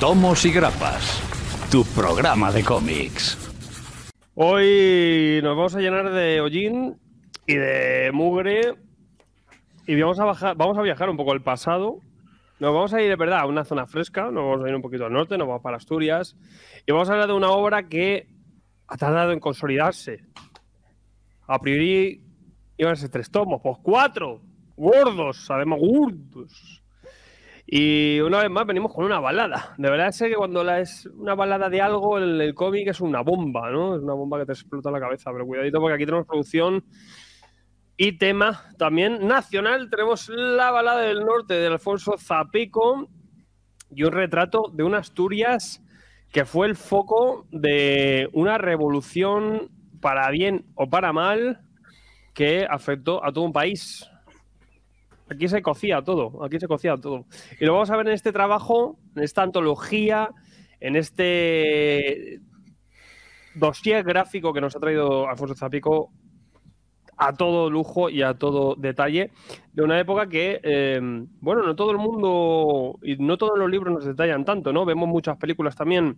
Tomos y grapas, tu programa de cómics. Hoy nos vamos a llenar de hollín y de mugre y vamos a viajar un poco al pasado. Nos vamos a ir, de verdad, a una zona fresca, nos vamos a ir un poquito al norte, nos vamos para Asturias y vamos a hablar de una obra que ha tardado en consolidarse. A priori iban a ser 3 tomos, pues 4, gordos, además gordos. Y una vez más venimos con una balada. De verdad sé que cuando es una balada de algo, el cómic es una bomba, ¿no? Es una bomba que te explota la cabeza, pero cuidadito porque aquí tenemos producción y tema también nacional. Tenemos la balada del norte de Alfonso Zapico y un retrato de una Asturias que fue el foco de una revolución, para bien o para mal, que afectó a todo un país. Aquí se cocía todo, aquí se cocía todo. Y lo vamos a ver en este trabajo, en esta antología, en este dossier gráfico que nos ha traído Alfonso Zapico a todo lujo y a todo detalle, de una época que, bueno, no todo el mundo y no todos los libros nos detallan tanto, ¿no? Vemos muchas películas también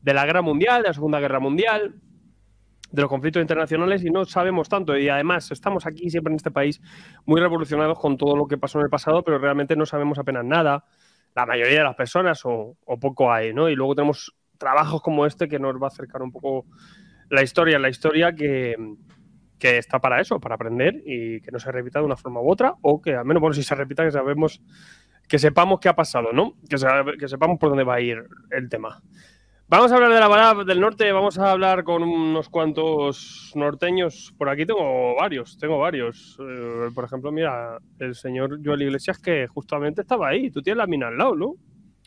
de la Guerra Mundial, de la Segunda Guerra Mundial, de los conflictos internacionales, y no sabemos tanto. Y además estamos aquí siempre en este país muy revolucionados con todo lo que pasó en el pasado, pero realmente no sabemos apenas nada, la mayoría de las personas, o poco hay, ¿no? Y luego tenemos trabajos como este que nos va a acercar un poco la historia que está para eso, para aprender y que no se repita de una forma u otra, o que al menos, bueno, si se repita, que sepamos qué ha pasado, ¿no? Que sepamos por dónde va a ir el tema. Vamos a hablar de la balada del norte, vamos a hablar con unos cuantos norteños. Por aquí tengo varios. Por ejemplo, mira, el señor Joel Iglesias, que justamente estaba ahí. Tú tienes la mina al lado, ¿no?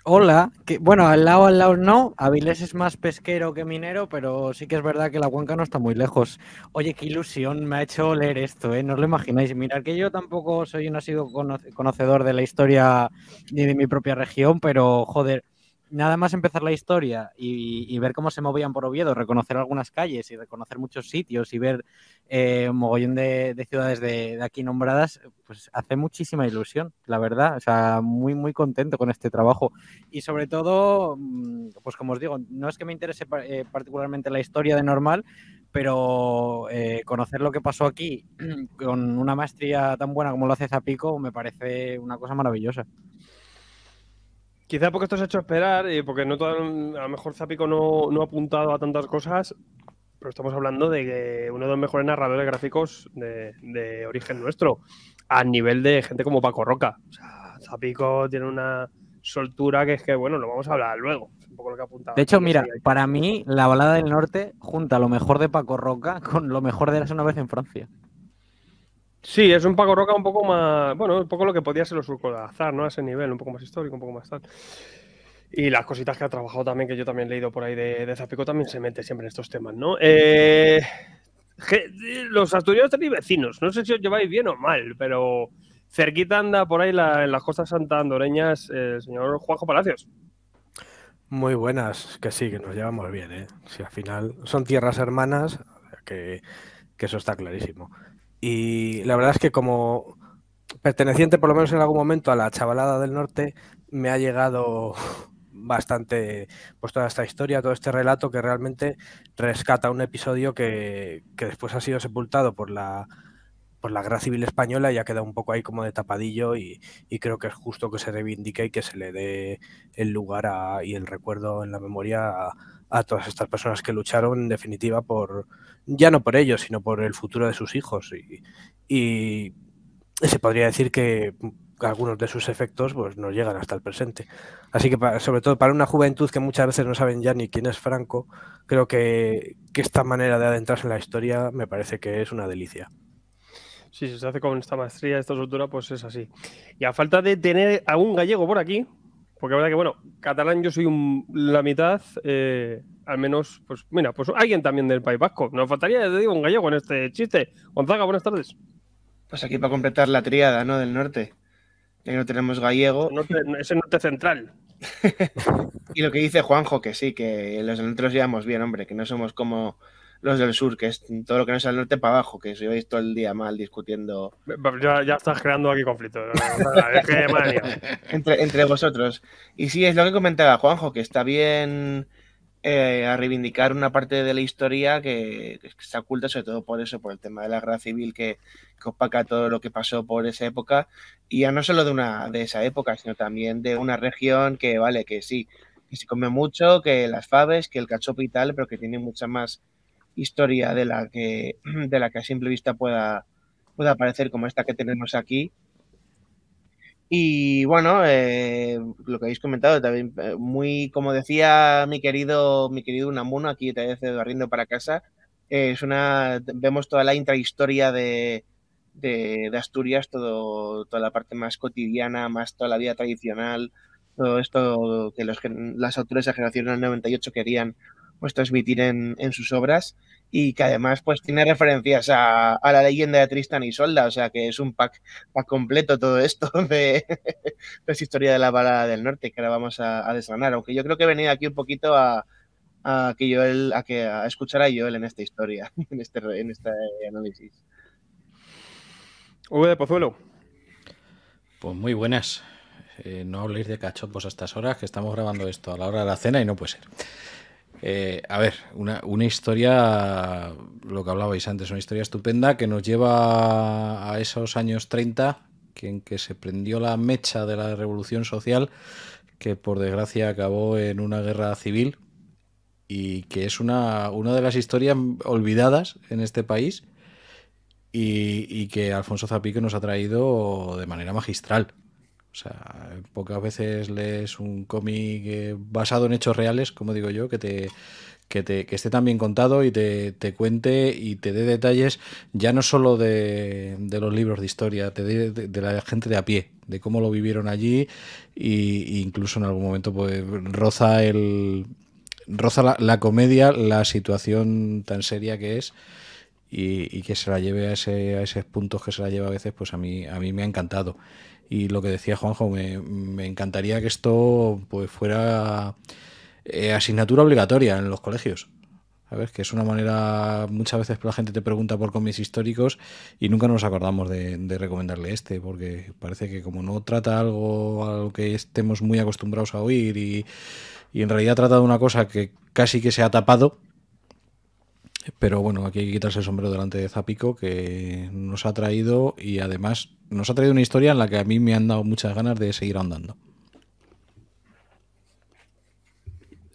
Hola. Que, bueno, al lado no. Avilés es más pesquero que minero, pero sí que es verdad que la Huanca no está muy lejos. Oye, qué ilusión me ha hecho leer esto, ¿eh? No os lo imagináis. Mirad que yo tampoco soy un asiduo conocedor de la historia ni de mi propia región, pero, joder, nada más empezar la historia y ver cómo se movían por Oviedo, reconocer algunas calles y reconocer muchos sitios y ver un mogollón de ciudades de aquí nombradas, pues hace muchísima ilusión, la verdad. O sea, muy, muy contento con este trabajo. Y sobre todo, pues como os digo, no es que me interese particularmente la historia de normal, pero conocer lo que pasó aquí con una maestría tan buena como lo hace Zapico me parece una cosa maravillosa. Quizá porque esto se ha hecho esperar y porque no a lo mejor Zapico no ha apuntado a tantas cosas, pero estamos hablando de uno de los mejores narradores gráficos de origen nuestro, a nivel de gente como Paco Roca. O sea, Zapico tiene una soltura que es que, bueno, lo vamos a hablar luego. Es un poco lo que ha apuntado. De hecho, mira, para mí la balada del norte junta lo mejor de Paco Roca con lo mejor de Las una vez en Francia. Sí, es un Paco Roca un poco más, bueno, un poco lo que podía ser Los surcos del azar, ¿no? A ese nivel, un poco más histórico, un poco más tal. Y las cositas que ha trabajado también, que yo también he leído por ahí de Zapico, también se mete siempre en estos temas, ¿no? Los asturianos tenéis vecinos, no sé si os lleváis bien o mal, pero cerquita anda por ahí en las costas santandoreñas el señor Juanjo Palacios. Muy buenas, que sí, que nos llevamos bien, ¿eh? Si al final son tierras hermanas, que eso está clarísimo. Y la verdad es que, como perteneciente por lo menos en algún momento a la chavalada del norte, me ha llegado bastante pues toda esta historia, todo este relato, que realmente rescata un episodio que después ha sido sepultado por la Guerra Civil Española y ha quedado un poco ahí como de tapadillo, y creo que es justo que se reivindique y que se le dé el lugar y el recuerdo en la memoria a todas estas personas que lucharon, en definitiva, ya no por ellos, sino por el futuro de sus hijos. Y se podría decir que algunos de sus efectos pues nos llegan hasta el presente. Así que, sobre todo para una juventud que muchas veces no saben ya ni quién es Franco, creo que esta manera de adentrarse en la historia me parece que es una delicia. Sí, si se hace con esta maestría, esta soltura, pues es así. Y a falta de tener a un gallego por aquí, porque la verdad que, bueno, catalán yo soy la mitad, al menos, pues mira, pues alguien también del País Vasco. Nos faltaría, te digo, un gallego en este chiste. Gonzaga, buenas tardes. Pues aquí para completar la triada, ¿no?, del norte. Ya que no tenemos gallego. Es el norte central. Y lo que dice Juanjo, que sí, que los del norte los llevamos bien, hombre, que no somos como los del sur, que es todo lo que no es al norte para abajo, que os lleváis todo el día mal discutiendo. Ya estás creando aquí conflictos. Es que, madre mía. Entre vosotros. Y sí, es lo que comentaba Juanjo, que está bien a reivindicar una parte de la historia que se oculta, sobre todo por eso, por el tema de la guerra civil que opaca todo lo que pasó por esa época. Y ya no solo de esa época, sino también de una región que, vale, que sí, que se come mucho, que las faves, que el cachopo y tal, pero que tiene mucha más historia de la que a simple vista pueda aparecer, como esta que tenemos aquí. Y bueno, lo que habéis comentado también, muy, como decía mi querido Unamuno, aquí te barriendo para casa, vemos toda la intrahistoria de Asturias, toda la parte más cotidiana, más toda la vida tradicional, todo esto que las autores de la generación del 98 querían pues transmitir en sus obras, y que además pues tiene referencias a la leyenda de Tristán e Isolda, o sea que es un pack completo todo esto de esa historia de la balada del norte que ahora vamos a desgranar, aunque yo creo que he venido aquí un poquito a escuchar a Joel en esta historia, en este análisis. V de Pozuelo. Pues muy buenas. No habléis de cachopos a estas horas, que estamos grabando esto a la hora de la cena y no puede ser. A ver, una historia, lo que hablabais antes, una historia estupenda que nos lleva a esos años 30 en que se prendió la mecha de la revolución social, que por desgracia acabó en una guerra civil, y que es una de las historias olvidadas en este país y que Alfonso Zapico nos ha traído de manera magistral. O sea, pocas veces lees un cómic basado en hechos reales, como digo yo, que esté tan bien contado y te cuente y te dé detalles, ya no solo de los libros de historia, de la gente de a pie, de cómo lo vivieron allí, e incluso en algún momento pues roza la comedia, la situación tan seria que es. Y que se la lleve a esos puntos que se la lleva a veces, pues a mí me ha encantado. Y lo que decía Juanjo, me encantaría que esto pues fuera asignatura obligatoria en los colegios. ¿Sabes? Que es una manera, muchas veces la gente te pregunta por cómics históricos y nunca nos acordamos de recomendarle este, porque parece que como no trata algo a lo que estemos muy acostumbrados a oír y en realidad trata de una cosa que casi que se ha tapado. Pero bueno, aquí hay que quitarse el sombrero delante de Zapico, que nos ha traído, y además nos ha traído una historia en la que a mí me han dado muchas ganas de seguir ahondando.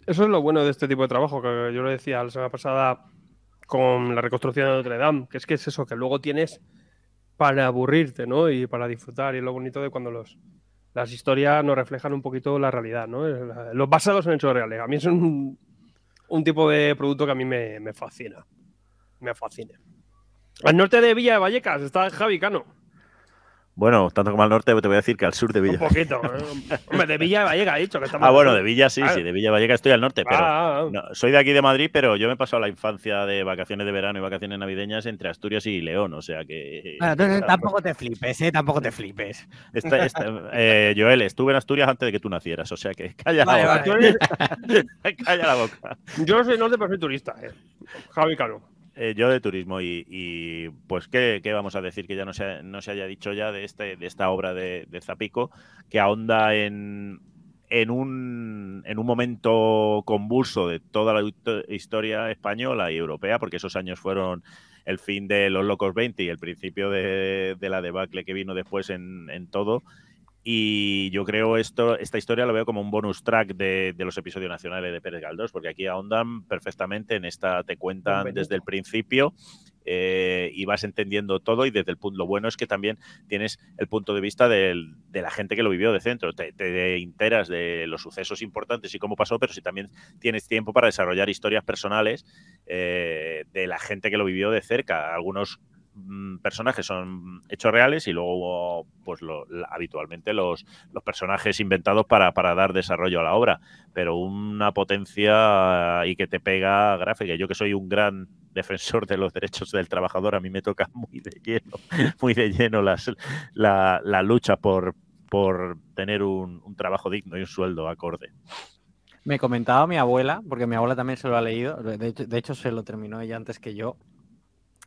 Eso es lo bueno de este tipo de trabajo, que yo lo decía la semana pasada con la reconstrucción de Notre Dame, que es eso, que luego tienes para aburrirte, ¿no? Y para disfrutar, y es lo bonito de cuando las historias nos reflejan un poquito la realidad, ¿no? Los basados en hechos reales. A mí es un tipo de producto que a mí me fascina. Me fascina. Al norte de Villa de Vallecas está Javi Cano. Bueno, tanto como al norte, te voy a decir que al sur de Villa. Un poquito. Hombre, de Villa de Vallecas, he dicho que estamos. Ah, bueno, de Villa sí, sí, de Villa de Vallecas estoy al norte. Pero no, soy de aquí de Madrid, pero yo me he pasado la infancia de vacaciones de verano y vacaciones navideñas entre Asturias y León, o sea que... Bueno, entonces tampoco te flipes, tampoco te flipes. Joel, estuve en Asturias antes de que tú nacieras, o sea que calla la boca. Calla la boca. Yo soy norte, pero soy turista, Javi Cano. Yo de turismo y pues ¿qué vamos a decir que ya no se haya dicho ya de esta obra de Zapico, que ahonda en un momento convulso de toda la historia española y europea, porque esos años fueron el fin de los locos 20 y el principio de la debacle que vino después en todo. Y yo creo esta historia la veo como un bonus track de los episodios nacionales de Pérez Galdós, porque aquí ahondan perfectamente en esta, te cuentan desde el principio y vas entendiendo todo, y desde el punto, lo bueno es que también tienes el punto de vista de la gente que lo vivió de centro, te enteras de los sucesos importantes y cómo pasó, pero si también tienes tiempo para desarrollar historias personales de la gente que lo vivió de cerca, algunos personajes son hechos reales y luego pues habitualmente los personajes inventados para dar desarrollo a la obra, pero una potencia y que te pega gráfica. Yo que soy un gran defensor de los derechos del trabajador, a mí me toca muy de lleno la lucha por tener un trabajo digno y un sueldo acorde. Me comentaba mi abuela, porque mi abuela también se lo ha leído, de hecho se lo terminó ella antes que yo,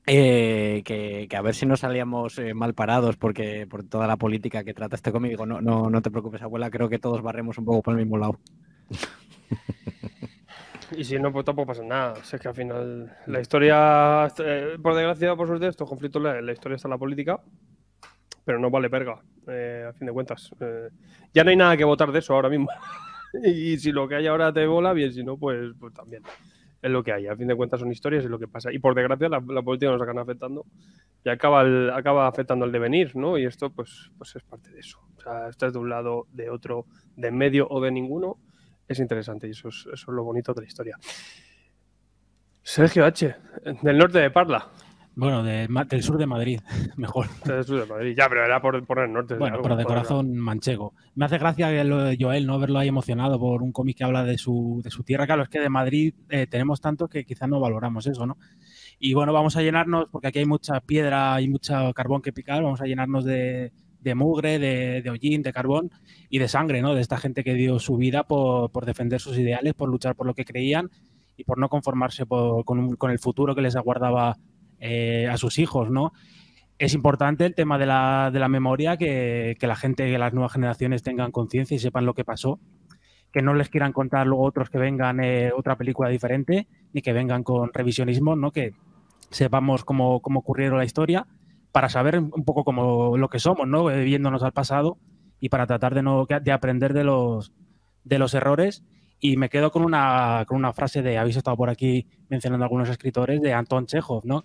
que a ver si no salíamos mal parados porque por toda la política que trata este cómic. Digo, no te preocupes, abuela, creo que todos barremos un poco por el mismo lado. Y si no, pues tampoco pasa nada. O sea, es que al final la historia, por desgracia, por suerte, estos conflictos, la historia está en la política, pero no vale verga, a fin de cuentas. Ya no hay nada que votar de eso ahora mismo. Y si lo que hay ahora te mola, bien, si no, pues también es lo que hay. A fin de cuentas son historias y lo que pasa. Y por desgracia la política nos acaban afectando y acaba afectando al devenir, ¿no? Y esto pues es parte de eso. O sea, estás de un lado, de otro, de medio o de ninguno. Es interesante y eso es lo bonito de la historia. Sergio H., del norte de Parla. Bueno, del sur de Madrid, mejor. Del sur de Madrid, ya, pero era por el norte. Bueno, pero de corazón manchego. Me hace gracia, Joel, no haberlo ahí emocionado por un cómic que habla de su tierra. Claro, es que de Madrid tenemos tanto que quizás no valoramos eso, ¿no? Y bueno, vamos a llenarnos, porque aquí hay mucha piedra y mucho carbón que picar, vamos a llenarnos de mugre, de hollín, de carbón y de sangre, ¿no? De esta gente que dio su vida por defender sus ideales, por luchar por lo que creían y por no conformarse con el futuro que les aguardaba a sus hijos, ¿no? Es importante el tema de la memoria, que la gente, que las nuevas generaciones tengan conciencia y sepan lo que pasó, que no les quieran contar luego otros que vengan otra película diferente, ni que vengan con revisionismo, ¿no? Que sepamos cómo ocurrieron la historia para saber un poco como lo que somos, ¿no? Viéndonos al pasado y para tratar de aprender de los errores. Y me quedo con una frase de, habéis estado por aquí mencionando algunos escritores, de Antón Chéjov, ¿no?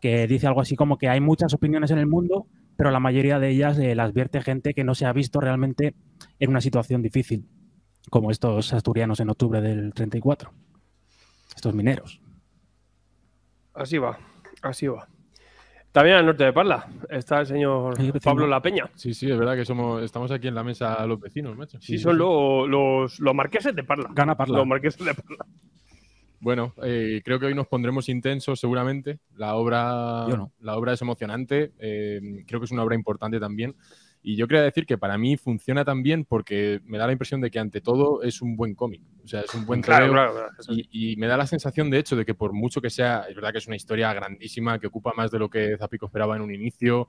Que dice algo así como que hay muchas opiniones en el mundo, pero la mayoría de ellas las vierte gente que no se ha visto realmente en una situación difícil, como estos asturianos en octubre del 34, estos mineros. Así va, así va. También al norte de Parla está el señor Pablo La Peña. Sí, sí, es verdad que estamos aquí en la mesa los vecinos, macho. Sí, son los marqueses de Parla. Gana Parla. Los marqueses de Parla. Bueno, creo que hoy nos pondremos intensos seguramente. La obra es emocionante, creo que es una obra importante también. Y yo quería decir que para mí funciona también porque me da la impresión de que ante todo es un buen cómic. O sea, es un buen treo. Claro. Y me da la sensación, de hecho, de que por mucho que sea, es verdad que es una historia grandísima, que ocupa más de lo que Zapico esperaba en un inicio,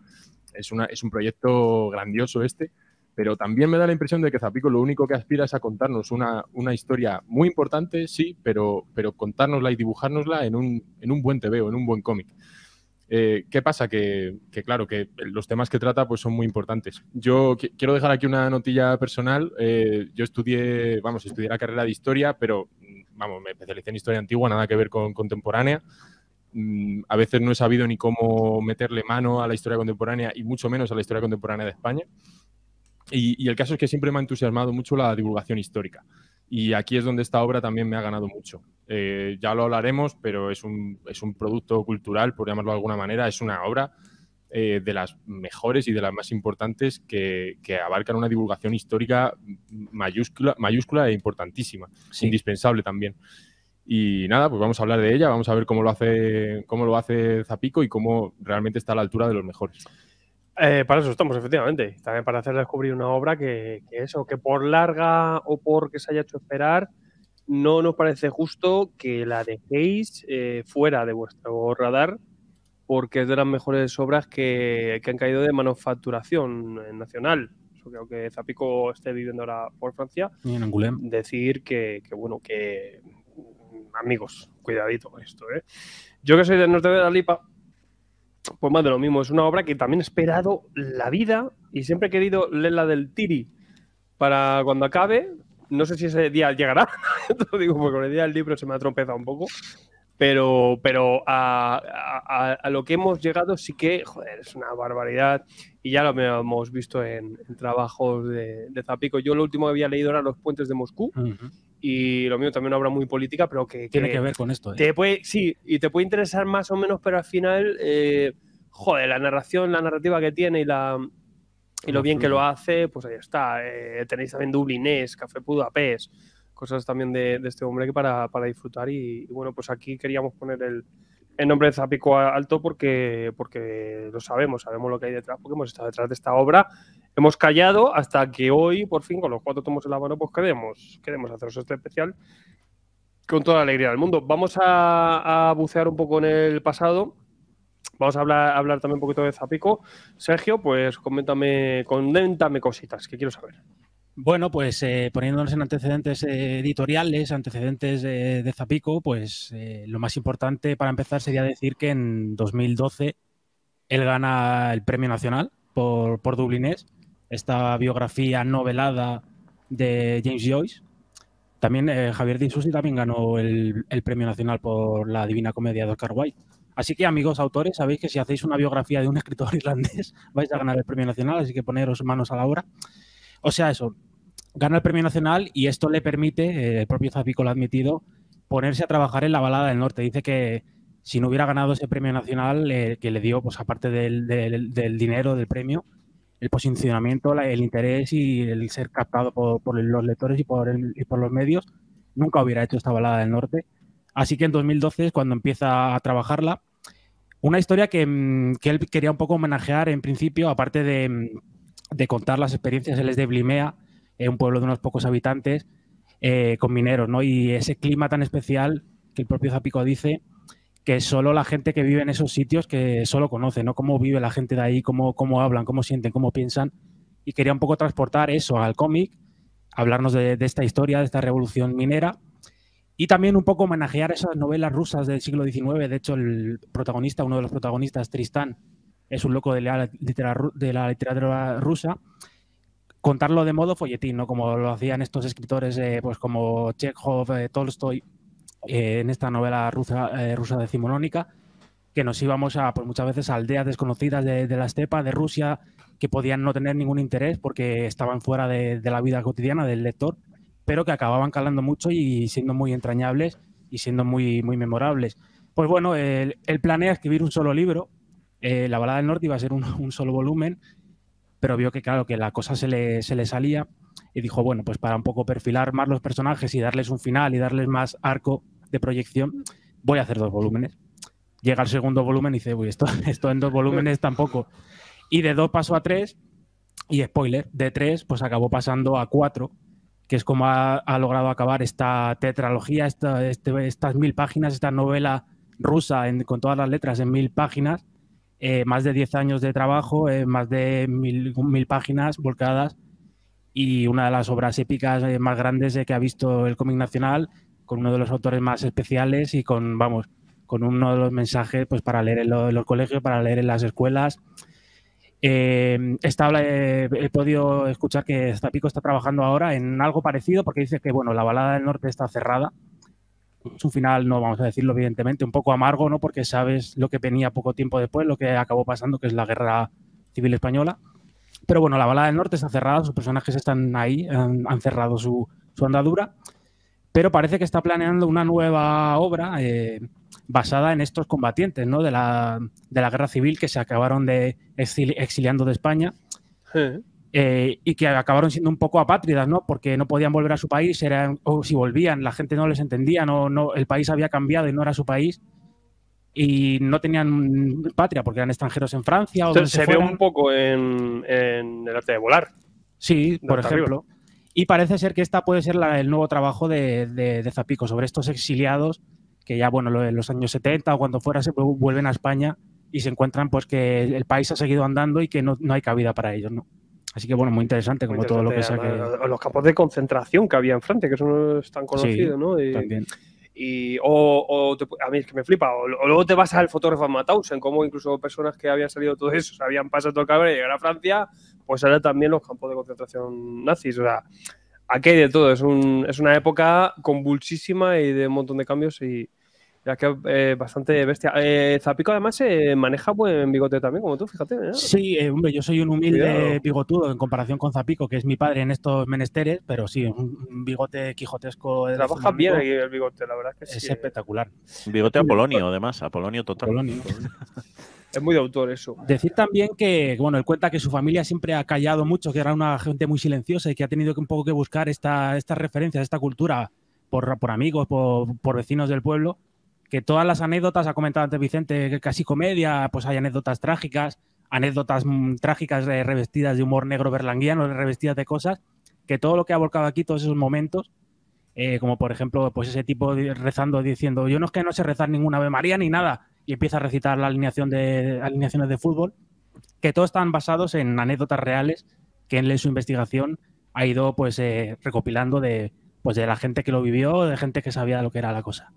es un proyecto grandioso este. Pero también me da la impresión de que Zapico lo único que aspira es a contarnos una historia muy importante, sí, pero contárnosla y dibujárnosla en un buen tebeo, en un buen cómic. ¿Qué pasa? Que claro, que los temas que trata pues son muy importantes. Yo quiero dejar aquí una notilla personal. Yo estudié la carrera de Historia, pero me especialicé en Historia Antigua, nada que ver con contemporánea. A veces no he sabido ni cómo meterle mano a la historia contemporánea y mucho menos a la historia contemporánea de España. Y el caso es que siempre me ha entusiasmado mucho la divulgación histórica. Y aquí es donde esta obra también me ha ganado mucho. Ya lo hablaremos, pero es un producto cultural, por llamarlo de alguna manera. Es una obra de las mejores y de las más importantes que abarcan una divulgación histórica mayúscula e importantísima. Sí. Indispensable también. Y nada, pues vamos a hablar de ella, vamos a ver cómo lo hace Zapico y cómo realmente está a la altura de los mejores. Para eso estamos, efectivamente. También para hacer descubrir una obra que por larga o porque se haya hecho esperar, no nos parece justo que la dejéis fuera de vuestro radar, porque es de las mejores obras que han caído de manufacturación nacional. Eso creo que Zapico esté viviendo ahora por Francia. Y en Angoulême. Decir que amigos, cuidadito con esto, ¿eh? Yo que soy del norte de la Lipa, pues más de lo mismo, es una obra que también he esperado la vida y siempre he querido leerla del tiri para cuando acabe. No sé si ese día llegará, lo digo porque con el día del libro se me ha tropezado un poco, pero a lo que hemos llegado sí que, joder, es una barbaridad y ya lo hemos visto en trabajos de Zapico. Yo lo último que había leído era Los puentes de Moscú. Uh-huh. Y lo mío también una obra muy política, pero que tiene que ver con esto, ¿eh? Te puede interesar más o menos, pero al final, joder, la narrativa que tiene y lo bien que lo hace, pues ahí está. Tenéis también Dublinés, Café Budapest, cosas también de este hombre que para disfrutar. Y bueno, pues aquí queríamos poner el nombre de Zapico alto porque lo sabemos lo que hay detrás, porque hemos estado detrás de esta obra Hemos callado hasta que hoy, por fin, con los 4 tomos en la mano, pues queremos haceros este especial con toda la alegría del mundo. Vamos a bucear un poco en el pasado. Vamos a hablar también un poquito de Zapico. Sergio, pues coméntame cositas que quiero saber. Bueno, pues poniéndonos en antecedentes editoriales, antecedentes de Zapico, pues lo más importante para empezar sería decir que en 2012 él gana el Premio Nacional por Dublinés, esta biografía novelada de James Joyce. También Javier Di Susi también ganó el Premio Nacional por La Divina Comedia de Oscar Wilde. Así que, amigos autores, sabéis que si hacéis una biografía de un escritor irlandés vais a ganar el Premio Nacional, así que poneros manos a la obra. O sea, eso, gana el Premio Nacional y esto le permite, el propio Zapico lo ha admitido, ponerse a trabajar en la Balada del Norte. Dice que si no hubiera ganado ese Premio Nacional que le dio, pues aparte del dinero del premio, el posicionamiento, el interés y el ser captado por los lectores y por los medios, nunca hubiera hecho esta Balada del Norte. Así que en 2012 es cuando empieza a trabajarla. Una historia que él quería un poco homenajear en principio, aparte de contar las experiencias. Él es de Blimea, un pueblo de unos pocos habitantes, con mineros, ¿no? Y ese clima tan especial que el propio Zapico dice que solo la gente que vive en esos sitios que solo conoce, ¿no? Cómo vive la gente de ahí, cómo hablan, cómo sienten, cómo piensan. Y quería un poco transportar eso al cómic, hablarnos de esta historia, de esta revolución minera. Y también un poco homenajear esas novelas rusas del siglo XIX. De hecho, el protagonista, uno de los protagonistas, Tristán, es un loco de la literatura rusa, contarlo de modo folletín, ¿no? Como lo hacían estos escritores pues como Chéjov, Tolstoy, en esta novela rusa decimonónica, que nos íbamos a, pues muchas veces, a aldeas desconocidas de la estepa, de Rusia, que podían no tener ningún interés porque estaban fuera de la vida cotidiana del lector, pero que acababan calando mucho y siendo muy entrañables y siendo muy, muy memorables. Pues bueno, él planea escribir un solo libro. La Balada del Norte iba a ser un solo volumen, pero vio que, claro, que la cosa se le salía y dijo, bueno, pues para un poco perfilar más los personajes y darles un final y darles más arco de proyección, voy a hacer 2 volúmenes. Llega al segundo volumen y dice, uy, esto en 2 volúmenes tampoco. Y de 2 pasó a 3 y, spoiler, de 3 pues acabó pasando a 4, que es como ha logrado acabar esta tetralogía, estas 1000 páginas, esta novela rusa con todas las letras en 1000 páginas. Más de 10 años de trabajo, más de 1000 páginas volcadas y una de las obras épicas más grandes que ha visto el cómic nacional, con uno de los autores más especiales y con uno de los mensajes pues, para leer en los colegios, para leer en las escuelas. He podido escuchar que Zapico está trabajando ahora en algo parecido porque dice que bueno, la Balada del Norte está cerrada. Es un final, no vamos a decirlo evidentemente, un poco amargo, ¿no? Porque sabes lo que venía poco tiempo después, lo que acabó pasando, que es la Guerra Civil Española. Pero bueno, la Balada del Norte está cerrada, sus personajes están ahí, han cerrado su andadura. Pero parece que está planeando una nueva obra basada en estos combatientes, ¿no? De la Guerra Civil que se acabaron exiliando de España. Sí. Y que acabaron siendo un poco apátridas, ¿no? Porque no podían volver a su país, o si volvían, la gente no les entendía, el país había cambiado y no era su país, y no tenían patria porque eran extranjeros en Francia. Entonces, se ve un poco en El arte de volar. Sí, por ejemplo. Y parece ser que esta puede ser el nuevo trabajo de Zapico, sobre estos exiliados que ya, bueno, en los años 70 o cuando fuera se vuelven a España y se encuentran pues que el país ha seguido andando y que no hay cabida para ellos, ¿no? Así que, bueno, muy interesante todo lo que saque. Los campos de concentración que había en Francia, que eso no es tan conocido, sí, ¿no? Y, también. A mí es que me flipa. O luego te vas al fotógrafo Mauthausen, como incluso personas que habían salido todo eso, se habían pasado todo el cabrón y llegar a Francia, pues ahora también los campos de concentración nazis. O sea, aquí hay de todo. Es una época convulsísima y de un montón de cambios y... Ya que bastante bestia. Zapico además maneja buen bigote también, como tú, fíjate, ¿no? Sí, hombre, yo soy un humilde bigotudo en comparación con Zapico, que es mi padre en estos menesteres, pero sí, un bigote quijotesco. Trabaja bien aquí el bigote, la verdad que sí. Es espectacular. Bigote Apolonio, además, Apolonio total. Apolonio. Es muy de autor eso. Decir también que, bueno, él cuenta que su familia siempre ha callado mucho, que era una gente muy silenciosa y que ha tenido que un poco que buscar estas referencias, esta cultura, por amigos, por vecinos del pueblo. Que todas las anécdotas, ha comentado antes Vicente, que casi comedia, pues hay anécdotas trágicas, anécdotas trágicas revestidas de humor negro berlanguiano, revestidas de cosas, que todo lo que ha volcado aquí, todos esos momentos, como por ejemplo pues ese tipo rezando diciendo yo no es que no sé rezar ninguna Ave María ni nada, y empieza a recitar la alineación de alineaciones de fútbol, que todos están basados en anécdotas reales que en su investigación ha ido pues recopilando de la gente que lo vivió, de gente que sabía lo que era la cosa.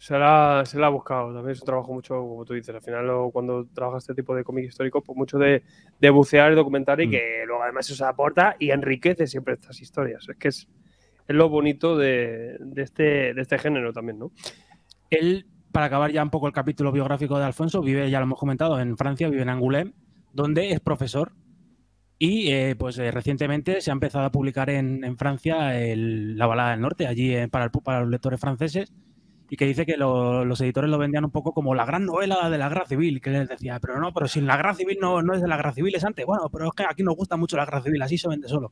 Se la ha buscado, también es un trabajo mucho, como tú dices, al final cuando trabajas este tipo de cómic histórico, pues mucho de bucear y documentar y que luego además eso aporta y enriquece siempre estas historias. Es que es lo bonito de este género también, ¿no? Él, para acabar ya un poco el capítulo biográfico de Alfonso, vive, ya lo hemos comentado, en Francia, vive en Angoulême, donde es profesor y recientemente se ha empezado a publicar en Francia La balada del norte, allí para los lectores franceses, y que dice que los editores lo vendían un poco como la gran novela de la guerra civil, que les decía, pero sin la guerra civil no es de la guerra civil, es antes. Bueno, pero es que aquí nos gusta mucho la guerra civil, así se vende solo.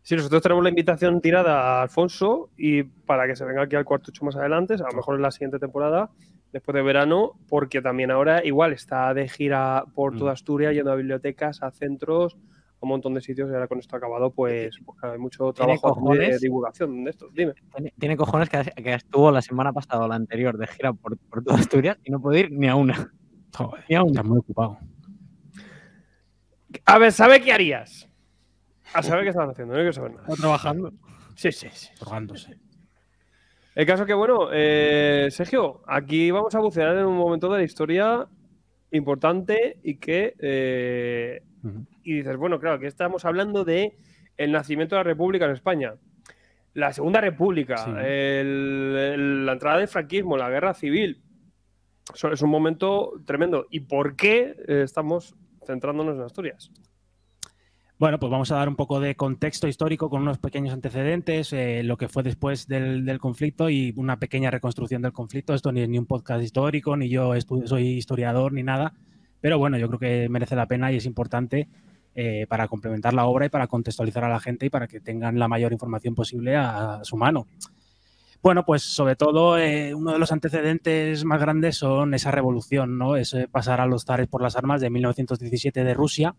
Sí, nosotros tenemos la invitación tirada a Alfonso y para que se venga aquí al Cuartucho más adelante, a lo mejor en la siguiente temporada, después de verano, porque también ahora igual está de gira por toda Asturias, yendo a bibliotecas, a centros, un montón de sitios, y ahora con esto acabado, pues hay mucho trabajo de divulgación de esto. Dime. Tiene cojones que estuvo la semana pasada o la anterior de gira por toda Asturias y no puede ir ni a una. Joder, ni a una. Está muy ocupado. A ver, ¿sabe qué harías? A saber qué estaban haciendo, no hay que saber nada. ¿Trabajando? Sí. Drogándose. El caso que, bueno, Sergio, aquí vamos a bucear en un momento de la historia importante y que... Y dices, bueno, claro, que estamos hablando de el nacimiento de la República en España, la Segunda República, sí, la entrada del franquismo, la Guerra Civil. Eso es un momento tremendo. ¿Y por qué estamos centrándonos en Asturias? Bueno, pues vamos a dar un poco de contexto histórico con unos pequeños antecedentes, lo que fue después del conflicto y una pequeña reconstrucción del conflicto. Esto ni un podcast histórico, ni yo soy historiador, ni nada. Pero bueno, yo creo que merece la pena y es importante para complementar la obra y para contextualizar a la gente y para que tengan la mayor información posible a su mano. Bueno, pues sobre todo uno de los antecedentes más grandes son esa revolución, ¿no? Es pasar a los zares por las armas de 1917 de Rusia,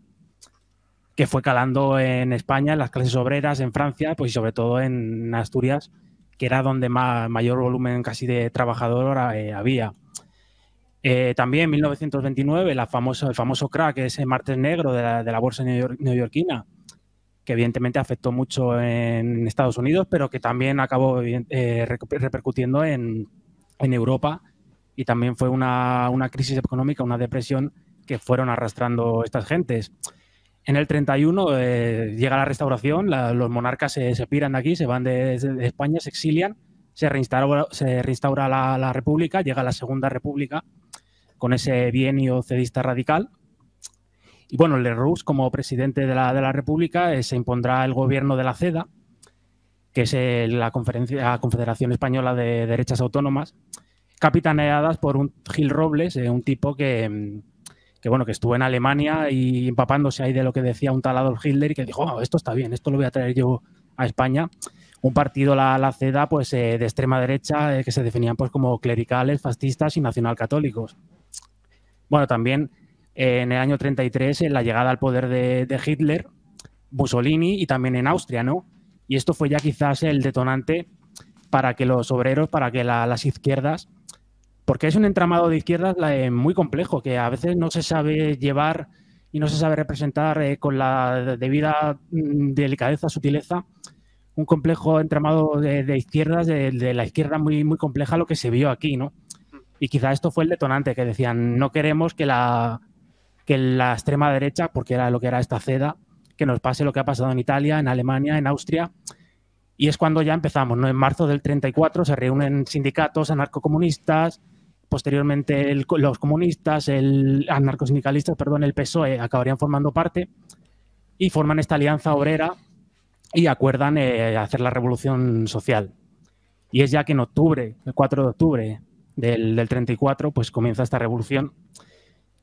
que fue calando en España, en las clases obreras, en Francia, pues y sobre todo en Asturias, que era donde mayor volumen casi de trabajador había. También en 1929 el famoso crack, ese martes negro de la bolsa neoyorquina, que evidentemente afectó mucho en Estados Unidos, pero que también acabó repercutiendo en Europa, y también fue una crisis económica, una depresión que fueron arrastrando estas gentes. En el 31 llega la Restauración, los monarcas se piran de aquí, se van de España, se exilian, se reinstaura la República, llega la Segunda República, con ese bienio cedista radical. Y bueno, Lerroux, como presidente de la República, se impondrá el gobierno de la CEDA, que es la Confederación Española de Derechas Autónomas, capitaneadas por un Gil Robles, un tipo que estuvo en Alemania y empapándose ahí de lo que decía un tal Adolf Hitler y que dijo, oh, esto está bien, esto lo voy a traer yo a España. Un partido, la CEDA, de extrema derecha, que se definían como clericales, fascistas y nacionalcatólicos. Bueno, también en el año 33, en la llegada al poder de Hitler, Mussolini y también en Austria, ¿no? Y esto fue ya quizás el detonante para que los obreros, para que las izquierdas, porque es un entramado de izquierdas muy complejo, que a veces no se sabe llevar y no se sabe representar con la debida delicadeza, sutileza, un complejo entramado de izquierdas, de la izquierda muy, muy compleja, lo que se vio aquí, ¿no? Y quizá esto fue el detonante, que decían, no queremos que la extrema derecha, porque era lo que era esta CEDA, que nos pase lo que ha pasado en Italia, en Alemania, en Austria. Y es cuando ya empezamos, ¿no? En marzo del 34 se reúnen sindicatos anarcocomunistas, posteriormente los comunistas, anarcosindicalistas, perdón, el PSOE, acabarían formando parte y forman esta alianza obrera y acuerdan hacer la revolución social. Y es ya que en octubre, el 4 de octubre del 34, pues comienza esta revolución.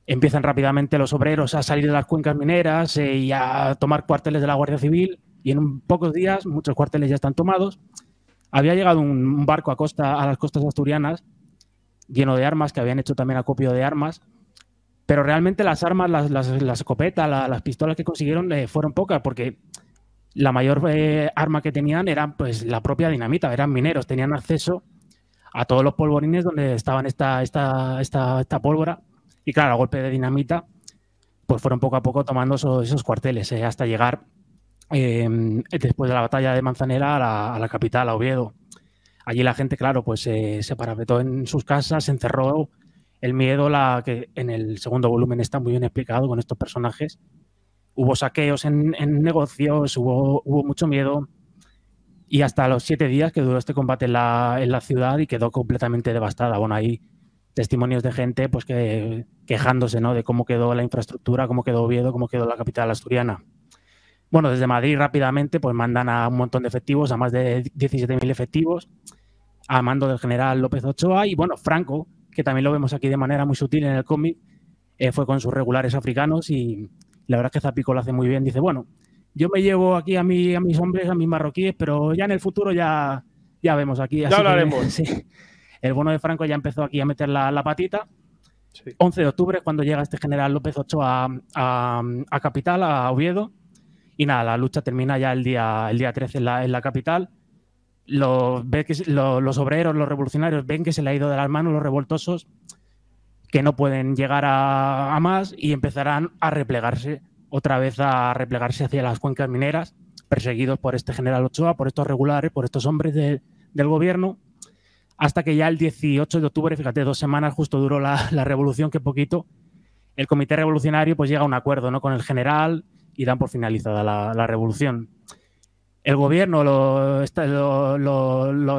Empiezan rápidamente los obreros a salir de las cuencas mineras y a tomar cuarteles de la Guardia Civil, y en pocos días muchos cuarteles ya están tomados. Había llegado un barco a las costas asturianas lleno de armas, que habían hecho también acopio de armas, Pero realmente las armas, las escopetas, las pistolas que consiguieron fueron pocas, porque la mayor arma que tenían era pues, la propia dinamita, eran mineros, tenían acceso a todos los polvorines donde estaban esta pólvora. Y claro, a golpe de dinamita, pues fueron poco a poco tomando esos cuarteles, hasta llegar después de la batalla de Manzanera a la capital, a Oviedo. Allí la gente, claro, pues se parapetó en sus casas, se encerró. El miedo, que en el segundo volumen está muy bien explicado con estos personajes. Hubo saqueos en negocios, hubo mucho miedo. Y hasta los 7 días que duró este combate en la ciudad y quedó completamente devastada. Bueno, hay testimonios de gente pues, quejándose, ¿no?, de cómo quedó la infraestructura, cómo quedó Oviedo, cómo quedó la capital asturiana. Bueno, desde Madrid rápidamente pues, mandan a un montón de efectivos, a más de 17.000 efectivos, a mando del general López Ochoa. Y bueno, Franco, que también lo vemos aquí de manera muy sutil en el cómic, fue con sus regulares africanos y la verdad es que Zapico lo hace muy bien. Dice, bueno, yo me llevo aquí a mis hombres, a mis marroquíes, pero ya en el futuro ya vemos aquí. Así ya hablaremos. Sí. El bono de Franco ya empezó aquí a meter la patita. Sí. 11 de octubre es cuando llega este general López Ochoa a capital, a Oviedo. Y nada, la lucha termina ya el día 13 en la capital. Los obreros, los revolucionarios ven que se le ha ido de las manos, los revoltosos, que no pueden llegar a más y empezarán a replegarse, otra vez a replegarse hacia las cuencas mineras, perseguidos por este general Ochoa, por estos regulares, por estos hombres del gobierno, hasta que ya el 18 de octubre, fíjate, 2 semanas justo duró la revolución, que poquito, el comité revolucionario pues llega a un acuerdo, ¿no?, con el general y dan por finalizada la revolución. El gobierno,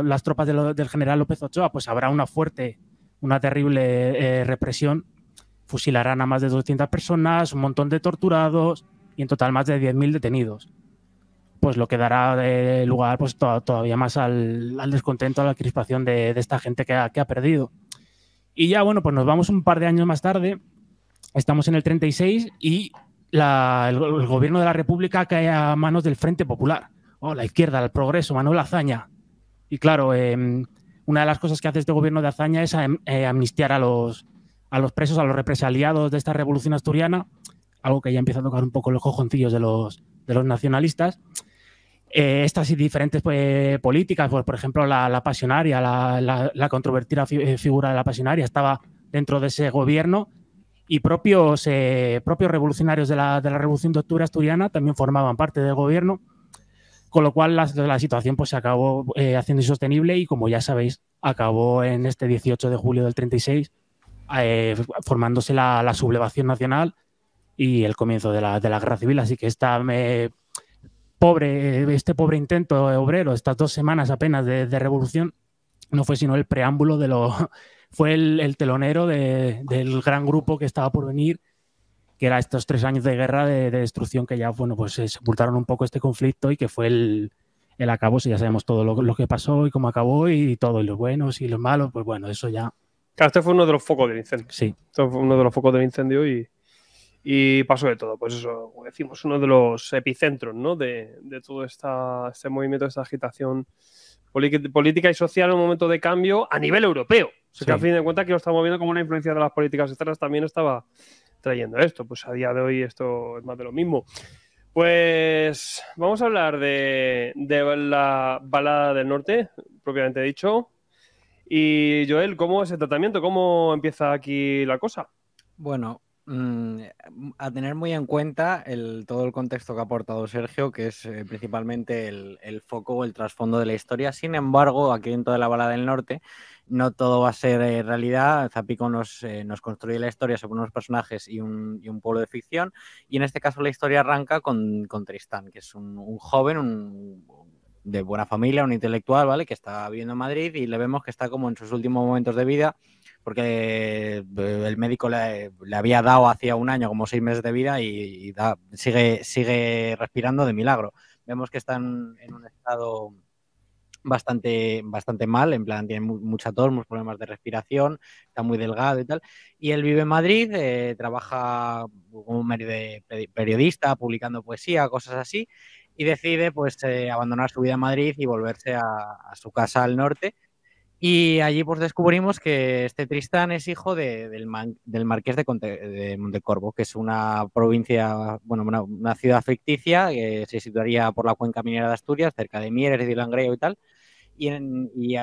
las tropas del general López Ochoa, pues habrá una terrible represión. Fusilarán a más de 200 personas, un montón de torturados y en total más de 10.000 detenidos. Pues lo que dará lugar pues, todavía más al descontento, a la crispación de esta gente que ha perdido. Y ya, bueno, pues nos vamos un par de años más tarde. Estamos en el 36 y el gobierno de la República cae a manos del Frente Popular. Oh, la izquierda, el progreso, Manuel Azaña. Y claro, una de las cosas que hace este gobierno de Azaña es amnistiar a los presos, a los represaliados de esta revolución asturiana, algo que ya empieza a tocar un poco los cojoncillos de los nacionalistas. Estas y diferentes pues, políticas, pues, por ejemplo, la pasionaria, la controvertida figura de la pasionaria estaba dentro de ese gobierno y propios revolucionarios de la Revolución de Octubre asturiana también formaban parte del gobierno. Con lo cual la situación pues, se acabó haciendo insostenible y, como ya sabéis, acabó en este 18 de julio del 36 formándose la sublevación nacional y el comienzo de la guerra civil. Así que este pobre intento obrero, estas 2 semanas apenas de revolución, no fue sino el preámbulo fue el telonero del gran grupo que estaba por venir, que eran estos 3 años de guerra de destrucción que ya, bueno, pues sepultaron un poco este conflicto y que fue el acabose. Ya sabemos todo lo que pasó y cómo acabó y todo, y los buenos y los malos, pues bueno, eso ya. Claro, este fue uno de los focos del incendio. Sí. Este fue uno de los focos del incendio y pasó de todo. Pues eso, como decimos, uno de los epicentros, ¿no?, de todo este movimiento, esta agitación política y social en un momento de cambio a nivel europeo. O sea, sí, que a fin de cuentas que lo estamos viendo como una influencia de las políticas externas también estaba trayendo esto. Pues a día de hoy esto es más de lo mismo. Pues vamos a hablar de la balada del norte, propiamente dicho. Y Joel, ¿cómo es el tratamiento? ¿Cómo empieza aquí la cosa? Bueno, a tener muy en cuenta todo el contexto que ha aportado Sergio, que es principalmente el foco o el trasfondo de la historia. Sin embargo, aquí dentro de la balada del norte no todo va a ser realidad. Zapico nos construye la historia sobre unos personajes y un pueblo de ficción, y en este caso la historia arranca con Tristán, que es un joven, de buena familia, un intelectual, ¿vale?, que está viviendo en Madrid, y le vemos que está como en sus últimos momentos de vida, porque el médico le había dado hacía un año como 6 meses de vida y sigue respirando de milagro. Vemos que está en un estado bastante mal, en plan tiene mucha tos, muchos problemas de respiración, está muy delgado y tal. Y él vive en Madrid, trabaja como periodista, publicando poesía, cosas así, y decide pues abandonar su vida en Madrid y volverse a su casa al norte. Y allí pues descubrimos que este Tristán es hijo del Marqués de Montecorvo, que es una provincia, bueno, una ciudad ficticia que se situaría por la cuenca minera de Asturias, cerca de Mieres y de Langreo y tal. Y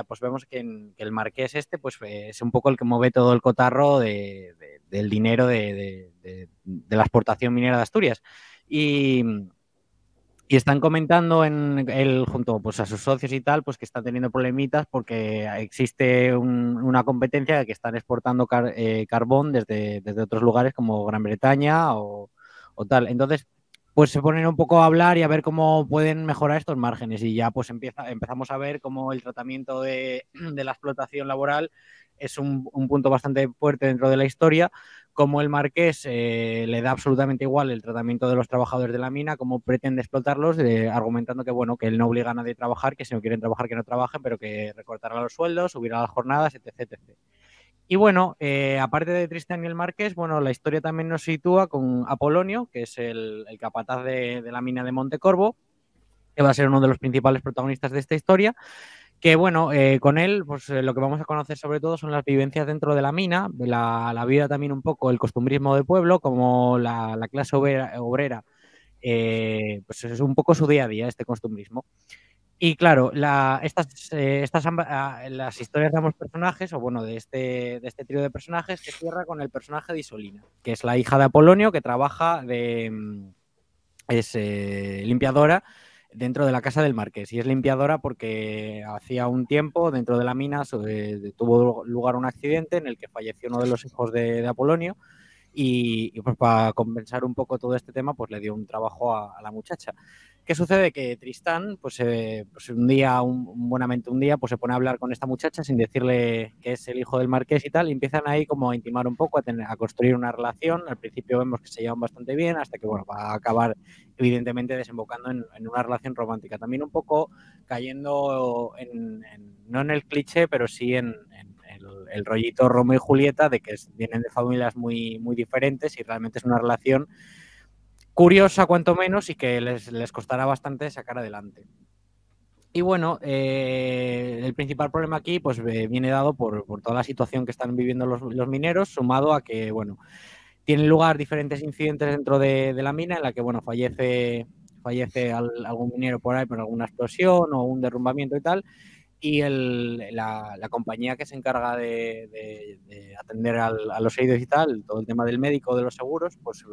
pues vemos que el Marqués este pues es un poco el que mueve todo el cotarro del dinero de la exportación minera de Asturias. Y están comentando junto pues, a sus socios y tal, pues que están teniendo problemitas porque existe una competencia que están exportando carbón desde otros lugares como Gran Bretaña o tal. Entonces, pues se ponen un poco a hablar y a ver cómo pueden mejorar estos márgenes. Y ya pues empezamos a ver cómo el tratamiento de la explotación laboral es un punto bastante fuerte dentro de la historia, como el Marqués le da absolutamente igual el tratamiento de los trabajadores de la mina, cómo pretende explotarlos, argumentando que bueno, que él no obliga a nadie a trabajar, que si no quieren trabajar que no trabajen, pero que recortará los sueldos, subirá las jornadas, etc. etc. Y bueno, aparte de Tristán y el Marqués, bueno, la historia también nos sitúa con Apolonio, que es el capataz de la mina de Montecorvo, que va a ser uno de los principales protagonistas de esta historia. Que bueno, con él pues lo que vamos a conocer sobre todo son las vivencias dentro de la mina, la vida también un poco, el costumbrismo de pueblo, como la clase obrera pues es un poco su día a día, este costumbrismo. Y claro, las historias de ambos personajes, o bueno, de este trío de personajes, se cierra con el personaje de Isolina, que es la hija de Apolonio, que trabaja es limpiadora dentro de la casa del Marqués, y es limpiadora porque hacía un tiempo dentro de la mina tuvo lugar un accidente en el que falleció uno de los hijos de Apolonio y pues para compensar un poco todo este tema pues le dio un trabajo a la muchacha. ¿Qué sucede? Que Tristán pues un día pues se pone a hablar con esta muchacha sin decirle que es el hijo del Marqués y tal, y empiezan ahí como a intimar un poco, a construir una relación. Al principio vemos que se llevan bastante bien, hasta que bueno, va a acabar evidentemente desembocando en una relación romántica, también un poco cayendo no en el cliché, pero sí en el rollito Romeo y Julieta, de que vienen de familias muy, muy diferentes y realmente es una relación curiosa cuanto menos y que les costará bastante sacar adelante. Y bueno, el principal problema aquí pues viene dado por toda la situación que están viviendo los mineros, sumado a que bueno, tienen lugar diferentes incidentes dentro de la mina en la que bueno, fallece algún minero por ahí por alguna explosión o un derrumbamiento y tal. Y la compañía que se encarga de atender a los heridos y tal, todo el tema del médico, de los seguros, pues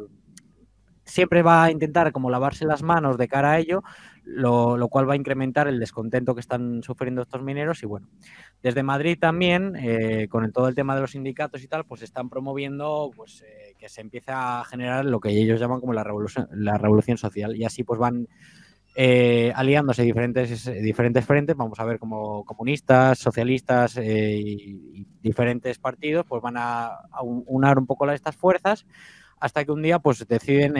siempre va a intentar como lavarse las manos de cara a ello, lo cual va a incrementar el descontento que están sufriendo estos mineros. Y bueno, desde Madrid también, con todo el tema de los sindicatos y tal, pues están promoviendo pues, que se empieza a generar lo que ellos llaman como la revolución social. Y así pues van aliándose diferentes frentes. Vamos a ver como comunistas, socialistas y diferentes partidos pues van a unar un poco estas fuerzas, hasta que un día pues deciden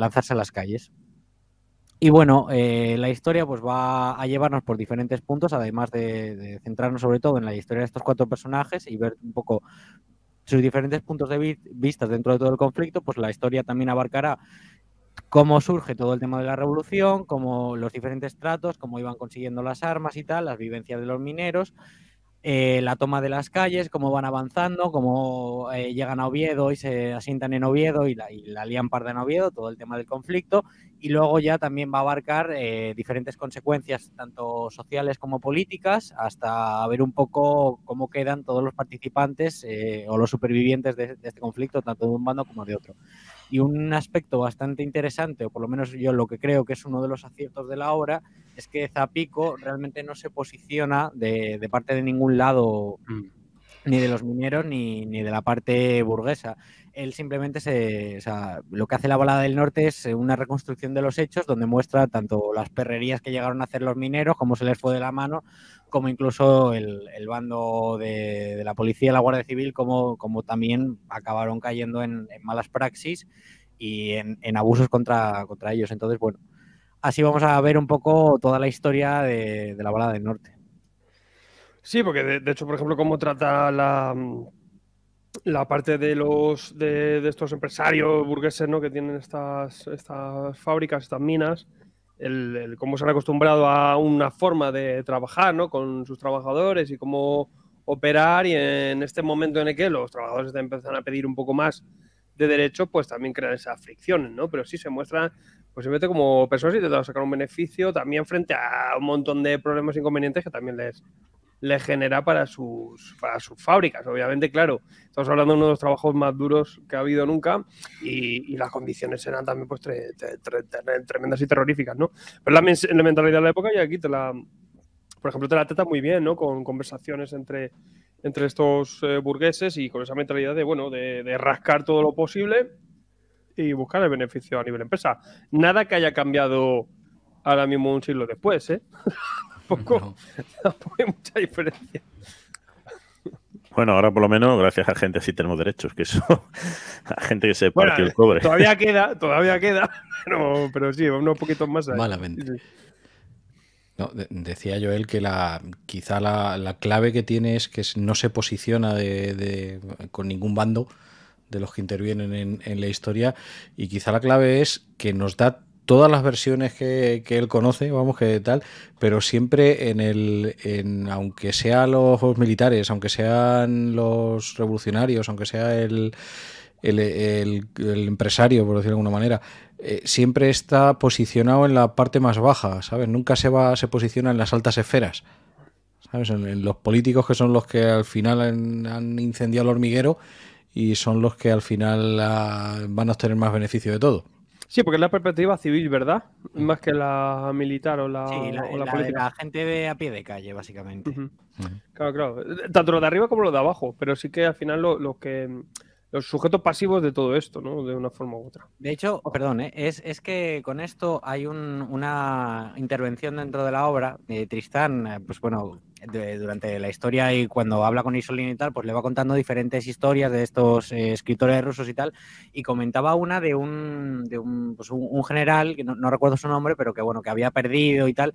lanzarse a las calles. Y bueno, la historia pues va a llevarnos por diferentes puntos, además de centrarnos sobre todo en la historia de estos cuatro personajes y ver un poco sus diferentes puntos de vista dentro de todo el conflicto. Pues la historia también abarcará cómo surge todo el tema de la revolución, cómo los diferentes tratos, cómo iban consiguiendo las armas y tal, las vivencias de los mineros, la toma de las calles, cómo van avanzando, cómo llegan a Oviedo y se asientan en Oviedo y la lían parda en Oviedo, todo el tema del conflicto. Y luego ya también va a abarcar diferentes consecuencias, tanto sociales como políticas, hasta ver un poco cómo quedan todos los participantes o los supervivientes de este conflicto, tanto de un bando como de otro. Y un aspecto bastante interesante, o por lo menos yo lo que creo que es uno de los aciertos de la obra, es que Zapico realmente no se posiciona de parte de ningún lado, ni de los mineros ni de la parte burguesa. Él simplemente lo que hace La balada del norte es una reconstrucción de los hechos, donde muestra tanto las perrerías que llegaron a hacer los mineros, cómo se les fue de la mano, como incluso el bando de la policía, la Guardia Civil, como también acabaron cayendo en malas praxis y en abusos contra ellos. Entonces, bueno, así vamos a ver un poco toda la historia de La balada del norte. Sí, porque de hecho, por ejemplo, cómo trata la parte de estos empresarios burgueses, ¿no?, que tienen estas fábricas, estas minas, cómo se han acostumbrado a una forma de trabajar, ¿no?, con sus trabajadores, y cómo operar, y en este momento en el que los trabajadores están empezando a pedir un poco más de derecho, pues también crean esas fricciones, ¿no? Pero sí se muestra posiblemente como personas intentando sacar un beneficio también frente a un montón de problemas inconvenientes que también les genera para sus fábricas. Obviamente, claro, estamos hablando de uno de los trabajos más duros que ha habido nunca y las condiciones eran también pues tremendas y terroríficas, ¿no? Pero la mentalidad de la época, y aquí por ejemplo, te la trata muy bien, ¿no? Con conversaciones entre estos burgueses y con esa mentalidad de rascar todo lo posible y buscar el beneficio a nivel empresa. Nada que haya cambiado ahora mismo un siglo después, ¿eh? Tampoco hay mucha diferencia. Bueno, ahora por lo menos gracias a gente así tenemos derechos, que eso, a gente que se partió el cobre. Todavía queda, pero sí, unos poquitos más. Ahí. Malamente. Sí. No, decía Joel que quizá la clave que tiene es que no se posiciona con ningún bando de los que intervienen en la historia, y quizá la clave es que nos da todas las versiones que él conoce, pero siempre aunque sean los militares, aunque sean los revolucionarios, aunque sea el empresario, por decirlo de alguna manera, siempre está posicionado en la parte más baja, ¿sabes? Nunca se posiciona en las altas esferas, ¿sabes? En los políticos, que son los que al final han incendiado el hormiguero y son los que al final van a obtener más beneficio de todo. Sí, porque es la perspectiva civil, ¿verdad? Más que la militar o la política. La gente de a pie de calle, básicamente. Uh-huh. Uh-huh. Claro. Tanto los de arriba como los de abajo, pero sí que al final los sujetos pasivos de todo esto, ¿no? De una forma u otra. De hecho, perdón, ¿eh? Es que con esto hay una intervención dentro de la obra de Tristán, pues bueno, durante la historia, y cuando habla con Isolina y tal, pues le va contando diferentes historias de estos escritores rusos y tal, y comentaba una de un general, que no recuerdo su nombre, pero que bueno, que había perdido y tal.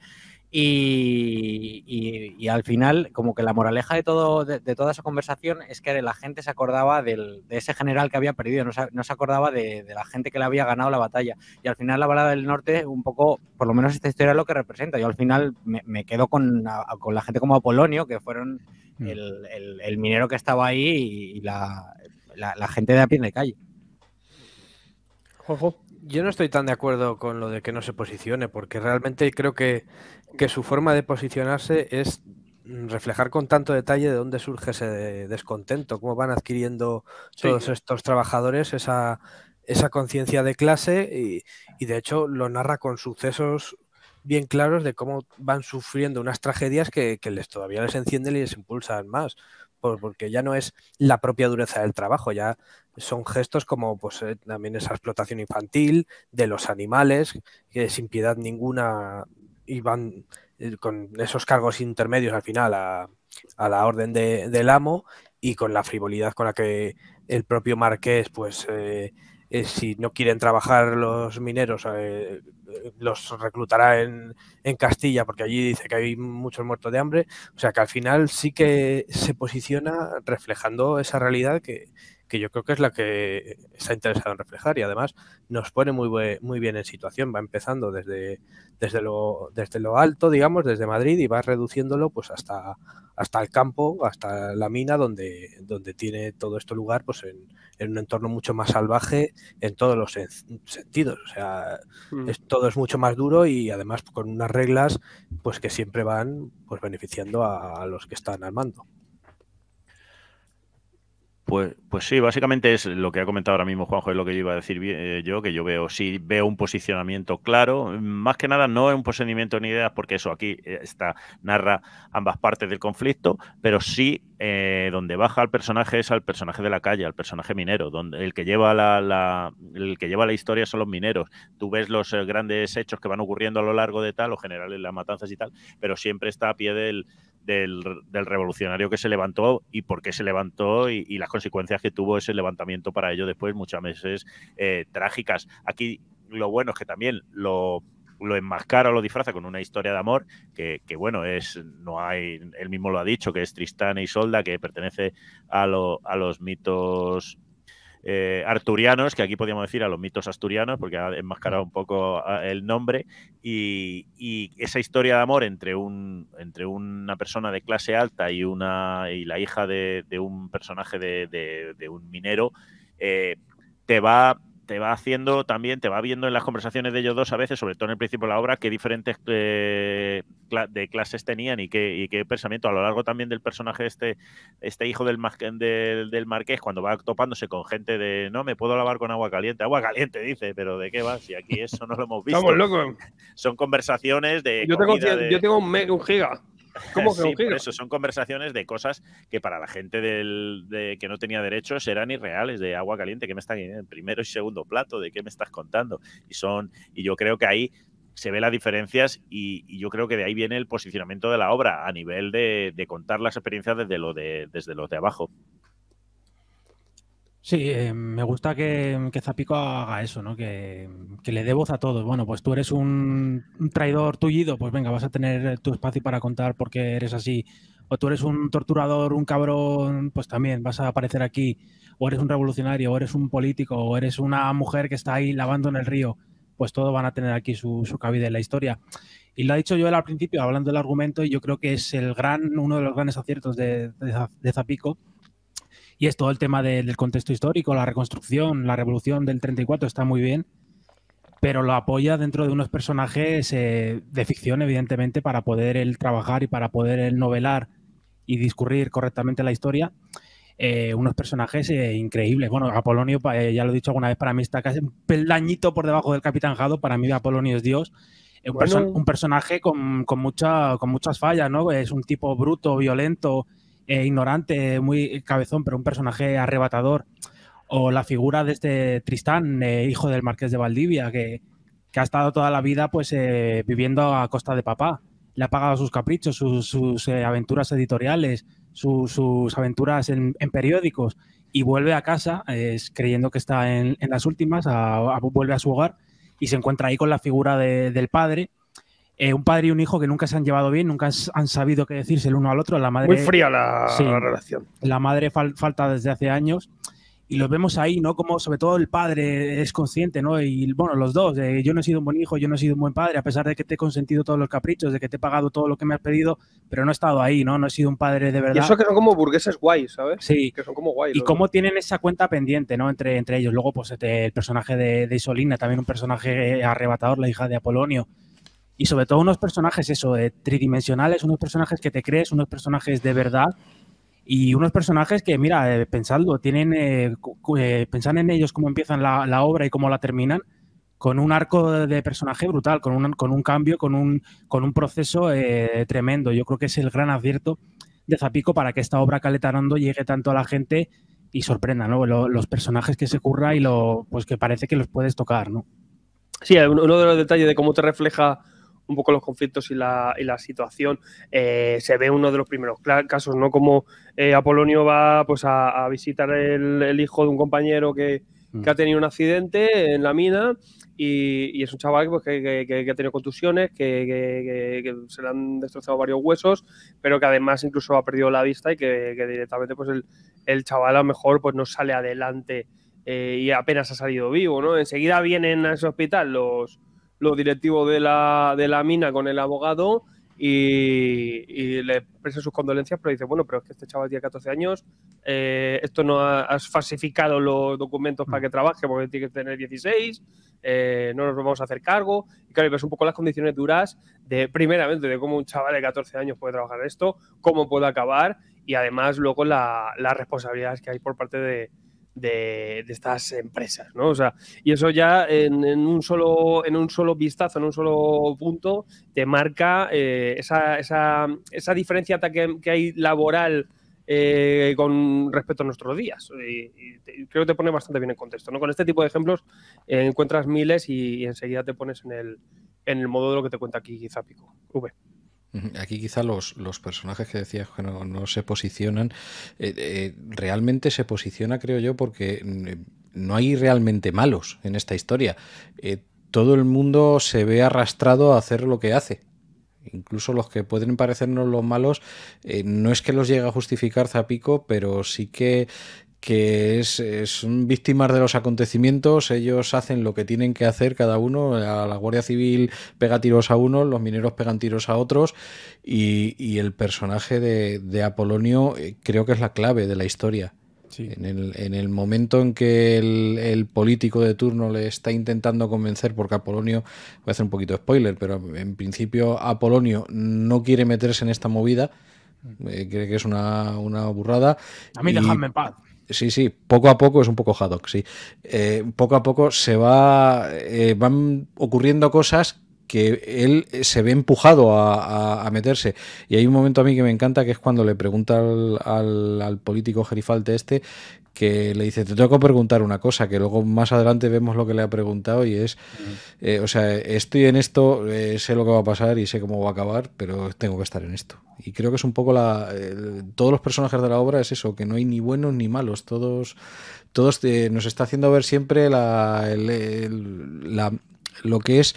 Y al final, como que la moraleja de toda esa conversación es que la gente se acordaba de ese general que había perdido, no se acordaba de la gente que le había ganado la batalla. Y al final la balada del norte, un poco, por lo menos esta historia es lo que representa. Yo al final me quedo con la gente como Apolonio, que fueron el minero que estaba ahí y la gente de a pie de calle. Ojo. Yo no estoy tan de acuerdo con lo de que no se posicione, porque realmente creo que su forma de posicionarse es reflejar con tanto detalle de dónde surge ese descontento, cómo van adquiriendo todos estos trabajadores esa conciencia de clase, y de hecho lo narra con sucesos bien claros de cómo van sufriendo unas tragedias que todavía les encienden y les impulsan más. Porque ya no es la propia dureza del trabajo, ya son gestos como pues también esa explotación infantil de los animales, que sin piedad ninguna iban con esos cargos intermedios al final a la orden del amo, y con la frivolidad con la que el propio marqués, pues si no quieren trabajar los mineros, los reclutará en Castilla, porque allí dice que hay muchos muertos de hambre. O sea que al final sí que se posiciona reflejando esa realidad que yo creo que es la que está interesado en reflejar, y además nos pone muy bien en situación. Va empezando desde lo alto, digamos, desde Madrid, y va reduciéndolo pues hasta el campo, hasta la mina, donde tiene todo esto lugar pues en un entorno mucho más salvaje en todos los sentidos. O sea, todo es mucho más duro, y además con unas reglas pues que siempre van pues beneficiando a los que están al mando. Pues sí, básicamente es lo que ha comentado ahora mismo Juanjo, es lo que yo iba a decir yo, que yo veo un posicionamiento claro, más que nada no es un posicionamiento ni ideas, porque eso aquí narra ambas partes del conflicto, pero sí donde baja al personaje es al personaje de la calle, al personaje minero, donde el que lleva la historia son los mineros. Tú ves los grandes hechos que van ocurriendo a lo largo de tal, los generales, las matanzas y tal, pero siempre está a pie del revolucionario que se levantó, y por qué se levantó, y las consecuencias que tuvo ese levantamiento para ello después, muchas veces trágicas. Aquí lo bueno es que también lo enmascara o lo disfraza con una historia de amor que bueno, él mismo lo ha dicho, que es Tristán e Isolda, que pertenece a los mitos arturianos, que aquí podríamos decir a los mitos asturianos, porque ha enmascarado un poco el nombre, y esa historia de amor entre una persona de clase alta y la hija de un personaje de un minero, te va haciendo también, te va viendo en las conversaciones de ellos dos a veces, sobre todo en el principio de la obra, qué diferentes de clases tenían y qué pensamiento. A lo largo también del personaje este hijo del marqués, cuando va topándose con gente de no, me puedo lavar con agua caliente dice, pero ¿de qué va? Si aquí eso no lo hemos visto. Estamos locos. Son conversaciones de... Yo tengo un giga. ¿Cómo que sí, por eso son conversaciones de cosas que para la gente que no tenía derechos eran irreales, de agua caliente, que me están en primero y segundo plato, de qué me estás contando. Y yo creo que ahí se ven las diferencias y yo creo que de ahí viene el posicionamiento de la obra a nivel de contar las experiencias desde los de abajo. Sí, me gusta que Zapico haga eso, ¿no? Que le dé voz a todos. Bueno, pues tú eres un traidor tullido, pues venga, vas a tener tu espacio para contar por qué eres así. O tú eres un torturador, un cabrón, pues también vas a aparecer aquí. O eres un revolucionario, o eres un político, o eres una mujer que está ahí lavando en el río. Pues todos van a tener aquí su cabida en la historia. Y lo ha dicho Joel al principio, hablando del argumento, y yo creo que es uno de los grandes aciertos de Zapico. Y es todo el tema del contexto histórico, la reconstrucción, la revolución del 34 está muy bien, pero lo apoya dentro de unos personajes de ficción, evidentemente, para poder él trabajar y para poder él novelar y discurrir correctamente la historia. Unos personajes increíbles. Bueno, Apolonio, ya lo he dicho alguna vez, para mí está casi un peldañito por debajo del Capitán Jado. Para mí Apolonio es Dios. Un personaje con muchas fallas, ¿no? Es un tipo bruto, violento, ignorante, muy cabezón, pero un personaje arrebatador. O la figura de este Tristán, hijo del Marqués de Valdivia, que ha estado toda la vida pues viviendo a costa de papá. Le ha pagado sus caprichos, sus aventuras editoriales, sus aventuras en periódicos, y vuelve a casa creyendo que está en las últimas, vuelve a su hogar y se encuentra ahí con la figura del padre. Un padre y un hijo que nunca se han llevado bien, nunca han sabido qué decirse el uno al otro. La madre, muy fría la relación. La madre falta desde hace años y los vemos ahí, ¿no? Como sobre todo el padre es consciente, ¿no? Y bueno, los dos, yo no he sido un buen hijo, yo no he sido un buen padre, a pesar de que te he consentido todos los caprichos, de que te he pagado todo lo que me has pedido, pero no he estado ahí, ¿no? No he sido un padre de verdad. Y eso que son como burgueses guays, ¿sabes? Sí. Que son como guays. Y cómo tienen esa cuenta pendiente, ¿no? Entre ellos. Luego, pues el personaje de Isolina, también un personaje arrebatador, la hija de Apolonio. Y sobre todo unos personajes tridimensionales, unos personajes que te crees, unos personajes de verdad y unos personajes que, mira, pensadlo, pensad en ellos cómo empiezan la obra y cómo la terminan, con un arco de personaje brutal, con un cambio, con un proceso tremendo. Yo creo que es el gran acierto de Zapico para que esta obra Caletarondo llegue tanto a la gente y sorprenda, ¿no? Los personajes que se curra y pues que parece que los puedes tocar, ¿no? Sí, uno de los detalles de cómo te refleja un poco los conflictos y la situación. Se ve uno de los primeros casos, ¿no? Como Apolonio va pues a visitar el hijo de un compañero que ha tenido un accidente en la mina y es un chaval pues, que ha tenido contusiones, que se le han destrozado varios huesos, pero que además incluso ha perdido la vista y que directamente pues el chaval a lo mejor pues no sale adelante y apenas ha salido vivo, ¿no? Enseguida vienen a ese hospital los directivos de la mina con el abogado y le expresan sus condolencias, pero dicen, bueno, pero es que este chaval tiene 14 años, esto no has falsificado los documentos para que trabaje porque tiene que tener 16, no nos vamos a hacer cargo. Y claro, ves un poco las condiciones duras, primeramente, de cómo un chaval de 14 años puede trabajar esto, cómo puede acabar y además luego las responsabilidades que hay por parte de estas empresas, ¿no? O sea, y eso ya en un solo vistazo, en un solo punto, te marca esa diferencia que hay laboral con respecto a nuestros días. Y creo que te pone bastante bien en contexto, ¿no? Con este tipo de ejemplos encuentras miles y enseguida te pones en el modo de lo que te cuenta aquí Zapico. Aquí quizá los personajes que decías que no se posicionan, realmente se posiciona, creo yo, porque no hay realmente malos en esta historia. Todo el mundo se ve arrastrado a hacer lo que hace. Incluso los que pueden parecernos los malos, no es que los llegue a justificar Zapico, pero sí que que son víctimas de los acontecimientos, ellos hacen lo que tienen que hacer cada uno, a la Guardia Civil pega tiros a unos, los mineros pegan tiros a otros, y el personaje de Apolonio creo que es la clave de la historia. Sí. En el momento en que el político de turno le está intentando convencer, porque Apolonio, voy a hacer un poquito de spoiler, pero en principio Apolonio no quiere meterse en esta movida, cree que es una burrada. A mí dejadme en paz. Sí, sí, poco a poco, es un poco Haddock, sí. Poco a poco se va, van ocurriendo cosas que él se ve empujado a meterse. Y hay un momento a mí que me encanta, que es cuando le pregunta al político gerifalte este, que le dice, te tengo que preguntar una cosa, que luego más adelante vemos lo que le ha preguntado, y es, o sea, estoy en esto, sé lo que va a pasar y sé cómo va a acabar, pero tengo que estar en esto. Y creo que es un poco todos los personajes de la obra es eso, que no hay ni buenos ni malos, todos nos está haciendo ver siempre lo que es,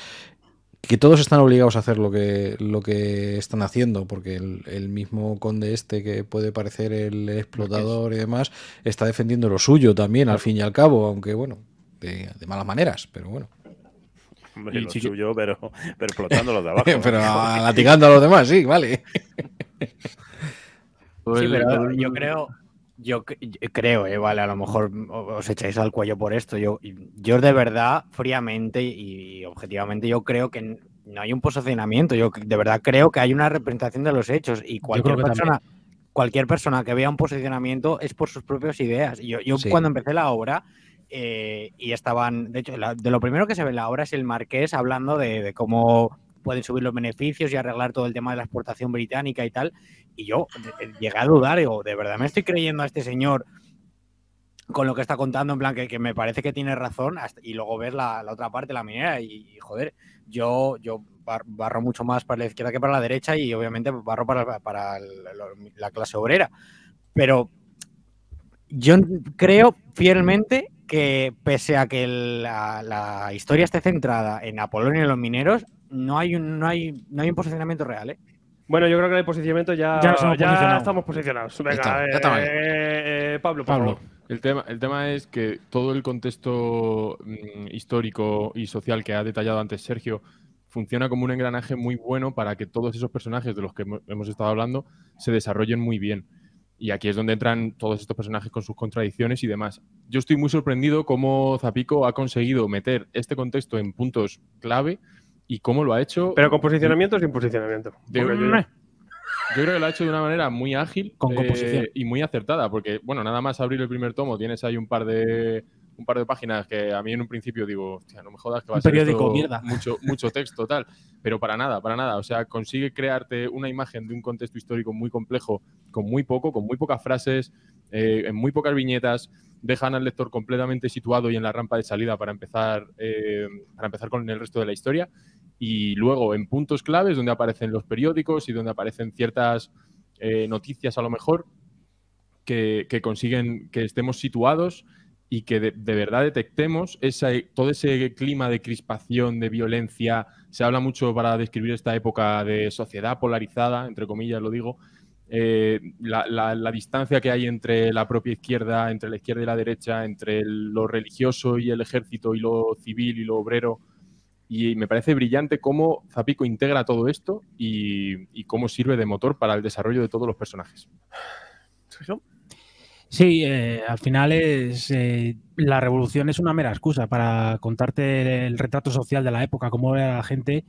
que todos están obligados a hacer lo que están haciendo, porque el mismo conde este, que puede parecer el explotador y demás, está defendiendo lo suyo también, al fin y al cabo, aunque bueno, de malas maneras, pero bueno. Hombre, lo suyo, pero explotando los de abajo. Pero latigando a los demás, sí, vale. Sí, pero yo creo, vale, a lo mejor os echáis al cuello por esto. Yo de verdad, fríamente y objetivamente, yo creo que no hay un posicionamiento. Yo de verdad creo que hay una representación de los hechos, y cualquier persona que vea un posicionamiento es por sus propias ideas. Yo sí. Cuando empecé la obra, y estaban, de hecho, de lo primero que se ve en la obra es el marqués hablando de cómo pueden subir los beneficios y arreglar todo el tema de la exportación británica y tal. Y yo llegué a dudar, digo, ¿de verdad me estoy creyendo a este señor con lo que está contando? En plan, que me parece que tiene razón, y luego ves la otra parte, la minera, y joder, yo barro mucho más para la izquierda que para la derecha, y obviamente barro para la clase obrera. Pero yo creo fielmente que, pese a que la historia esté centrada en Apolonio y los mineros, no hay un posicionamiento real, ¿eh? Bueno, yo creo que el posicionamiento ya estamos posicionados. Venga, ya está Pablo. El tema es que todo el contexto histórico y social que ha detallado antes Sergio funciona como un engranaje muy bueno para que todos esos personajes de los que hemos estado hablando se desarrollen muy bien. Y aquí es donde entran todos estos personajes con sus contradicciones y demás. Yo estoy muy sorprendido cómo Zapico ha conseguido meter este contexto en puntos clave. ¿Y cómo lo ha hecho? ¿Pero con posicionamiento o sin posicionamiento? Yo creo que lo ha hecho de una manera muy ágil, con composición, y muy acertada, porque, bueno, nada más abrir el primer tomo tienes ahí un par de páginas que a mí en un principio digo, hostia, no me jodas que va a ser esto, mucho texto, tal. Pero para nada. O sea, consigue crearte una imagen de un contexto histórico muy complejo, con muy pocas frases, en muy pocas viñetas. Dejan al lector completamente situado y en la rampa de salida para empezar con el resto de la historia. Y luego, en puntos claves, donde aparecen los periódicos y donde aparecen ciertas noticias, a lo mejor, que consiguen que estemos situados y que de verdad detectemos todo ese clima de crispación, de violencia. Se habla mucho, para describir esta época, de sociedad polarizada, entre comillas lo digo. La distancia que hay entre la propia izquierda, entre la izquierda y la derecha, entre lo religioso y el ejército, y lo civil y lo obrero. Y me parece brillante cómo Zapico integra todo esto y cómo sirve de motor para el desarrollo de todos los personajes. Sí, al final la revolución es una mera excusa para contarte el retrato social de la época, cómo era la gente.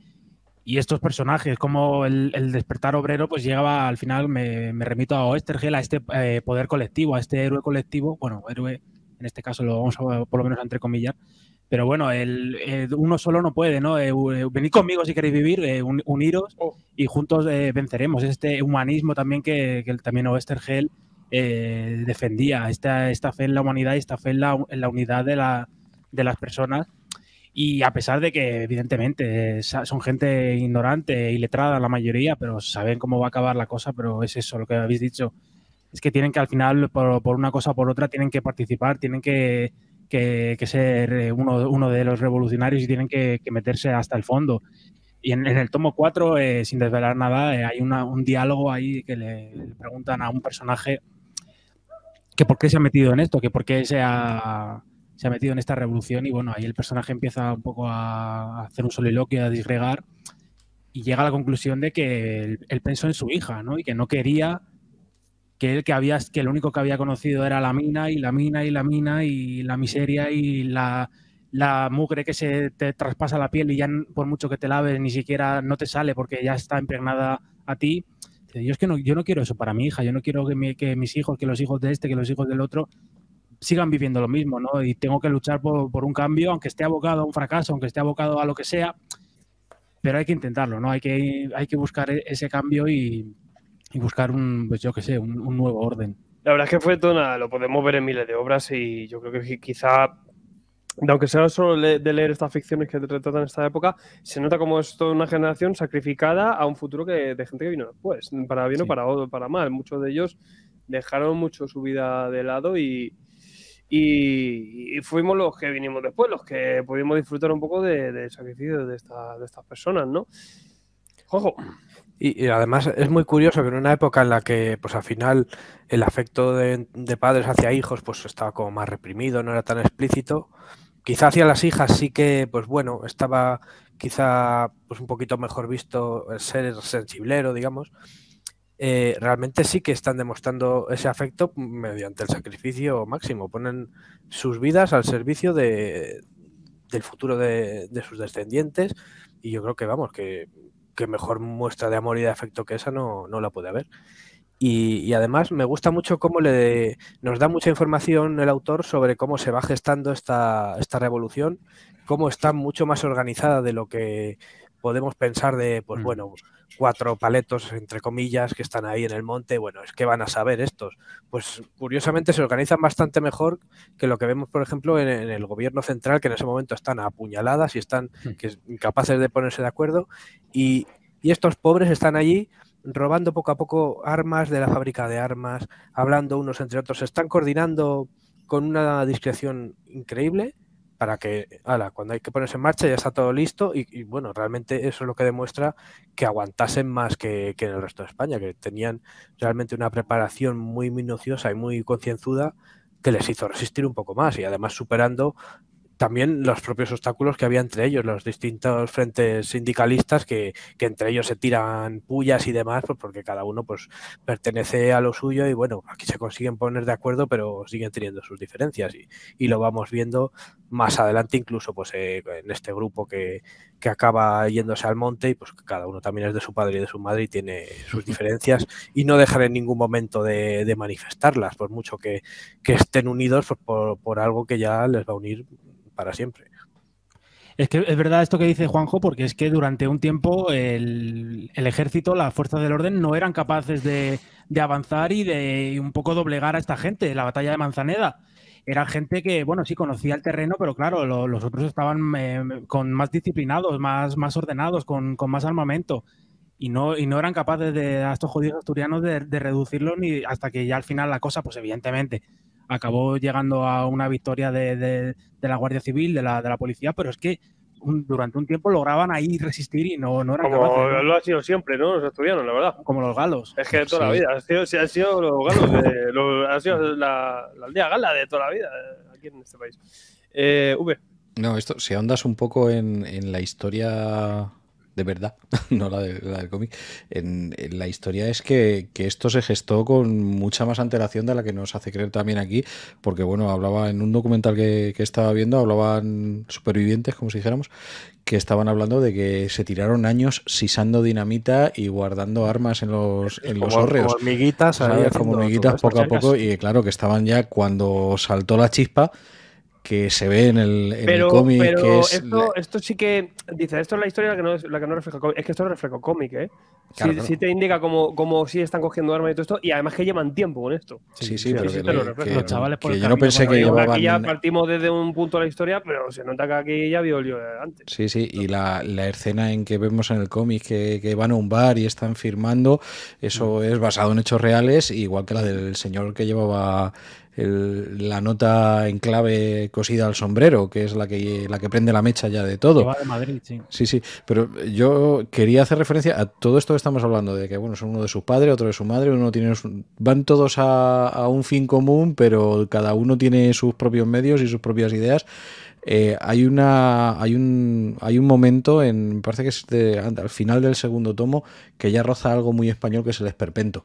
Y estos personajes, como el despertar obrero, pues llegaba al final, me remito a Oestergel, a este poder colectivo, a este héroe colectivo. Bueno, héroe, en este caso lo vamos a, por lo menos, a entrecomillar. Pero bueno, uno solo no puede, ¿no? Venid conmigo si queréis vivir, uniros y juntos venceremos. Este humanismo también que también Oestergel defendía, esta fe en la humanidad y esta fe en la unidad de las personas. Y a pesar de que, evidentemente, son gente ignorante y letrada la mayoría, pero saben cómo va a acabar la cosa. Pero es eso lo que habéis dicho. Es que tienen que, al final, por una cosa o por otra, tienen que participar, tienen que ser uno de los revolucionarios y tienen que meterse hasta el fondo. Y en el tomo 4, sin desvelar nada, hay un diálogo ahí que le preguntan a un personaje que por qué se ha metido en esto, que por qué se ha metido en esta revolución. Y bueno, ahí el personaje empieza un poco a hacer un soliloquio, a disgregar, y llega a la conclusión de que él pensó en su hija, ¿no? Y que no quería, que el único que había conocido era la mina, y la mina, y la mina, y la miseria, y la mugre que se te traspasa la piel y ya por mucho que te laves ni siquiera no te sale porque ya está impregnada a ti. Yo es que no, yo no quiero eso para mi hija, yo no quiero que mis hijos, que los hijos de este, que los hijos del otro sigan viviendo lo mismo, ¿no? Y tengo que luchar por un cambio, aunque esté abocado a un fracaso, aunque esté abocado a lo que sea, pero hay que intentarlo, ¿no? Hay que buscar ese cambio y buscar un, pues yo qué sé, un nuevo orden. La verdad es que fue toda, lo podemos ver en miles de obras y yo creo que quizá, aunque sea solo de leer estas ficciones que retratan esta época, se nota como es toda una generación sacrificada a un futuro de gente que vino después, para bien sí, o para mal. Muchos de ellos dejaron mucho su vida de lado y fuimos los que vinimos después, los que pudimos disfrutar un poco del sacrificio de estas personas, ¿no? ¡Ojo! Y además es muy curioso que en una época en la que pues al final el afecto de padres hacia hijos pues estaba como más reprimido, no era tan explícito. Quizá hacia las hijas sí que, pues bueno, estaba quizá pues un poquito mejor visto el ser sensiblero, digamos. Realmente sí que están demostrando ese afecto mediante el sacrificio máximo. Ponen sus vidas al servicio del futuro de sus descendientes y yo creo que, vamos, que mejor muestra de amor y de afecto que esa no la puede haber. Y además me gusta mucho cómo nos da mucha información el autor sobre cómo se va gestando esta revolución, cómo está mucho más organizada de lo que podemos pensar de, pues bueno, 4 paletos, entre comillas, que están ahí en el monte, bueno, es que van a saber estos. Pues curiosamente se organizan bastante mejor que lo que vemos, por ejemplo, en el gobierno central, que en ese momento están apuñaladas y están incapaces de ponerse de acuerdo. Y estos pobres están allí robando poco a poco armas de la fábrica de armas, hablando unos entre otros, se están coordinando con una discreción increíble, para que, ala, cuando hay que ponerse en marcha ya está todo listo y bueno, realmente eso es lo que demuestra que aguantasen más que en el resto de España, que tenían realmente una preparación muy minuciosa y muy concienzuda que les hizo resistir un poco más y además superando también los propios obstáculos que había entre ellos, los distintos frentes sindicalistas que entre ellos se tiran pullas y demás, pues porque cada uno pues pertenece a lo suyo y bueno, aquí se consiguen poner de acuerdo pero siguen teniendo sus diferencias y lo vamos viendo más adelante incluso pues en este grupo que acaba yéndose al monte y pues cada uno también es de su padre y de su madre y tiene sus diferencias y no dejan en ningún momento de manifestarlas, por mucho que estén unidos pues, por algo que ya les va a unir para siempre. Es que es verdad esto que dice Juanjo, porque es que durante un tiempo el ejército, las fuerzas del orden no eran capaces de avanzar y de un poco doblegar a esta gente. La batalla de Manzaneda era gente que, bueno, sí conocía el terreno, pero claro, los otros estaban con más disciplinados, más ordenados, con más armamento y no eran capaces a estos jodidos asturianos de reducirlos ni hasta que ya al final la cosa, pues evidentemente acabó llegando a una victoria de la Guardia Civil, de la policía, pero es que durante un tiempo lograban ahí resistir y no eran como capaces, ¿no? Lo ha sido siempre, ¿no? Los asturianos, la verdad. Como los galos. Es que toda la vida. Han sido los galos, ha sido la aldea gala de toda la vida aquí en este país. No, esto, si ahondas un poco en la historia de verdad, no la del cómic, en la historia es que esto se gestó con mucha más antelación de la que nos hace creer también aquí, porque bueno, hablaba en un documental que estaba viendo, hablaban supervivientes, como si dijéramos, que estaban hablando de que se tiraron años sisando dinamita y guardando armas en los hórreos. Como hormiguitas poco a poco, y claro, que estaban ya cuando saltó la chispa, que se ve en el cómic. Pero es esto sí que dice, esto es la historia la que no refleja el cómic. Es que esto lo refleja el cómic, ¿eh? Claro, sí te indica como si están cogiendo armas y todo esto, y además que llevan tiempo con esto. Sí, pero sí que los chavales por el camino, yo no pensé que llevaban... Aquí ya partimos desde un punto de la historia, pero se nota que aquí ya había olido antes. Sí, y la escena en que vemos en el cómic que van a un bar y están firmando, eso es basado en hechos reales, igual que la del señor que llevaba la nota en clave cosida al sombrero, que es la que prende la mecha ya de todo. Que va de Madrid, sí. Sí, sí, pero yo quería hacer referencia a todo esto que estamos hablando, de que bueno, son uno de su padre, otro de su madre, uno tiene su... van todos a un fin común, pero cada uno tiene sus propios medios y sus propias ideas. Hay un momento, me parece que es al final del segundo tomo, que ya roza algo muy español, que es el esperpento.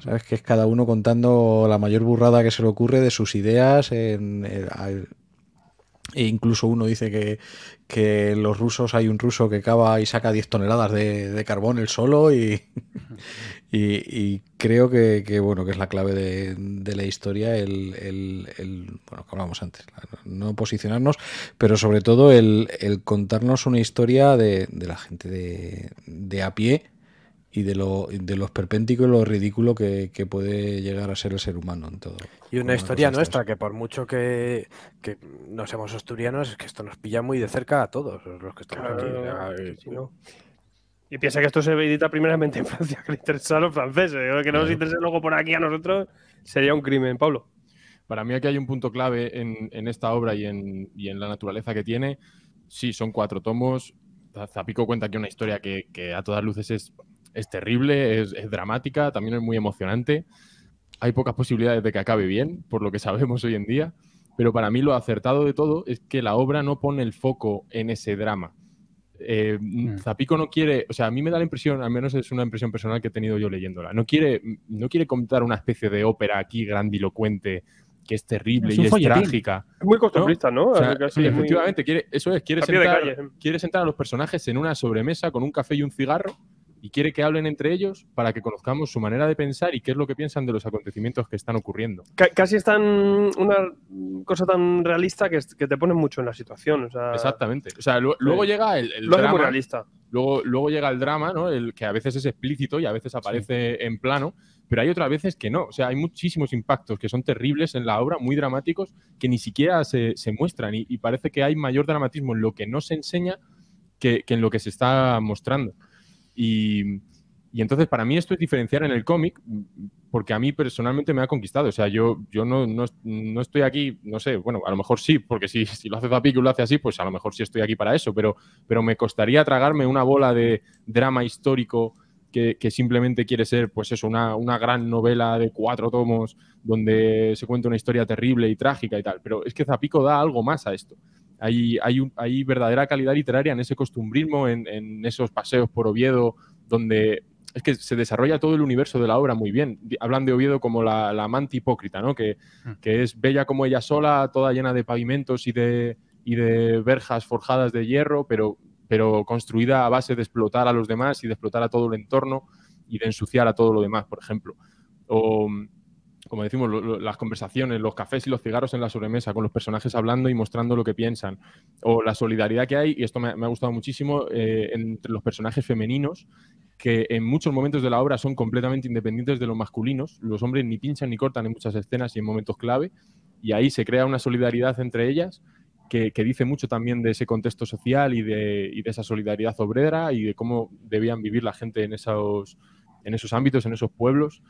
¿Sabes? Que es cada uno contando la mayor burrada que se le ocurre de sus ideas. E incluso uno dice que los rusos, hay un ruso que cava y saca 10 toneladas de carbón él solo, y creo que bueno, que es la clave de la historia, bueno, que hablábamos antes, no posicionarnos, pero sobre todo el contarnos una historia de la gente de a pie, y de lo esperpéntico y lo ridículo que puede llegar a ser el ser humano en todo. Y una historia nuestra, que por mucho que no seamos asturianos, es que esto nos pilla muy de cerca a todos los que estamos aquí. Y piensa que esto se edita primeramente en Francia, que le interesa a los franceses. Que no nos interese luego por aquí a nosotros sería un crimen, Pablo. Para mí aquí hay un punto clave en esta obra y en la naturaleza que tiene. Sí, son 4 tomos. Zapico cuenta que una historia que a todas luces es terrible, es dramática, también es muy emocionante. Hay pocas posibilidades de que acabe bien, por lo que sabemos hoy en día, pero para mí lo acertado de todo es que la obra no pone el foco en ese drama. Zapico no quiere, o sea, a mí me da la impresión, al menos es una impresión personal que he tenido yo leyéndola, no quiere contar una especie de ópera aquí grandilocuente, que es terrible y es trágica. Es muy costumbrista, ¿no? O sea, sí, efectivamente, muy... quiere sentar a los personajes en una sobremesa con un café y un cigarro, y quiere que hablen entre ellos para que conozcamos su manera de pensar y qué es lo que piensan de los acontecimientos que están ocurriendo. Casi es tan una cosa tan realista que te ponen mucho en la situación. O sea, exactamente. O sea, luego llega el drama. Muy realista. Luego llega el drama, ¿no? El que a veces es explícito y a veces aparece en plano, pero hay otras veces que no. O sea, hay muchísimos impactos que son terribles en la obra, muy dramáticos, que ni siquiera se muestran, y parece que hay mayor dramatismo en lo que no se enseña que en lo que se está mostrando. Y entonces para mí esto es diferenciar en el cómic, porque a mí personalmente me ha conquistado. O sea, yo no estoy aquí, no sé, bueno, a lo mejor sí, porque si lo hace Zapico y lo hace así, pues a lo mejor sí estoy aquí para eso, pero me costaría tragarme una bola de drama histórico que simplemente quiere ser, pues eso, una gran novela de 4 tomos donde se cuenta una historia terrible y trágica y tal. Pero es que Zapico da algo más a esto. Hay verdadera calidad literaria en ese costumbrismo, en esos paseos por Oviedo, donde es que se desarrolla todo el universo de la obra muy bien. Hablan de Oviedo como la amante hipócrita, ¿no? Que es bella como ella sola, toda llena de pavimentos y de verjas forjadas de hierro, pero construida a base de explotar a los demás y de explotar a todo el entorno y de ensuciar a todo lo demás, por ejemplo. O... como decimos, las conversaciones, los cafés y los cigarros en la sobremesa, con los personajes hablando y mostrando lo que piensan. O la solidaridad que hay, y esto me ha gustado muchísimo, entre los personajes femeninos, que en muchos momentos de la obra son completamente independientes de los masculinos. Los hombres ni pinchan ni cortan en muchas escenas y en momentos clave, y ahí se crea una solidaridad entre ellas que dice mucho también de ese contexto social y de esa solidaridad obrera y de cómo debían vivir la gente en esos ámbitos, en esos pueblos.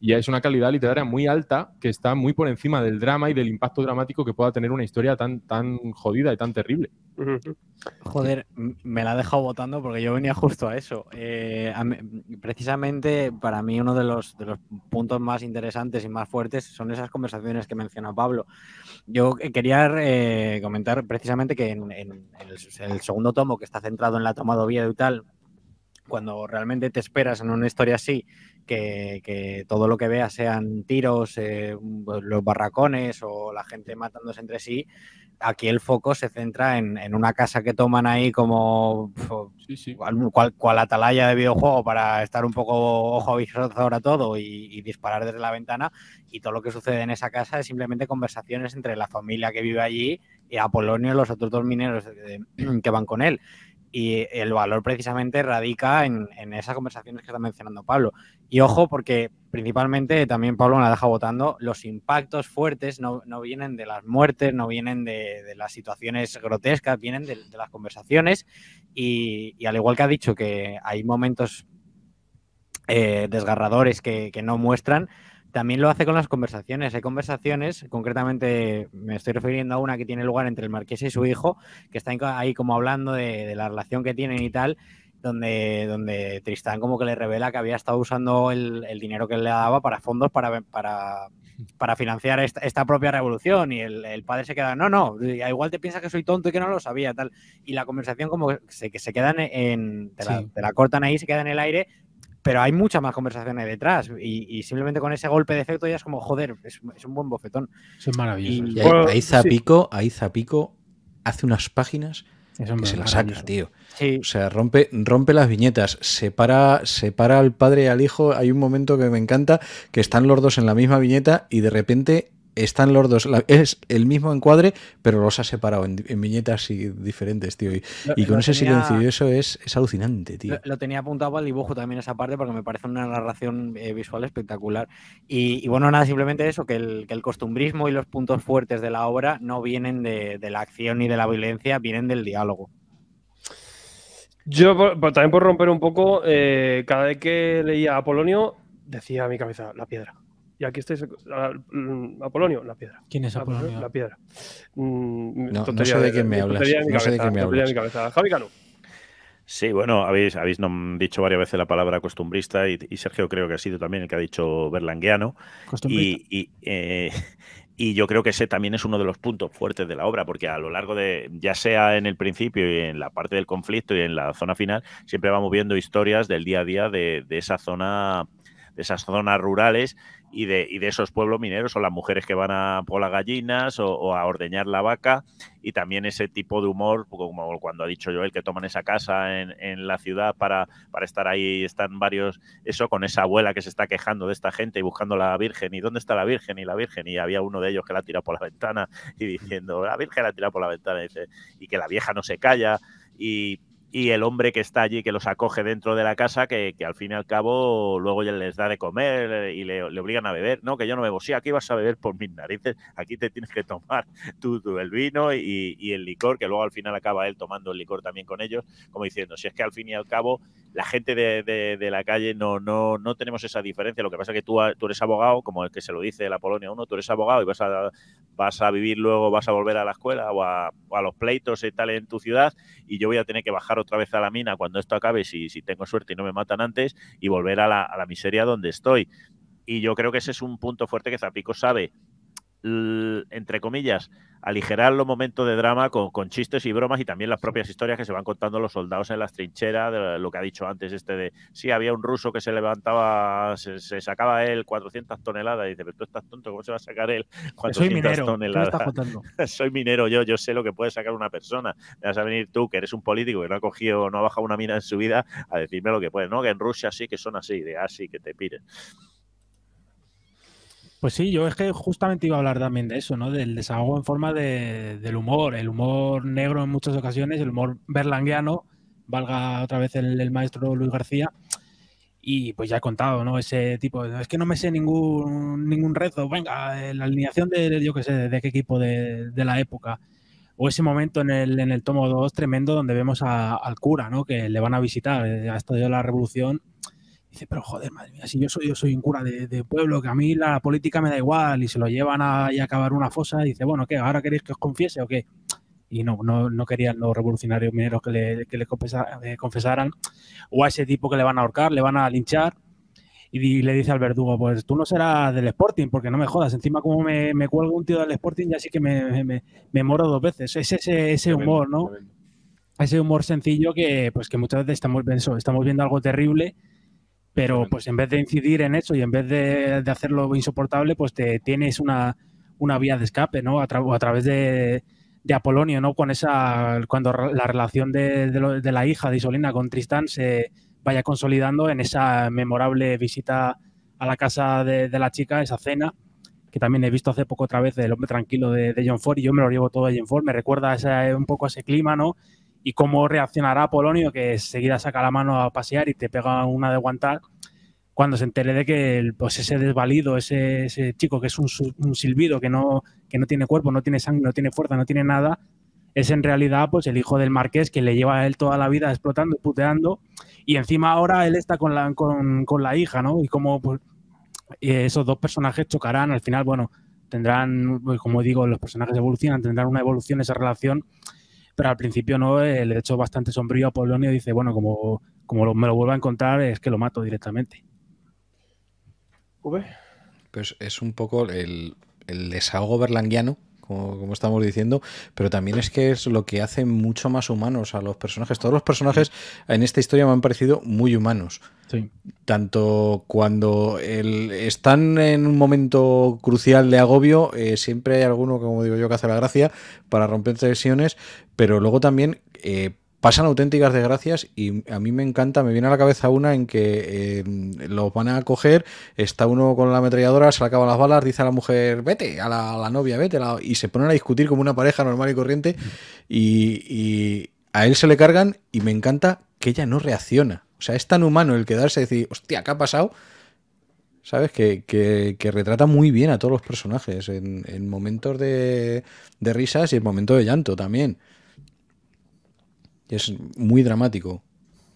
Y es una calidad literaria muy alta, que está muy por encima del drama y del impacto dramático que pueda tener una historia tan jodida y tan terrible. Joder, me la he dejado votando porque yo venía justo a eso. Precisamente para mí uno de los puntos más interesantes y más fuertes son esas conversaciones que menciona Pablo. Yo quería comentar precisamente que en el segundo tomo, que está centrado en la toma de Oviedo y tal, cuando realmente te esperas en una historia así que todo lo que veas sean tiros, los barracones o la gente matándose entre sí, aquí el foco se centra en una casa que toman ahí como cual atalaya de videojuego para estar un poco ojo avisor a todo y disparar desde la ventana, y todo lo que sucede en esa casa es simplemente conversaciones entre la familia que vive allí y Apolonio y los otros 2 mineros que van con él. Y el valor precisamente radica en esas conversaciones que está mencionando Pablo. Y ojo, porque principalmente, también Pablo me la deja votando, los impactos fuertes no vienen de las muertes, no vienen de las situaciones grotescas, vienen de las conversaciones. Y al igual que ha dicho que hay momentos desgarradores que no muestran, También lo hace con las conversaciones. Hay conversaciones, concretamente me estoy refiriendo a una que tiene lugar entre el marqués y su hijo, que está ahí como hablando de la relación que tienen y tal, donde Tristán como que le revela que había estado usando el dinero que le daba para fondos para financiar esta propia revolución, y el padre se queda, no, igual te piensas que soy tonto y que no lo sabía, tal. Y la conversación como que se quedan te la cortan ahí, se queda en el aire. Pero hay muchas más conversaciones detrás y simplemente con ese golpe de efecto ya es como, joder, es un buen bofetón. Eso es maravilloso. Y bueno, ahí Zapico hace unas páginas que se las saca, tío. Sí. O sea, rompe las viñetas, separa al padre y al hijo. Hay un momento que me encanta, que están los dos en la misma viñeta y de repente están los dos, es el mismo encuadre, pero los ha separado en viñetas diferentes, tío. Y con ese silencio, eso es alucinante, tío. Lo tenía apuntado para el dibujo también esa parte, porque me parece una narración visual espectacular. Y bueno, nada, simplemente eso, que el costumbrismo y los puntos fuertes de la obra no vienen de la acción ni de la violencia, vienen del diálogo. Yo, también por romper un poco, cada vez que leía a Apolonio, decía a mi cabeza, la piedra. Y aquí estáis, Apolonio, la piedra. ¿Quién es Apolonio? La piedra. No sé de quién me hablas. Javi Cano. Sí, bueno, habéis dicho varias veces la palabra costumbrista y Sergio creo que ha sido también el que ha dicho berlangueano. Y yo creo que ese también es uno de los puntos fuertes de la obra, porque a lo largo de, ya sea en el principio y en la parte del conflicto y en la zona final, siempre vamos viendo historias del día a día de esa zona, de esas zonas rurales y de esos pueblos mineros, o las mujeres que van a por las gallinas o a ordeñar la vaca, y también ese tipo de humor, como cuando ha dicho Joel, que toman esa casa en la ciudad para estar ahí, están varios, eso con esa abuela que se está quejando de esta gente y buscando la Virgen, y dónde está la Virgen, y la Virgen, y había uno de ellos que la ha tirado por la ventana, y diciendo, la Virgen la ha tirado por la ventana, y que la vieja no se calla, y el hombre que está allí, que los acoge dentro de la casa, que al fin y al cabo luego ya les da de comer y le obligan a beber. No, que yo no bebo. Sí, aquí vas a beber por mis narices. Aquí te tienes que tomar tú el vino y el licor, que luego al final acaba él tomando el licor también con ellos, como diciendo, si es que al fin y al cabo la gente de la calle no tenemos esa diferencia. Lo que pasa es que tú eres abogado, como el que se lo dice la Polonia uno, tú eres abogado y vas a vivir luego, vas a volver a la escuela o a los pleitos y tal en tu ciudad, y yo voy a tener que bajar otra vez a la mina cuando esto acabe, si tengo suerte y no me matan antes, y volver a la miseria donde estoy. Y yo creo que ese es un punto fuerte que Zapico sabe, entre comillas, aligerar los momentos de drama con chistes y bromas, y también las propias historias que se van contando los soldados en las trincheras, de lo que ha dicho antes de sí, había un ruso que se levantaba, se sacaba él 400 toneladas, y dice, pero tú estás tonto, ¿cómo se va a sacar él 400 toneladas? Soy minero, yo sé lo que puede sacar una persona. Me vas a venir tú, que eres un político que no ha bajado una mina en su vida, a decirme lo que puedes. No, que en Rusia sí que son así, de así que te pires. Pues sí, yo es que justamente iba a hablar también de eso, ¿no? Del desahogo en forma del humor, el humor negro en muchas ocasiones, el humor berlangueano, valga otra vez el maestro Luis García, y pues ya he contado, ¿no? Ese tipo de, es que no me sé ningún rezo, venga, la alineación de yo qué sé, de qué equipo de la época, o ese momento en el tomo 2 tremendo donde vemos al cura, ¿no? Que le van a visitar, ha estallado la revolución. Dice, pero joder, madre mía, si yo soy un cura de pueblo, que a mí la política me da igual, y se lo llevan a cavar una fosa, y dice, bueno, ¿qué? ¿Ahora queréis que os confiese o qué? Y no querían los revolucionarios mineros que le confesaran, o a ese tipo que le van a ahorcar, le van a linchar, y le dice al verdugo, pues tú no serás del Sporting, porque no me jodas, encima como me cuelgo un tío del Sporting, ya sí que me moro dos veces. Es ese humor, ¿no? Ese humor sencillo que, pues, que muchas veces estamos viendo algo terrible, pero pues en vez de incidir en eso y en vez de hacerlo insoportable, pues tienes una vía de escape, ¿no? A través de Apolonio, ¿no? Con cuando la relación de la hija de Isolina con Tristán se vaya consolidando en esa memorable visita a la casa de la chica, esa cena, que también he visto hace poco otra vez, El hombre tranquilo de John Ford, y yo me lo llevo todo a John Ford, me recuerda un poco a ese clima, ¿no? Y cómo reaccionará Apolonio, que seguida saca la mano a pasear y te pega una de guantar, cuando se entere de que pues ese desvalido, ese chico que es un silbido, que no tiene cuerpo, no tiene sangre, no tiene fuerza, no tiene nada, es en realidad pues el hijo del marqués, que le lleva a él toda la vida explotando y puteando, y encima ahora él está con la hija, ¿no? Y cómo pues, Esos dos personajes chocarán, al final, bueno, tendrán, como digo, los personajes evolucionan, tendrán una evolución esa relación, pero al principio no, el hecho bastante sombrío, Apolonio dice, bueno, como me lo vuelva a encontrar es que lo mato directamente. Pues es un poco el desahogo berlanguiano, como estamos diciendo, pero también es que es lo que hace mucho más humanos a los personajes. Todos los personajes en esta historia me han parecido muy humanos. Sí. Tanto cuando están en un momento crucial de agobio, siempre hay alguno, como digo yo, que hace la gracia para romper tensiones, pero luego también pasan auténticas desgracias y a mí me encanta, me viene a la cabeza una en que los van a coger, está uno con la ametralladora, se le acaban las balas, dice a la mujer, vete, a la novia, vete, y se ponen a discutir como una pareja normal y corriente y a él se le cargan y me encanta que ella no reacciona. O sea, es tan humano el quedarse y decir, hostia, ¿qué ha pasado? ¿Sabes? Que retrata muy bien a todos los personajes en momentos de risas y en momentos de llanto también. Y es muy dramático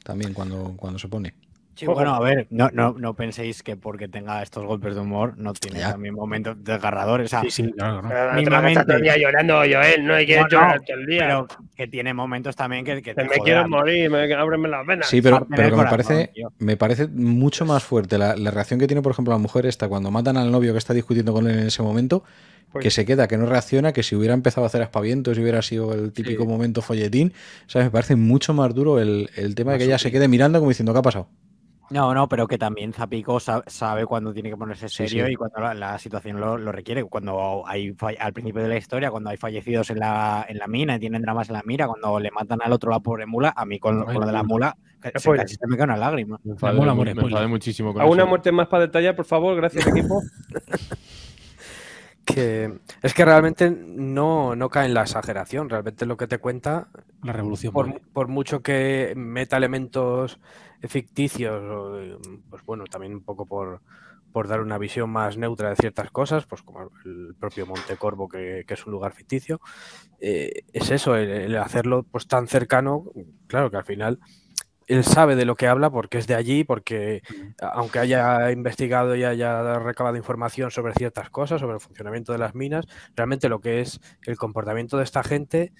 también cuando se pone. Sí, bueno, a ver, no penséis que porque tenga estos golpes de humor no tiene también momentos desgarradores. O sea, sí, claro. No mismamente, todo el día llorando, Joel, no hay que llorar todo el día. Pero que tiene momentos también que te me quiero morir, ábreme las venas. Sí, pero que me parece mucho más fuerte la reacción que tiene, por ejemplo, la mujer esta cuando matan al novio que está discutiendo con él en ese momento, pues, que se queda, que no reacciona, que si hubiera empezado a hacer aspavientos y hubiera sido el típico momento folletín, ¿sabes? Me parece mucho más duro el tema de que ella se quede mirando como diciendo, ¿qué ha pasado? No, pero que también Zapico sabe cuando tiene que ponerse serio y cuando la situación lo requiere. Cuando hay al principio de la historia, cuando hay fallecidos en la mina y tienen dramas en la mira, cuando le matan al otro la pobre mula, a mí con lo de la mula casi se me cae una lágrima. Me enfadé muchísimo con eso. ¿Alguna muerte más para detallar, por favor? Gracias, equipo. Es que realmente no cae en la exageración. Realmente lo que te cuenta la revolución, por mucho que meta elementos ficticios, pues bueno, también un poco por dar una visión más neutra de ciertas cosas, pues como el propio Montecorvo, que es un lugar ficticio, es eso, el hacerlo pues tan cercano. Claro que al final él sabe de lo que habla porque es de allí, porque aunque haya investigado y haya recabado información sobre ciertas cosas, sobre el funcionamiento de las minas, realmente lo que es el comportamiento de esta gente,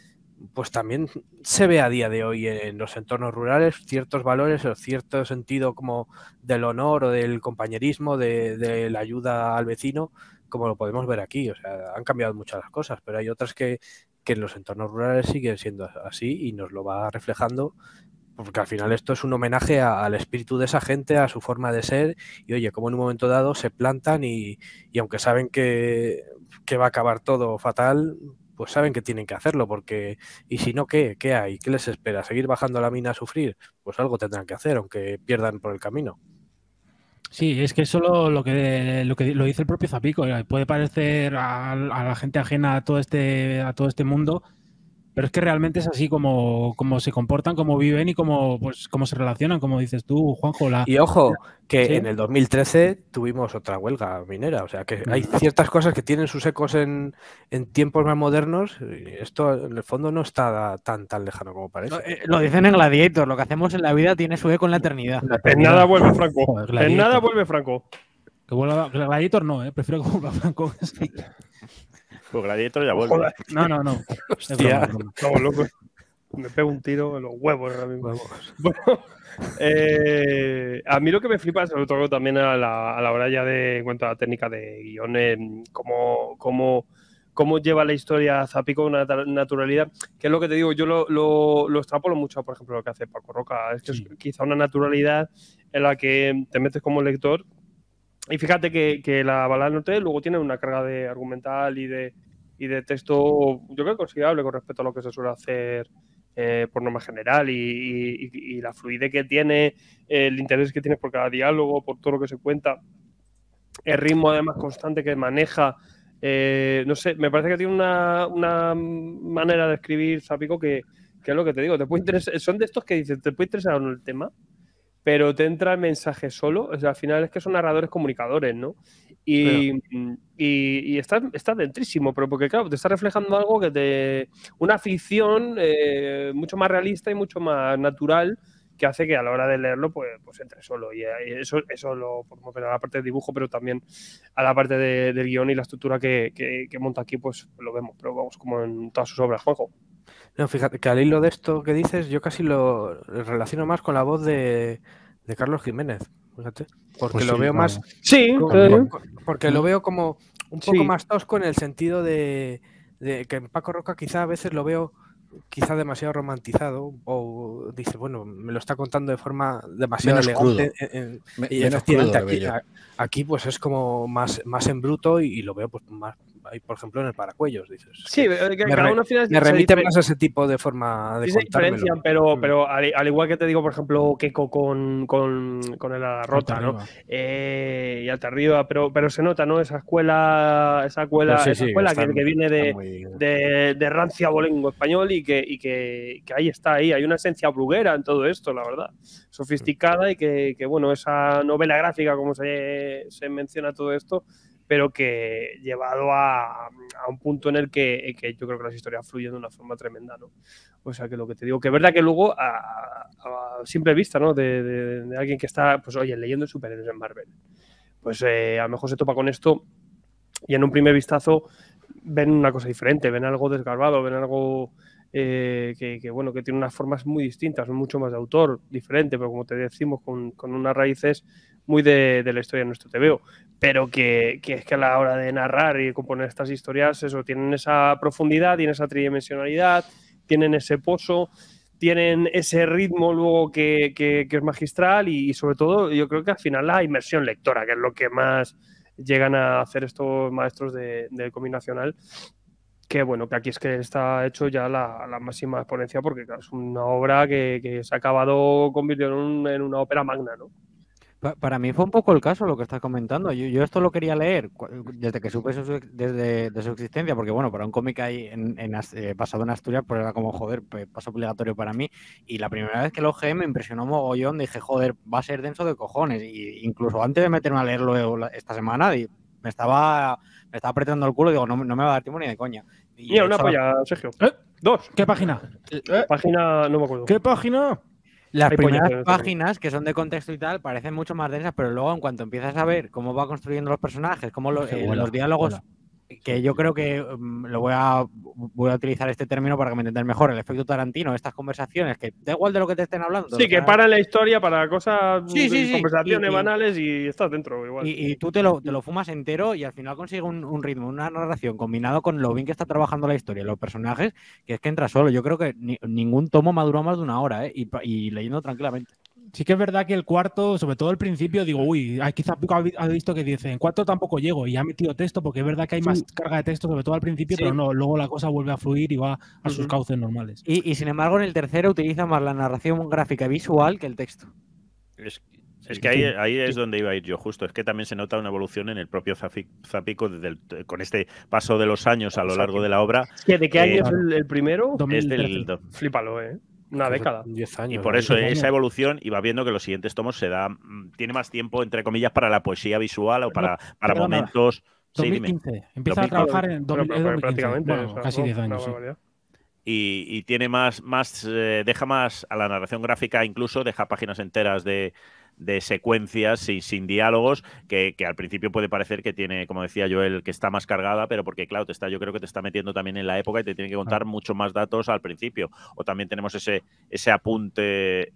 pues también se ve a día de hoy en los entornos rurales ciertos valores o cierto sentido como del honor o del compañerismo, de la ayuda al vecino, como lo podemos ver aquí. O sea, han cambiado muchas las cosas, pero hay otras que en los entornos rurales siguen siendo así y nos lo va reflejando. Porque al final esto es un homenaje al espíritu de esa gente, a su forma de ser. Y oye, como en un momento dado se plantan y aunque saben que va a acabar todo fatal, pues saben que tienen que hacerlo. Porque, y si no, ¿qué hay? ¿Qué les espera? ¿Seguir bajando a la mina a sufrir? Pues algo tendrán que hacer, aunque pierdan por el camino. Sí, es que solo lo que dice el propio Zapico. Puede parecer a la gente ajena a todo este mundo, pero es que realmente es así como se comportan, como viven y como se relacionan, como dices tú, Juanjo. Y ojo, que en el 2013 tuvimos otra huelga minera. O sea, que hay ciertas cosas que tienen sus ecos en tiempos más modernos. Y esto, en el fondo, no está tan lejano como parece. Lo dicen en Gladiator. Lo que hacemos en la vida tiene su eco en la eternidad. En nada vuelve Franco. En nada vuelve Franco. Que vuelva Gladiator no, prefiero que vuelva Franco. Sí. Pues Gladiator ya vuelve. Hola. No. Hostia. Estamos locos. Me pego un tiro en los huevos ahora mismo. Bueno, a mí lo que me flipa, sobre todo también a la hora ya de, en cuanto a la técnica de guiones, cómo lleva la historia Zapico con una naturalidad, que es lo que te digo, yo lo extrapolo mucho, por ejemplo, lo que hace Paco Roca. Es que es quizá una naturalidad en la que te metes como lector. Y fíjate que la balada norte luego tiene una carga de argumental y de texto, yo creo, considerable con respecto a lo que se suele hacer por norma general y la fluidez que tiene, el interés que tiene por cada diálogo, por todo lo que se cuenta, el ritmo además constante que maneja. No sé, me parece que tiene una manera de escribir Zapico que es lo que te digo, te puede interesar, son de estos que dicen, te puede interesar o no el tema, pero te entra el mensaje solo. O sea, al final es que son narradores comunicadores, ¿no? Y está dentrísimo, pero porque, claro, te está reflejando algo una ficción mucho más realista y mucho más natural que hace que a la hora de leerlo pues entre solo. Y eso lo pongo a la parte de dibujo, pero también a la parte del guión y la estructura que monta aquí, pues lo vemos, pero vamos, como en todas sus obras, Juanjo. No, fíjate, que al hilo de esto que dices, yo casi lo relaciono más con la voz de Carlos Jiménez, fíjate, porque pues lo sí, veo más... Sí, porque lo veo como un poco más tosco en el sentido de que en Paco Roca quizá a veces lo veo quizá demasiado romantizado, o dice, bueno, me lo está contando de forma demasiado elegante. Y efectivamente aquí pues es como más en bruto y lo veo pues más... Ahí, por ejemplo, en el Paracuellos, dices. Sí, que cada uno al final me remite más a ese tipo de forma de diferencia, pero al igual que te digo, por ejemplo, Keiko con el Arrota, ¿no? Y hasta arriba, pero se nota, ¿no? Esa escuela que viene de rancia abolengo español y que ahí está, ahí hay una esencia bruguera en todo esto, la verdad, sofisticada, y que bueno, esa novela gráfica, como se menciona todo esto, pero que llevado a un punto en el que yo creo que las historias fluyen de una forma tremenda, ¿no? O sea, que lo que te digo, que es verdad que luego a simple vista, ¿no? De alguien que está, pues oye, leyendo superhéroes en Marvel, pues a lo mejor se topa con esto y en un primer vistazo ven una cosa diferente, ven algo desgarbado, ven algo bueno, que tiene unas formas muy distintas, mucho más de autor, diferente, pero como te decimos, con unas raíces muy de la historia de nuestro TVO, pero que es que a la hora de narrar y componer estas historias, eso, tienen esa profundidad, tienen esa tridimensionalidad, tienen ese pozo, tienen ese ritmo luego que es magistral y sobre todo yo creo que al final la inmersión lectora, que es lo que más llegan a hacer estos maestros del cómic nacional, que bueno, que aquí es que está hecho ya la máxima exponencia, porque claro, es una obra que se ha acabado convirtiendo en una ópera magna, ¿no? Para mí fue un poco el caso lo que estás comentando. Yo esto lo quería leer desde que supe de su existencia, porque bueno, para un cómic ahí basado en Asturias, pues era como, joder, paso obligatorio para mí. Y la primera vez que lo ojeé me impresionó mogollón, dije, joder, va a ser denso de cojones. Y incluso antes de meterme a leerlo esta semana, me estaba apretando el culo y digo, no me va a dar tiempo ni de coña. Y mira, una polla, Sergio. Dos. ¿Qué página? Página, no me acuerdo. ¿Qué página? Las primeras páginas, que son de contexto y tal, parecen mucho más densas, pero luego en cuanto empiezas a ver cómo va construyendo los personajes, cómo los diálogos, que yo creo que lo voy a utilizar este término para que me entendáis mejor, el efecto Tarantino, estas conversaciones, que da igual de lo que te estén hablando. Sí, que para la historia, para cosas, conversaciones banales y estás dentro igual. Y tú te lo fumas entero y al final consigues un ritmo, una narración combinado con lo bien que está trabajando la historia, los personajes, que es que entra solo. Yo creo que ningún tomo maduró más de una hora, ¿eh? Y leyendo tranquilamente. Sí que es verdad que el cuarto, sobre todo al principio, digo, uy, quizá has visto que dice, en cuarto tampoco llego y ha metido texto, porque es verdad que hay más carga de texto, sobre todo al principio, pero no, luego la cosa vuelve a fluir y va a sus cauces normales. Y sin embargo, en el tercero utiliza más la narración gráfica y visual que el texto. Es que ahí es donde iba a ir yo, justo. Es que también se nota una evolución en el propio Zapico con este paso de los años a lo largo de la obra. ¿De qué año es el primero? 2013. Flípalo, Una década. 10 años. Y por eso esa evolución, y va viendo que los siguientes tomos tiene más tiempo, entre comillas, para la poesía visual o para momentos. 2015. Sí, empieza a trabajar en 2015. Prácticamente. Bueno, casi 10 años. Sí. Y tiene más deja más a la narración gráfica, incluso deja páginas enteras de secuencias y sin diálogos, que al principio puede parecer que tiene, como decía Joel, que está más cargada, pero porque claro, yo creo que te está metiendo también en la época y te tiene que contar mucho más datos al principio. O también tenemos ese apunte,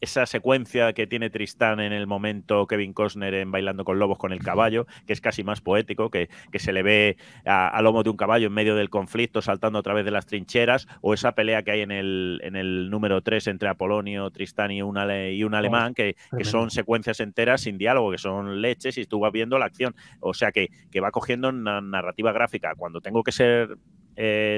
esa secuencia que tiene Tristán en el momento Kevin Costner en Bailando con Lobos con el caballo, que es casi más poético, que se le ve a lomo de un caballo en medio del conflicto, saltando a través de las trincheras, o esa pelea que hay en el número 3 entre Apolonio, Tristán y un alemán, que son secuencias enteras sin diálogo, que son leches, y tú vas viendo la acción. O sea, que va cogiendo una narrativa gráfica. Cuando tengo que ser...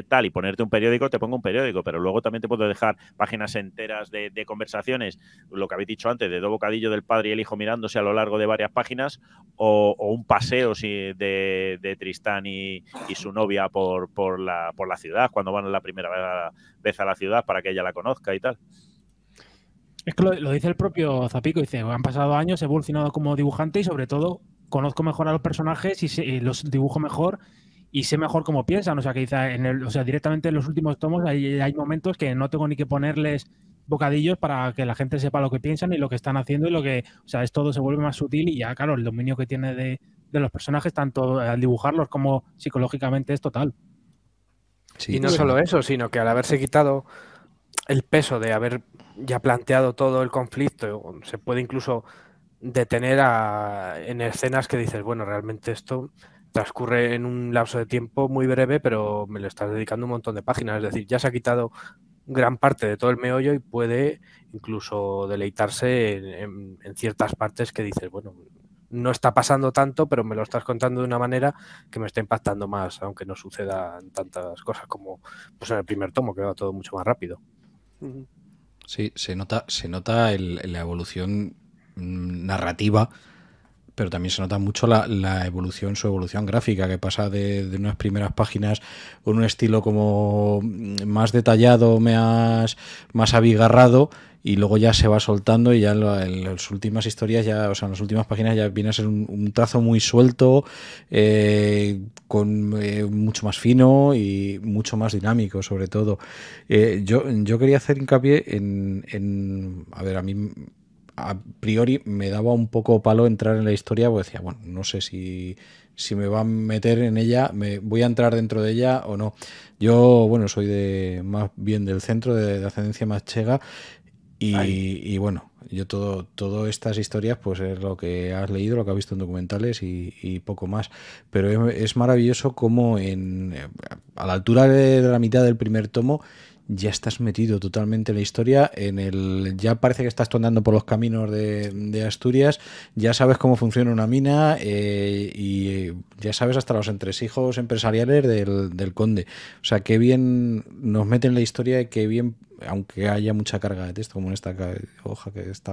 tal y ponerte un periódico, te pongo un periódico, pero luego también te puedo dejar páginas enteras de conversaciones, lo que habéis dicho antes, de dos bocadillos del padre y el hijo mirándose a lo largo de varias páginas, o un paseo de Tristán y su novia por la ciudad, cuando van la primera vez a la ciudad para que ella la conozca y tal. Es que lo dice el propio Zapico, dice, han pasado años, he evolucionado como dibujante y sobre todo conozco mejor a los personajes y los dibujo mejor. y sé mejor cómo piensan. O sea, que quizá en el, o sea, directamente en los últimos tomos hay momentos que no tengo ni que ponerles bocadillos para que la gente sepa lo que piensan y lo que están haciendo y lo que... O sea, es todo se vuelve más sutil y ya, claro, el dominio que tiene de los personajes, tanto al dibujarlos como psicológicamente, es total. Sí, y no solo eso, sino que al haberse quitado el peso de haber ya planteado todo el conflicto, se puede incluso detener en escenas que dices, bueno, realmente esto transcurre en un lapso de tiempo muy breve, pero me lo estás dedicando un montón de páginas. Es decir, ya se ha quitado gran parte de todo el meollo y puede incluso deleitarse en ciertas partes que dices, bueno, no está pasando tanto, pero me lo estás contando de una manera que me está impactando más, aunque no sucedan tantas cosas como pues en el primer tomo, que va todo mucho más rápido. Sí, se nota la evolución narrativa, pero también se nota mucho su evolución gráfica, que pasa de unas primeras páginas con un estilo como más detallado, más abigarrado, y luego ya se va soltando y ya en las últimas historias, en las últimas páginas ya viene a ser un trazo muy suelto, mucho más fino y mucho más dinámico, sobre todo. Yo quería hacer hincapié a mí a priori me daba un poco palo entrar en la historia, porque decía, bueno, no sé si me va a meter en ella, voy a entrar dentro de ella o no. Yo, bueno, soy más bien del centro, de ascendencia manchega. Y bueno, yo todas estas historias pues es lo que has leído, lo que has visto en documentales y poco más. Pero es maravilloso como a la altura de la mitad del primer tomo ya estás metido totalmente en la historia, ya parece que estás andando por los caminos de Asturias, ya sabes cómo funciona una mina y ya sabes hasta los entresijos empresariales del conde. O sea, qué bien nos meten en la historia y qué bien... aunque haya mucha carga de texto, como en esta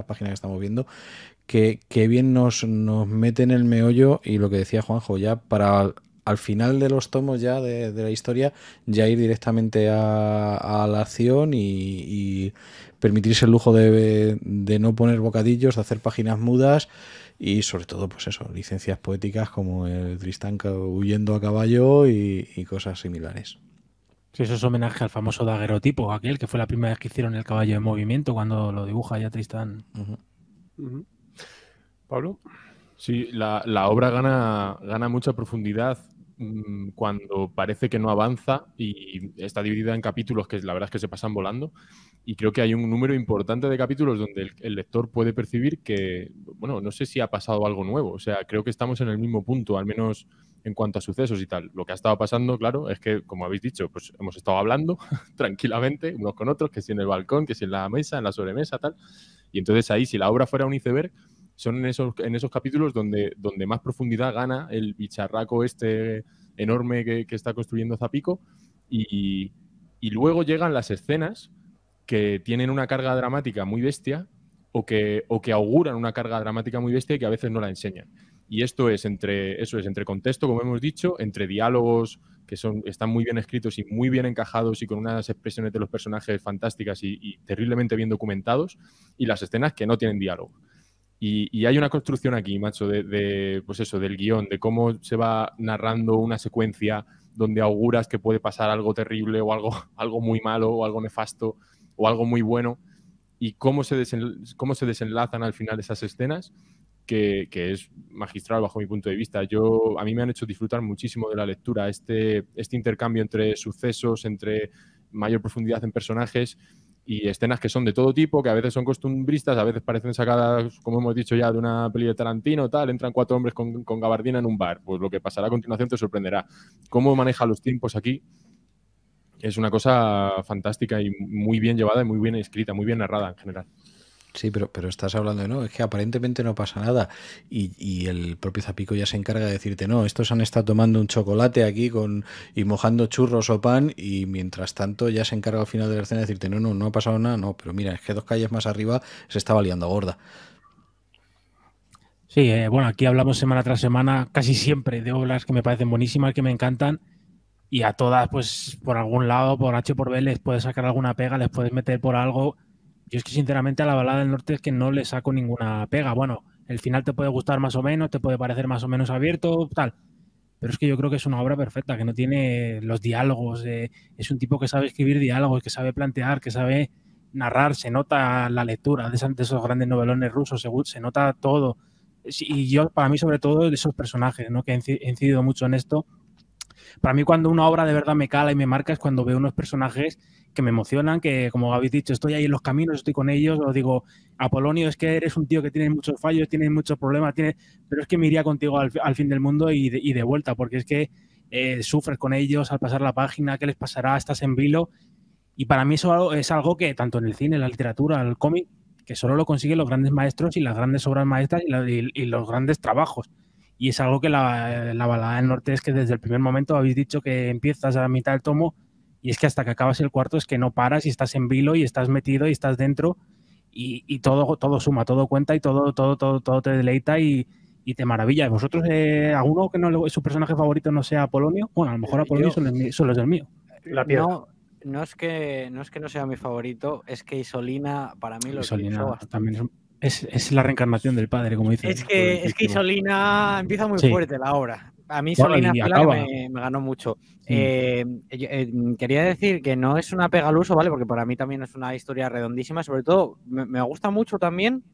página que estamos viendo, que bien nos mete en el meollo, y lo que decía Juanjo, ya para al final de los tomos ya de la historia, ya ir directamente a la acción y permitirse el lujo de no poner bocadillos, de hacer páginas mudas y sobre todo, pues eso, licencias poéticas como el Tristán huyendo a caballo y cosas similares. Sí, eso es homenaje al famoso daguerrotipo, aquel que fue la primera vez que hicieron el caballo en movimiento cuando lo dibuja ya Tristán. Pablo. Sí, la obra gana mucha profundidad cuando parece que no avanza y está dividida en capítulos que la verdad es que se pasan volando, y creo que hay un número importante de capítulos donde el lector puede percibir que, bueno, no sé si ha pasado algo nuevo, o sea, creo que estamos en el mismo punto, al menos en cuanto a sucesos y tal. Lo que ha estado pasando, claro, es que, como habéis dicho, pues hemos estado hablando tranquilamente unos con otros, que si en el balcón, que si en la mesa, en la sobremesa, tal, y entonces ahí, si la obra fuera un iceberg, son en esos capítulos donde más profundidad gana el bicharraco este enorme que está construyendo Zapico, y luego llegan las escenas que tienen una carga dramática muy bestia o que auguran una carga dramática muy bestia y que a veces no la enseñan. Y esto es entre contexto, como hemos dicho, entre diálogos que están muy bien escritos y muy bien encajados y con unas expresiones de los personajes fantásticas y terriblemente bien documentados, y las escenas que no tienen diálogo. Y hay una construcción aquí, macho, pues eso, del guión, de cómo se va narrando una secuencia donde auguras que puede pasar algo terrible o algo muy malo o algo nefasto o algo muy bueno, y cómo se desenlazan al final esas escenas, que es magistral bajo mi punto de vista. A mí me han hecho disfrutar muchísimo de la lectura, este intercambio entre sucesos, entre mayor profundidad en personajes y escenas que son de todo tipo, que a veces son costumbristas, a veces parecen sacadas, como hemos dicho ya, de una peli de Tarantino, tal, entran cuatro hombres con gabardina en un bar, pues lo que pasará a continuación te sorprenderá. Cómo maneja los tiempos aquí es una cosa fantástica y muy bien llevada y muy bien escrita, muy bien narrada en general. Sí, pero estás hablando de, no, es que aparentemente no pasa nada, y el propio Zapico ya se encarga de decirte, no, estos han estado tomando un chocolate aquí y mojando churros o pan, y mientras tanto ya se encarga al final de la escena de decirte, no ha pasado nada, no, pero mira, es que dos calles más arriba se estaba liando gorda. Sí, bueno, aquí hablamos semana tras semana casi siempre de obras que me parecen buenísimas, que me encantan, y a todas, pues por algún lado, por H o por B, les puedes sacar alguna pega, les puedes meter por algo... Yo es que sinceramente a la balada del norte es que no le saco ninguna pega. Bueno, el final te puede gustar más o menos, te puede parecer más o menos abierto, tal. pero es que yo creo que es una obra perfecta, que no tiene los diálogos, es un tipo que sabe escribir diálogos, que sabe plantear, que sabe narrar, se nota la lectura de esos grandes novelones rusos, se nota todo. Y yo, para mí, sobre todo, de esos personajes, ¿no?, que he incidido mucho en esto. Para mí, cuando una obra de verdad me cala y me marca, es cuando veo unos personajes que me emocionan, que, como habéis dicho, estoy ahí en los caminos, estoy con ellos, os digo, Apolonio, es que eres un tío que tiene muchos fallos, tiene muchos problemas, pero es que me iría contigo al fin del mundo y de vuelta, porque es que sufres con ellos al pasar la página, ¿qué les pasará? Estás en vilo. Y para mí eso es algo que, tanto en el cine, en la literatura, en el cómic, que solo lo consiguen los grandes maestros y las grandes obras maestras y los grandes trabajos. Y es algo que la balada del norte es que desde el primer momento habéis dicho que empiezas a la mitad del tomo y es que hasta que acabas el cuarto es que no paras y estás en vilo y estás metido y estás dentro y todo suma, todo cuenta y todo te deleita y te maravilla. ¿Vosotros, alguno que no su personaje favorito no sea Apolonio? Bueno, a lo mejor Apolonio solo es el mío. La piedra. No es que no sea mi favorito, es que Isolina para mí lo hizo también. Es la reencarnación del padre, como dice. Es que Isolina empieza muy fuerte la obra. A mí Isolina me ganó mucho. Sí. Quería decir que no es una pega al uso, ¿vale? Porque para mí también es una historia redondísima. Sobre todo, me gusta mucho también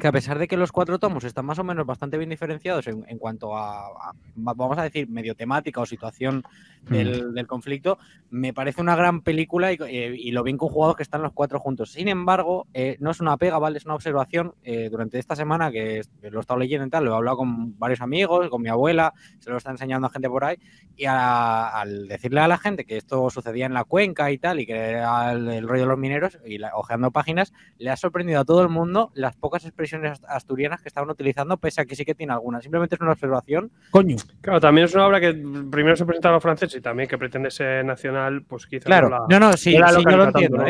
que, a pesar de que los cuatro tomos están más o menos bastante bien diferenciados en cuanto a, vamos a decir, medio temática o situación del conflicto, me parece una gran película y lo bien conjugados que están los cuatro juntos. Sin embargo, no es una pega, ¿vale? Es una observación. Durante esta semana que lo he estado leyendo y tal, lo he hablado con varios amigos, con mi abuela, se lo está enseñando a gente por ahí, y al decirle a la gente que esto sucedía en la cuenca y tal, y que era el rollo de los mineros, y hojeando páginas, le ha sorprendido a todo el mundo las pocas expresiones asturianas que estaban utilizando, pese a que sí que tiene algunas. Simplemente es una observación. Coño. Claro, también es una obra que primero se presenta a los franceses y también que pretende ser nacional, pues quizás... Claro, sí, yo lo entiendo, tanto,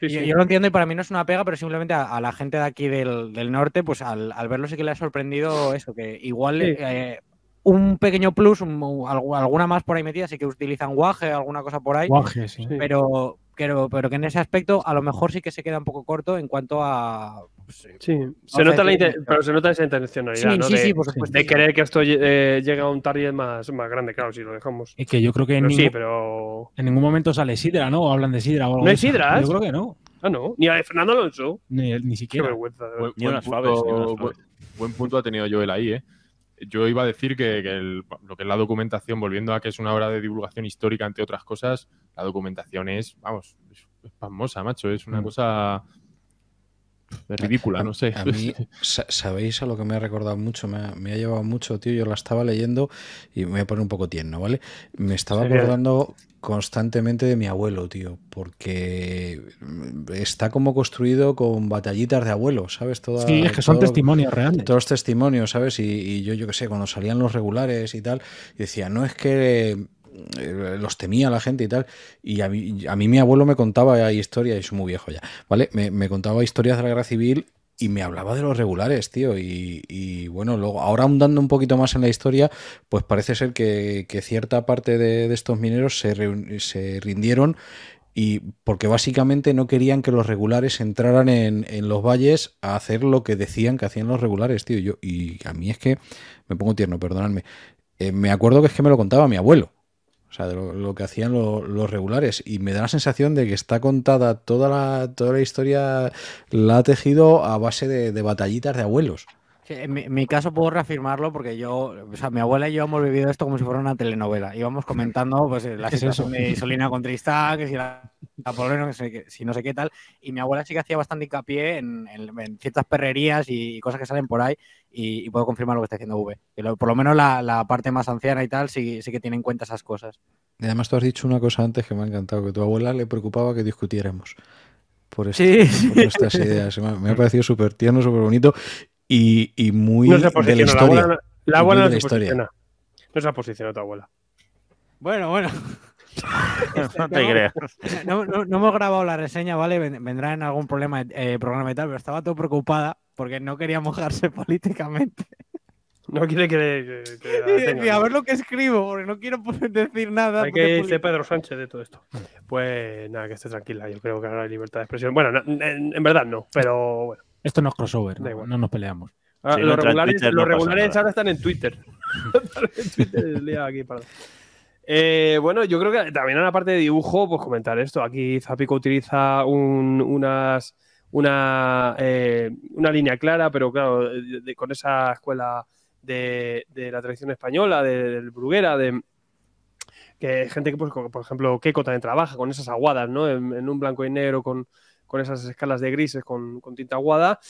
¿eh? Yo lo entiendo y para mí no es una pega, pero simplemente a la gente de aquí del norte, pues al verlo sí que le ha sorprendido eso, que igual... Sí. Un pequeño plus, alguna más por ahí metida, sí que utilizan guaje, alguna cosa por ahí. Guaje, sí. Pero que en ese aspecto a lo mejor sí que se queda un poco corto en cuanto a... Pues, sí, se nota esa intencionalidad, sí, ¿no? De querer que esto llegue a un target más grande, claro, si lo dejamos. Es que yo creo que en ningún momento sale sidra, ¿no? O hablan de sidra. O algo. ¿No hay sidras? Yo creo que no. Ah, no. Ni a Fernando Alonso. Ni siquiera. Qué vergüenza. Buen punto ha tenido Joel ahí, ¿eh? Yo iba a decir que lo que es la documentación, volviendo a que es una obra de divulgación histórica, entre otras cosas, la documentación es, vamos, es pasmosa, macho, es una cosa ridícula, no sé. A mí, ¿sabéis a lo que me ha recordado mucho? Me ha llevado mucho, tío, yo la estaba leyendo y me voy a poner un poco tierno, ¿vale? Me estaba acordando constantemente de mi abuelo, tío, porque está como construido con batallitas de abuelo, ¿sabes? Sí, es que son testimonios reales. Todos testimonios, ¿sabes? Y yo qué sé, cuando salían los regulares y tal, decía, no es que los temía la gente y tal, y a mí mi abuelo me contaba historias, y soy muy viejo ya, ¿vale? Me contaba historias de la guerra civil y me hablaba de los regulares, tío, y bueno, luego ahora ahondando un poquito más en la historia, pues parece ser que cierta parte de estos mineros se rindieron y porque básicamente no querían que los regulares entraran en los valles a hacer lo que decían que hacían los regulares, tío, y a mí es que me pongo tierno, perdonadme, me acuerdo que es que me lo contaba mi abuelo. O sea, de lo que hacían los regulares. Y me da la sensación de que está contada toda la historia, la ha tejido a base de batallitas de abuelos. Sí, en mi caso puedo reafirmarlo porque yo, o sea, mi abuela y yo hemos vivido esto como si fuera una telenovela. Íbamos comentando pues la situación de Isolina con Tristán, que si Apolonio, si no sé qué tal. Y mi abuela sí que hacía bastante hincapié en ciertas perrerías y cosas que salen por ahí. Y puedo confirmar lo que está haciendo V. Por lo menos la parte más anciana y tal sí que tiene en cuenta esas cosas. Y además tú has dicho una cosa antes que me ha encantado, que a tu abuela le preocupaba que discutiéramos por estas ideas. Me ha parecido súper tierno, súper bonito. Y muy no se de la historia. La abuela no se posiciona. No se ha posicionado tu abuela. Bueno. No te creas. No hemos grabado la reseña, ¿vale? Vendrá en algún programa y tal, pero estaba todo preocupada porque no quería mojarse políticamente. No quiere que a ver lo que escribo, porque no quiero decir nada. Hay que irse Pedro Sánchez de todo esto. Pues nada, que esté tranquila. Yo creo que ahora hay libertad de expresión. Bueno, en verdad no, pero bueno. Esto no es crossover, no nos peleamos. Si los regulares, ahora están en Twitter. Bueno, yo creo que también en la parte de dibujo, pues comentar esto. Aquí Zapico utiliza una línea clara, pero claro, con esa escuela de la tradición española, del Bruguera, que gente que, pues, por ejemplo, Keiko también trabaja con esas aguadas, ¿no? En un blanco y negro con esas escalas de grises con tinta aguada.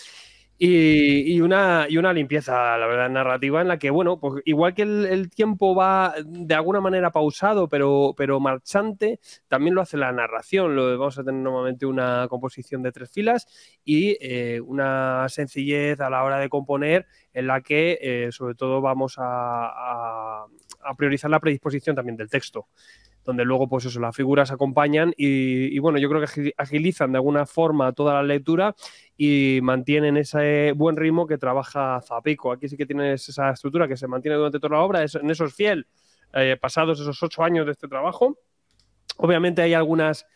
Y una limpieza, la verdad, narrativa en la que, bueno, pues igual que el tiempo va de alguna manera pausado, pero marchante, también lo hace la narración. Vamos a tener normalmente una composición de 3 filas y una sencillez a la hora de componer en la que, sobre todo, vamos a priorizar la predisposición también del texto, donde luego, pues eso, las figuras acompañan y bueno, yo creo que agilizan de alguna forma toda la lectura y mantienen ese buen ritmo que trabaja Zapico. Aquí sí que tienes esa estructura que se mantiene durante toda la obra, en eso es fiel, pasados esos 8 años de este trabajo. Obviamente hay algunas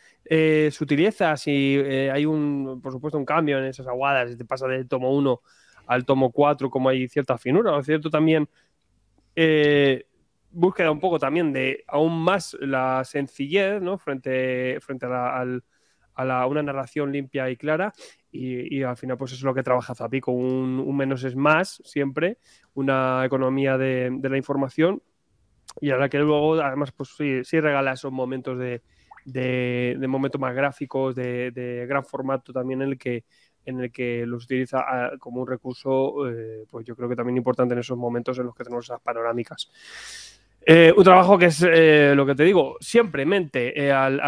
sutilezas y hay, por supuesto, un cambio en esas aguadas, te pasa del tomo 1 al tomo 4, como hay cierta finura, o cierto también... búsqueda un poco también de aún más la sencillez, ¿no? frente a una narración limpia y clara y al final pues eso es lo que trabaja Zapico, un menos es más siempre, una economía de la información y a la que luego además pues sí regala esos momentos de momentos más gráficos, de gran formato también en el que los utiliza como un recurso, pues yo creo que también importante en esos momentos en los que tenemos esas panorámicas. Un trabajo que es, lo que te digo, siempre mente al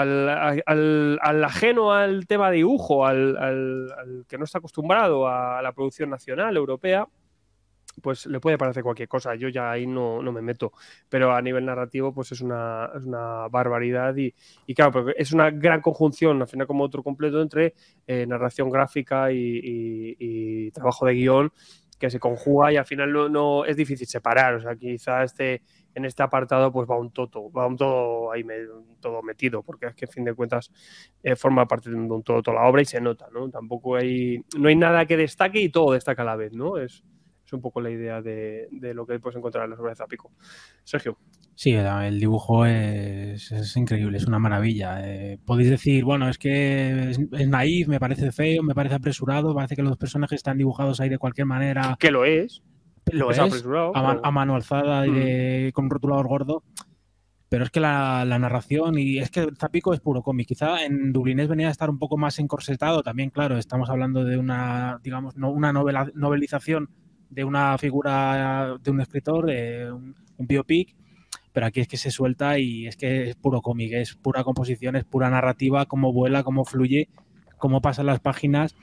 ajeno al tema de dibujo, al que no está acostumbrado a la producción nacional, europea, pues le puede parecer cualquier cosa. Yo ya ahí no me meto, pero a nivel narrativo pues es una barbaridad y claro, porque es una gran conjunción, al final como otro completo entre narración gráfica y trabajo de guión que se conjuga y al final no es difícil separar. O sea, quizá en este apartado pues va un todo ahí todo metido, porque es que en fin de cuentas forma parte de un todo toda la obra y se nota, ¿no? Tampoco no hay nada que destaque y todo destaca a la vez, ¿no? Es un poco la idea de lo que puedes encontrar en las obras de Zapico. Sergio. Sí, el dibujo es increíble, es una maravilla. Podéis decir, bueno, es que es naif, me parece feo, me parece apresurado, parece que los personajes están dibujados ahí de cualquier manera. Que lo es. Lo es apresurado. A mano alzada y con un rotulador gordo. Pero es que la narración, y es que Zapico es puro cómic. Quizá en Dublinés venía a estar un poco más encorsetado también, claro, estamos hablando de una, digamos, no una novelización de una figura de un escritor, un biopic, pero aquí es que se suelta y es que es puro cómic, es pura composición, es pura narrativa, cómo vuela, cómo fluye, cómo pasan las páginas.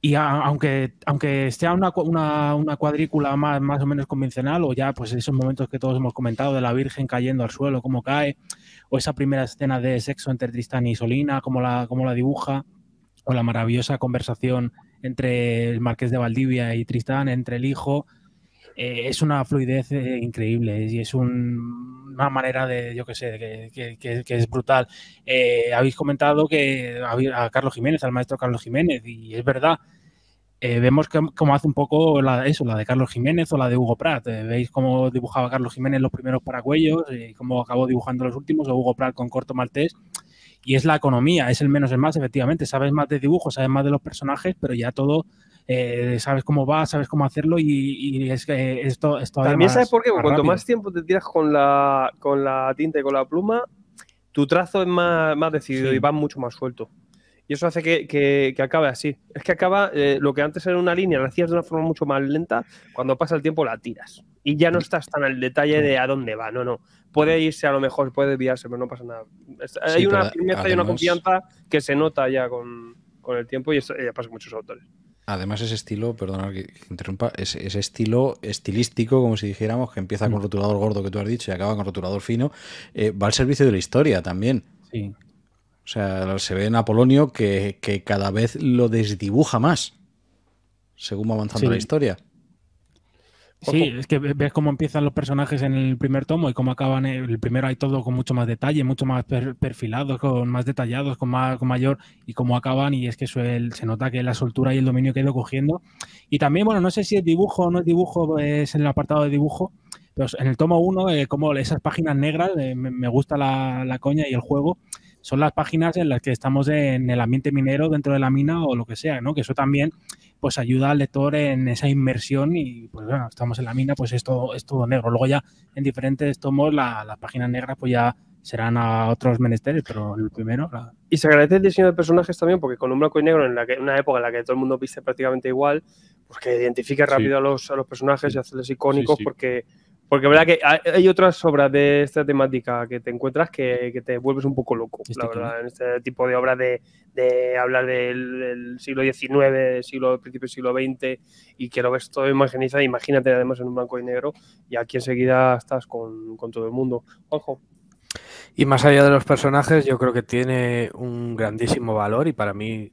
Y aunque sea una cuadrícula más o menos convencional, o ya pues esos momentos que todos hemos comentado de la Virgen cayendo al suelo, cómo cae, o esa primera escena de sexo entre Tristán e Isolina, cómo la dibuja, o la maravillosa conversación entre el Marqués de Valdivia y Tristán, entre el hijo, es una fluidez increíble y es una manera de, yo qué sé, que es brutal. Habéis comentado que a Carlos Jiménez, al maestro Carlos Jiménez, y es verdad, vemos cómo hace un poco la de Carlos Jiménez o la de Hugo Pratt. Veis cómo dibujaba Carlos Jiménez los primeros Paracuellos y cómo acabó dibujando los últimos, o Hugo Pratt con Corto Maltés. Y es la economía, es el menos es más, efectivamente. Sabes más de dibujos, sabes más de los personajes, pero ya todo sabes cómo va, sabes cómo hacerlo y es que esto todavía también más, sabes por qué, porque cuanto más tiempo te tiras con la tinta y con la pluma, tu trazo es más decidido, sí, y va mucho más suelto. Y eso hace que acabe así. Es que acaba lo que antes era una línea, la hacías de una forma mucho más lenta, cuando pasa el tiempo la tiras. Y ya no estás tan al detalle de a dónde va, no. Puede irse a lo mejor, puede desviarse, pero no pasa nada. Hay una firmeza y una confianza que se nota ya con el tiempo y eso ya pasa con muchos autores. Además ese estilo, perdonad que interrumpa, ese estilo estilístico, como si dijéramos, que empieza con rotulador gordo que tú has dicho y acaba con rotulador fino, va al servicio de la historia también. Sí. O sea, se ve en Apolonio que cada vez lo desdibuja más según va avanzando, sí, la historia. Ojo. Sí, es que ves cómo empiezan los personajes en el primer tomo y cómo acaban. El primero hay todo con mucho más detalle, mucho más perfilados, con más detallados, con mayor, y cómo acaban, y es que se nota que la soltura y el dominio que ha ido cogiendo. Y también, bueno, no sé si es dibujo o no es dibujo, es en el apartado de dibujo, pero en el tomo 1, como esas páginas negras, me gusta la coña y el juego, son las páginas en las que estamos en el ambiente minero, dentro de la mina o lo que sea, ¿no? Que eso también pues ayuda al lector en esa inmersión y, pues bueno, estamos en la mina, pues es todo negro. Luego ya en diferentes tomos las páginas negras pues ya serán a otros menesteres, pero el primero... Y se agradece el diseño de personajes también, porque con un blanco y negro, en una época en la que todo el mundo viste prácticamente igual, pues que identifique rápido, sí, a los personajes, sí, y hacerles icónicos, sí, sí, porque verdad que hay otras obras de esta temática que te encuentras que te vuelves un poco loco, la verdad, en este tipo de obras de hablar del siglo XIX, principio del siglo XX, y que lo ves todo imaginizado, imagínate además en un blanco y negro, y aquí enseguida estás con todo el mundo. Ojo. Y más allá de los personajes, yo creo que tiene un grandísimo valor, y para mí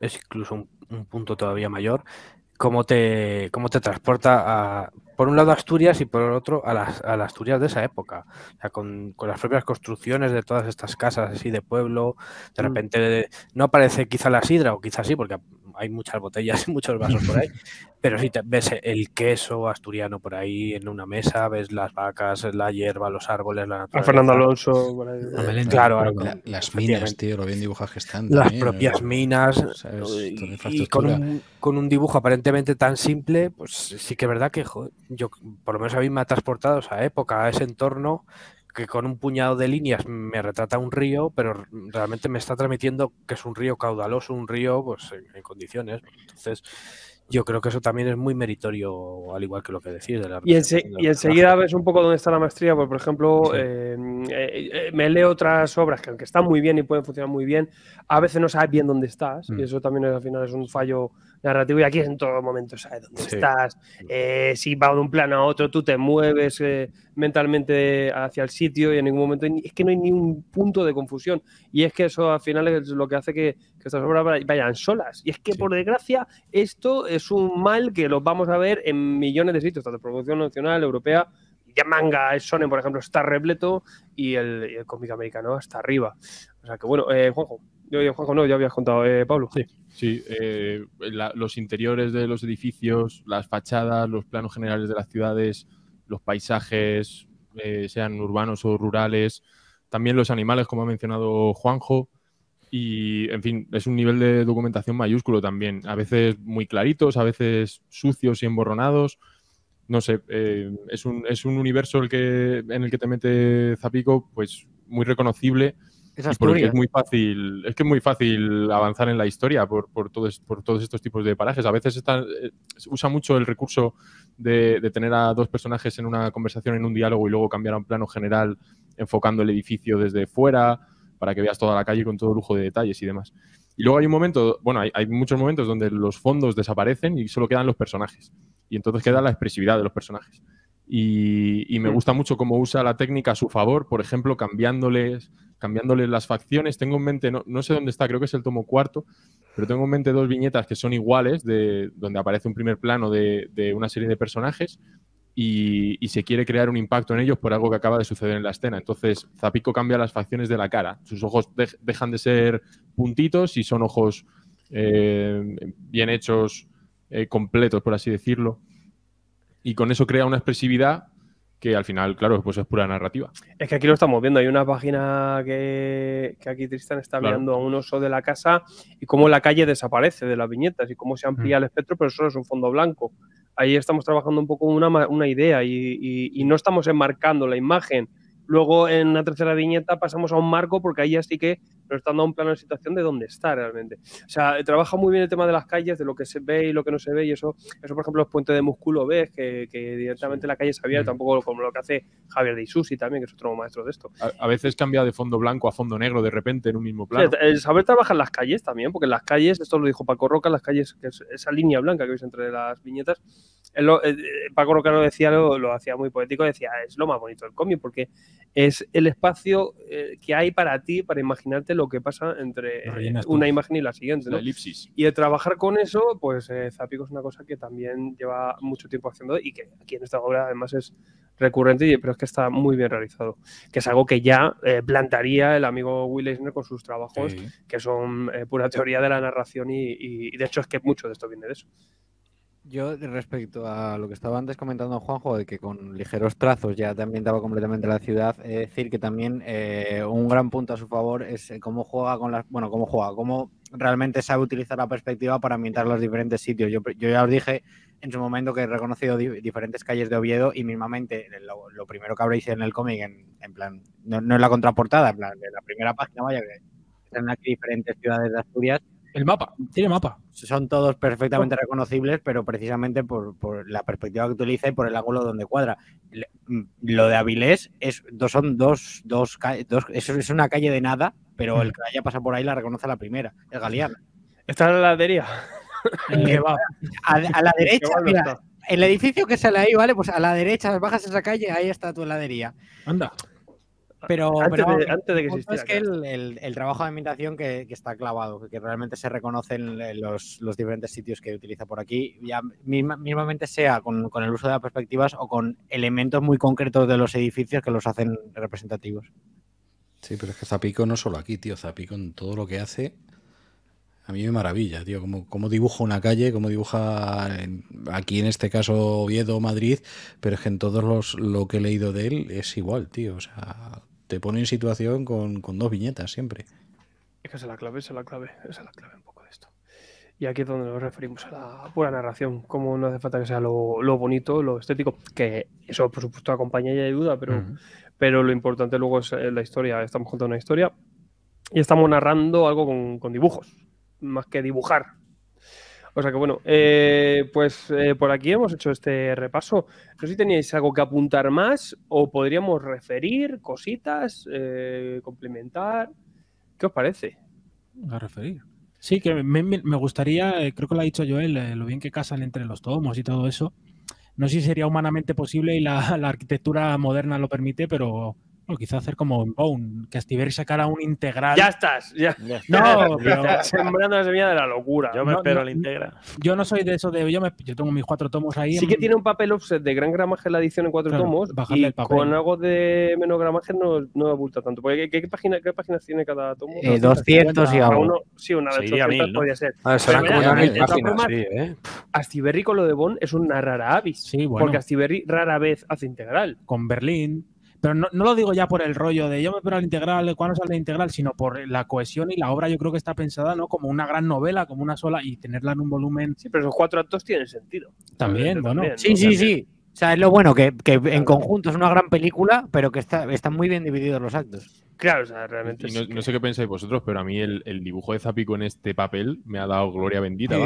es incluso un punto todavía mayor, cómo te transporta a, por un lado, a Asturias y por el otro a las Asturias de esa época. O sea, con las propias construcciones de todas estas casas así de pueblo, de repente no aparece quizá la sidra, o quizá sí, porque hay muchas botellas y muchos vasos por ahí, pero sí ves el queso asturiano por ahí en una mesa, ves las vacas, la hierba, los árboles, la naturaleza. A Fernando Alonso. Bueno, claro, las minas, tío, lo bien dibujadas que están. Las también, propias minas, ¿sabes? Y con un dibujo aparentemente tan simple, pues sí que es verdad que, joder, yo por lo menos a mí me ha transportado a esa época, a ese entorno, que con un puñado de líneas me retrata un río, pero realmente me está transmitiendo que es un río caudaloso, un río pues en condiciones. Entonces, yo creo que eso también es muy meritorio, al igual que lo que decís de la... Y enseguida ves un poco dónde está la maestría, porque, por ejemplo, sí, me leo otras obras que, aunque están muy bien y pueden funcionar muy bien, a veces no sabes bien dónde estás, y eso también al final es un fallo narrativo, y aquí en todo momento sabes dónde, sí, estás, si vas de un plano a otro, tú te mueves mentalmente hacia el sitio, y en ningún momento es que no hay ni un punto de confusión, y es que eso al final es lo que hace que estas obras vayan solas, y es que, sí, por desgracia, esto es un mal que lo vamos a ver en millones de sitios, tanto de producción nacional, europea, ya manga, el shonen, por ejemplo, está repleto, y el cómic americano hasta arriba. O sea que, bueno, Juanjo, no, ya habías contado, Pablo. Sí, sí, los interiores de los edificios, las fachadas, los planos generales de las ciudades, los paisajes, sean urbanos o rurales, también los animales, como ha mencionado Juanjo. Y, en fin, es un nivel de documentación mayúsculo también, a veces muy claritos, a veces sucios y emborronados, no sé, es un universo en el que te mete Zapico, pues muy reconocible, y porque es muy fácil avanzar en la historia por todos estos tipos de parajes. A veces usa mucho el recurso de tener a dos personajes en una conversación, en un diálogo, y luego cambiar a un plano general enfocando el edificio desde fuera, para que veas toda la calle con todo lujo de detalles y demás. Y luego hay un momento, bueno, hay muchos momentos donde los fondos desaparecen y solo quedan los personajes. Y entonces queda la expresividad de los personajes. Y me gusta mucho cómo usa la técnica a su favor, por ejemplo, cambiándoles las facciones. Tengo en mente, no sé dónde está, creo que es el tomo 4, pero tengo en mente dos viñetas que son iguales, donde aparece un primer plano de una serie de personajes, y se quiere crear un impacto en ellos por algo que acaba de suceder en la escena. Entonces, Zapico cambia las facciones de la cara. Sus ojos dejan de ser puntitos y son ojos bien hechos, completos, por así decirlo. Y con eso crea una expresividad que al final, claro, pues es pura narrativa. Es que aquí lo estamos viendo. Hay una página que aquí Tristán está mirando a un oso de la casa, y cómo la calle desaparece de las viñetas y cómo se amplía el espectro, pero solo es un fondo blanco. Ahí estamos trabajando un poco una idea y no estamos enmarcando la imagen. Luego, en una tercera viñeta, pasamos a un marco, porque ahí ya sí que nos están dando un plano de situación de dónde está realmente. O sea, trabaja muy bien el tema de las calles, de lo que se ve y lo que no se ve, y eso por ejemplo, los puentes de Músculo, ves que directamente la calle se abierta, tampoco como lo que hace Javier de Isusi también, que es otro maestro de esto. A veces cambia de fondo blanco a fondo negro de repente en un mismo plano. El saber trabajar las calles también, porque en las calles, esto lo dijo Paco Roca, las calles, que es esa línea blanca que veis entre las viñetas, Paco Roca lo decía, lo hacía muy poético, decía, es lo más bonito del cómic, porque es el espacio que hay para ti, para imaginarte lo que pasa entre una imagen y la siguiente, ¿no? La elipsis. Y el trabajar con eso, pues Zapico es una cosa que también lleva mucho tiempo haciendo y que aquí en esta obra además es recurrente, pero es que está muy bien realizado, que es algo que ya plantaría el amigo Will Eisner con sus trabajos, sí, que son pura teoría de la narración y de hecho es que mucho de esto viene de eso. Yo, respecto a lo que estaba antes comentando Juanjo, de que con ligeros trazos ya te ambientaba completamente la ciudad, es decir, que también un gran punto a su favor es cómo juega con las... Bueno, cómo juega, cómo realmente sabe utilizar la perspectiva para ambientar los diferentes sitios. Yo ya os dije en su momento que he reconocido diferentes calles de Oviedo y mismamente lo primero que habréis en el cómic, en plan, no en la contraportada, en plan, de la primera página, vaya, que están aquí diferentes ciudades de Asturias. El mapa, tiene mapa. Son todos perfectamente reconocibles, pero precisamente por la perspectiva que utiliza y por el ángulo donde cuadra. Lo de Avilés es una calle de nada, pero el que haya pasado por ahí la reconoce a la primera, es Galeana. Está en la heladería. A la derecha, mira, el edificio que sale ahí, ¿vale? Pues a la derecha, bajas esa calle, ahí está tu heladería. Anda. Pero antes de que existiera, es que el trabajo de ambientación que está clavado, que realmente se reconocen los diferentes sitios que utiliza por aquí, ya mismamente sea con el uso de las perspectivas o con elementos muy concretos de los edificios que los hacen representativos. Sí, pero es que Zapico no solo aquí, tío, Zapico en todo lo que hace, a mí me maravilla, tío, cómo dibuja una calle, cómo dibuja aquí en este caso Oviedo, Madrid, pero es que en todos lo que he leído de él es igual, tío, o sea... Te pone en situación con dos viñetas siempre. Es que esa es la clave un poco de esto. Y aquí es donde nos referimos a la pura narración, como no hace falta que sea lo bonito, lo estético, que eso por supuesto acompaña y ayuda, pero lo importante luego es la historia. Estamos contando una historia y estamos narrando algo con dibujos, más que dibujar. O sea que bueno, pues por aquí hemos hecho este repaso. No sé si teníais algo que apuntar más o podríamos referir cositas, complementar. ¿Qué os parece? A referir. Sí, que me gustaría, creo que lo ha dicho Joel, lo bien que casan entre los tomos y todo eso. No sé si sería humanamente posible y la arquitectura moderna lo permite, pero... O quizá hacer como en Bone, que Astiberri sacara un integral. ¡Ya estás! Ya. No, pero... Sembrando la semilla de la locura. Yo me espero al integral. Yo no soy de eso de... Yo tengo mis 4 tomos ahí. Sí que tiene un papel offset de gran gramaje en la edición en 4 tomos. Y el papel. Con algo de menos gramaje no abulta tanto. Porque ¿qué páginas tiene cada tomo? 200 y algo. Uno, sí, una de 800 podría ser. Serán como una 1000 páginas, sí, ¿eh? Astiberri con lo de Bone es una rara avis. Sí, bueno. Porque Astiberri rara vez hace integral. Con Berlín... Pero no lo digo ya por el rollo de yo me espero al integral, cuándo sale el integral, sino por la cohesión y la obra. Yo creo que está pensada no como una gran novela, como una sola, y tenerla en un volumen. Sí, pero esos 4 actos tienen sentido. También, bueno. Sí, sí, sí. O sea, es lo bueno, que en conjunto es una gran película, pero que están muy bien divididos los actos. Claro, o sea, realmente... No sé qué pensáis vosotros, pero a mí el dibujo de Zapico en este papel me ha dado gloria bendita.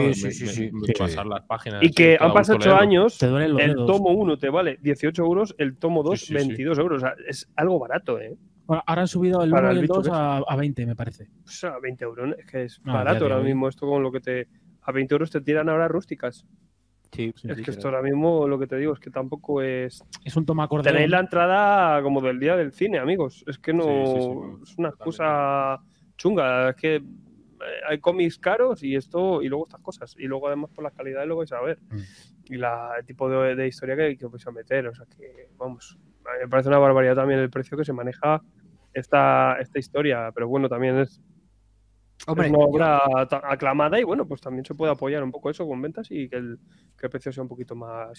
Pasar las páginas... Y que han pasado 8 años, te duelen los dedos. Tomo 1 te vale 18 euros, el tomo 2 22 euros. O sea, es algo barato, ¿eh? Ahora han subido el 1 y el 2 a 20, me parece. O sea, 20 euros, ¿no? Es que es barato ahora mismo esto con lo que te... A 20 euros te tiran ahora rústicas. Sí, es que esto ahora mismo, lo que te digo, es que tampoco es... Es un toma acordeo. Tenéis la entrada como del día del cine, amigos. Es que no... Es una excusa chunga. Es que hay cómics caros y esto... Y luego estas cosas. Y luego, además, por la calidad lo vais a ver. Y el tipo de historia que vais a meter. O sea que, vamos... A mí me parece una barbaridad también el precio que se maneja esta historia. Pero bueno, también es... Hombre, es una obra aclamada y bueno, pues también se puede apoyar un poco eso con ventas y que el precio sea un poquito más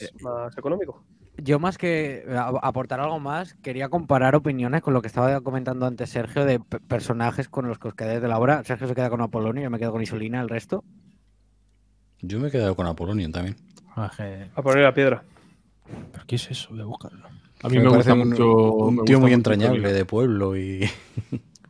económico. Yo más que aportar algo más, quería comparar opiniones con lo que estaba comentando antes Sergio de personajes con los que os quedáis de la obra. Sergio se queda con Apolonio, yo me quedo con Isolina, el resto. Yo me he quedado con Apolonio también. A poner la piedra. ¿Pero qué es eso? Voy a buscarlo. A mí me gusta mucho... Un tío muy entrañable de pueblo y...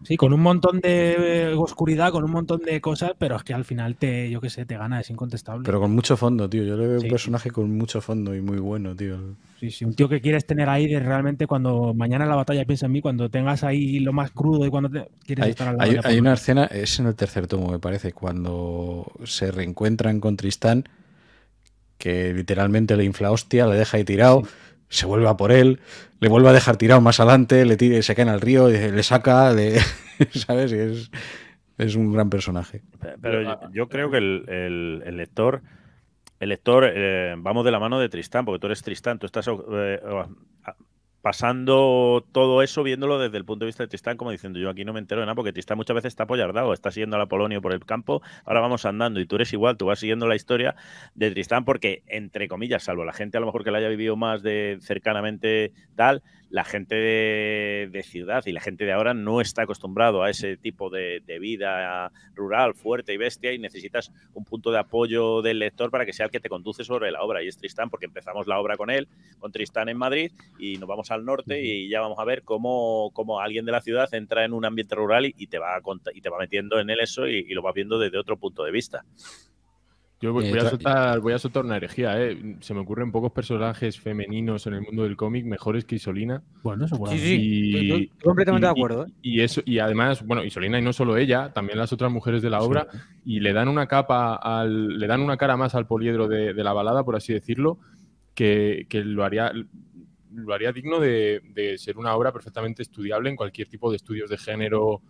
Sí, con un montón de oscuridad, con un montón de cosas, pero es que al final te gana, es incontestable. Pero con mucho fondo, tío. Yo le veo un personaje con mucho fondo y muy bueno, tío. Sí, un tío que quieres tener ahí de realmente cuando mañana en la batalla piensa en mí, cuando tengas ahí lo más crudo y cuando quieres estar al lado. Hay una escena, es en el tercer tomo, me parece, cuando se reencuentran con Tristán, que literalmente le infla hostia, le deja ahí tirado, sí, se vuelve a por él, le vuelve a dejar tirado más adelante, le tira, se cae en el río, le saca, ¿sabes? Y es un gran personaje. Pero yo creo que el lector... El lector, vamos de la mano de Tristán, porque tú eres Tristán, tú estás pasando todo eso, viéndolo desde el punto de vista de Tristán, como diciendo, yo aquí no me entero de nada, porque Tristán muchas veces está apoyardado, está siguiendo al Apolonio por el campo, ahora vamos andando, y tú eres igual, tú vas siguiendo la historia de Tristán, porque, entre comillas, salvo la gente a lo mejor que la haya vivido más de cercanamente tal, la gente de ciudad y la gente de ahora no está acostumbrado a ese tipo de vida rural, fuerte y bestia, y necesitas un punto de apoyo del lector para que sea el que te conduce sobre la obra, y es Tristán, porque empezamos la obra con él, con Tristán en Madrid, y nos vamos al norte y ya vamos a ver cómo alguien de la ciudad entra en un ambiente rural y te va metiendo en él eso y lo vas viendo desde otro punto de vista. Yo voy a soltar una herejía, ¿eh? Se me ocurren pocos personajes femeninos en el mundo del cómic mejores que Isolina. Bueno, seguramente. Sí, sí. Yo estoy completamente de acuerdo, ¿eh? Y eso, y además, bueno, Isolina y no solo ella, también las otras mujeres de la obra, sí, y le dan una capa, le dan una cara más al poliedro de la balada, por así decirlo, que lo haría digno de ser una obra perfectamente estudiable en cualquier tipo de estudios de género,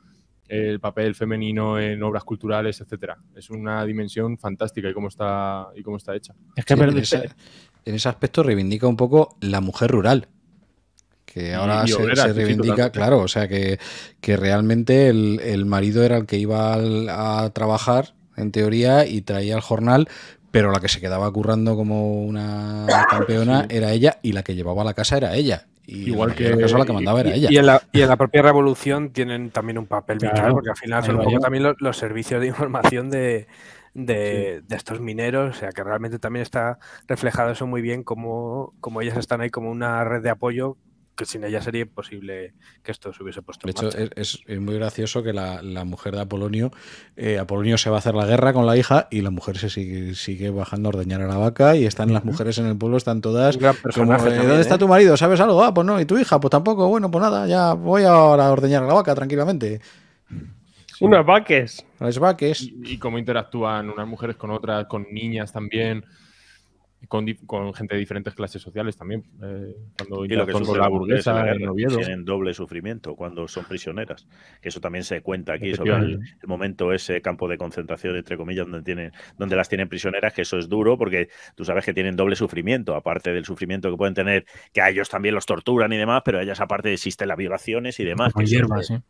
el papel femenino en obras culturales, etcétera. Es una dimensión fantástica y cómo está hecha. Es que sí, en ese aspecto reivindica un poco la mujer rural, que ahora se reivindica, claro, o sea que realmente el marido era el que iba a trabajar, en teoría, y traía el jornal, pero la que se quedaba currando como una campeona, sí, era ella, y la que llevaba a la casa era ella. Y igual que la que mandaba era ella. Y en la propia revolución tienen también un papel, claro, vital, porque al final son como también los servicios de información sí, de estos mineros, o sea que realmente también está reflejado eso muy bien, como ellas están ahí como una red de apoyo, que sin ella sería imposible que esto se hubiese puesto en marcha. De hecho, es muy gracioso que la mujer de Apolonio, se va a hacer la guerra con la hija y la mujer se sigue bajando a ordeñar a la vaca, y están las mujeres en el pueblo, están todas como, ¿dónde está tu marido? ¿Sabes algo? Ah, pues no. ¿Y tu hija? Pues tampoco. Bueno, pues nada, ya voy ahora a ordeñar a la vaca tranquilamente. Sí. Unas vaques. Las vaques. Y cómo interactúan unas mujeres con otras, con niñas también. Con gente de diferentes clases sociales también, cuando interactúan con la burguesa en Oviedo. Tienen doble sufrimiento cuando son prisioneras, que eso también se cuenta aquí sobre el momento, ese campo de concentración, entre comillas, donde las tienen prisioneras, que eso es duro, porque tú sabes que tienen doble sufrimiento, aparte del sufrimiento que pueden tener, que a ellos también los torturan y demás, pero a ellas aparte existen las violaciones y demás. Con hierbas, ¿eh?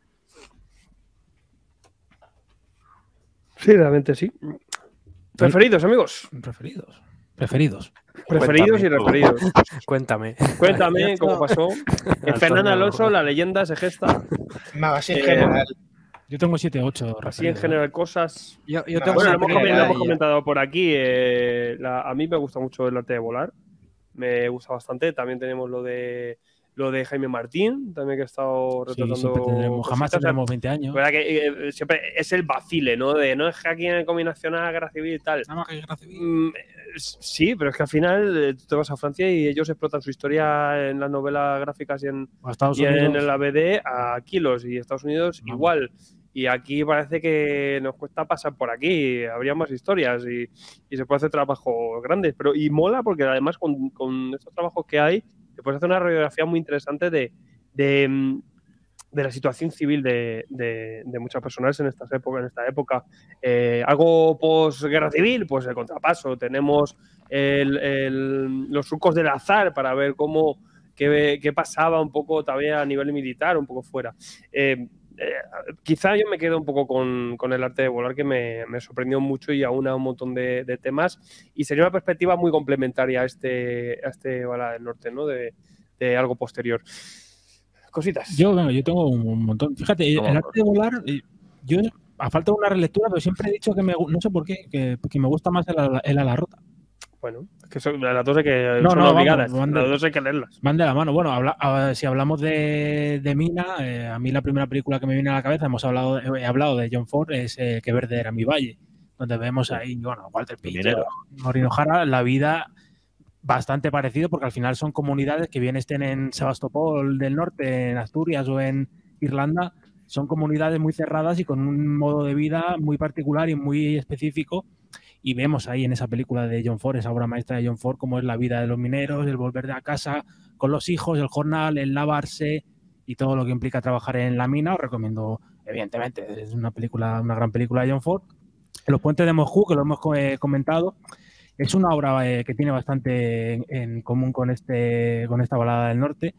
Sí, realmente sí. Preferidos, amigos. Preferidos y referidos. Cuéntame cómo pasó. En Fernán Alonso la leyenda se gesta. Nada, así en general. Yo tengo 7 u 8. Así en general cosas. Yo tengo, bueno, lo hemos comentado por aquí. A mí me gusta mucho El arte de volar. Me gusta bastante. También tenemos lo de Jaime Martín, también, que he estado retratando. Sí, jamás tendremos 20 años. ¿Verdad que siempre es el vacile, ¿no? De no es que aquí en el Comité Nacional, Guerra Civil y tal. Nada más que Guerra Civil. Sí, pero es que al final tú te vas a Francia y ellos explotan su historia en las novelas gráficas y en el ABD a kilos, y Estados Unidos igual. Y aquí parece que nos cuesta pasar por aquí, habría más historias y se puede hacer trabajos grandes. Pero y mola, porque además con estos trabajos que hay, te puedes hacer una radiografía muy interesante de la situación civil de muchas personas en esta época. Algo posguerra civil, pues el Contrapaso. Tenemos los surcos del azar, para ver qué pasaba un poco también a nivel militar, un poco fuera. Quizá yo me quedo un poco con El arte de volar, que me sorprendió mucho y aúna un montón de temas, y sería una perspectiva muy complementaria a este Balada del Norte, ¿no? De algo posterior. Cositas. Yo tengo un montón. Fíjate, El arte de volar, yo a falta de una relectura, pero siempre he dicho que no sé por qué, que me gusta más el a la rota. Bueno, es que las dos hay que obligadas, las dos hay que leerlas. Van de la mano. Bueno, si hablamos de mina, a mí la primera película que me viene a la cabeza, he hablado de John Ford, es Que verde era mi valle, donde vemos ahí, bueno, Walter Pinto, Maurino Jara, la vida bastante parecido, porque al final son comunidades que bien estén en Sebastopol del Norte, en Asturias o en Irlanda, son comunidades muy cerradas y con un modo de vida muy particular y muy específico. y vemos ahí en esa película de John Ford, esa obra maestra de John Ford, cómo es la vida de los mineros, el volver de la casa con los hijos, el jornal, el lavarse y todo lo que implica trabajar en la mina. Os recomiendo, evidentemente, es una película, una gran película de John Ford. Los puentes de Moscú, que lo hemos comentado, es una obra que tiene bastante en común con, esta balada del norte.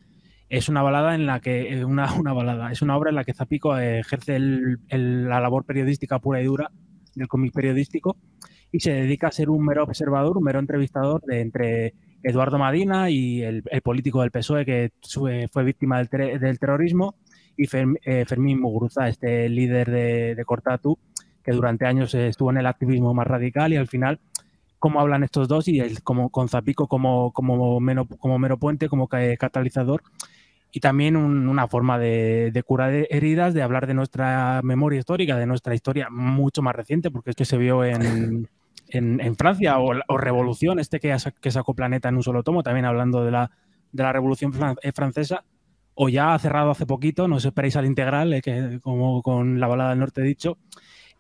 Es una balada en la que es una obra en la que Zapico ejerce la labor periodística pura y dura del cómic periodístico y se dedica a ser un mero observador, un mero entrevistador de entre Eduardo Madina y el político del PSOE que fue víctima del terrorismo, y Fermín Muguruza, este líder de Cortatu, que durante años estuvo en el activismo más radical, y al final cómo hablan estos dos y con Zapico como mero puente, como catalizador, y también una forma de curar heridas, de hablar de nuestra memoria histórica, de nuestra historia mucho más reciente, porque esto se vio en Francia, o Revolución, que sacó Planeta en un solo tomo, también hablando de la Revolución Francesa, o ya ha cerrado hace poquito, no os esperéis al integral, que como con la balada del norte he dicho,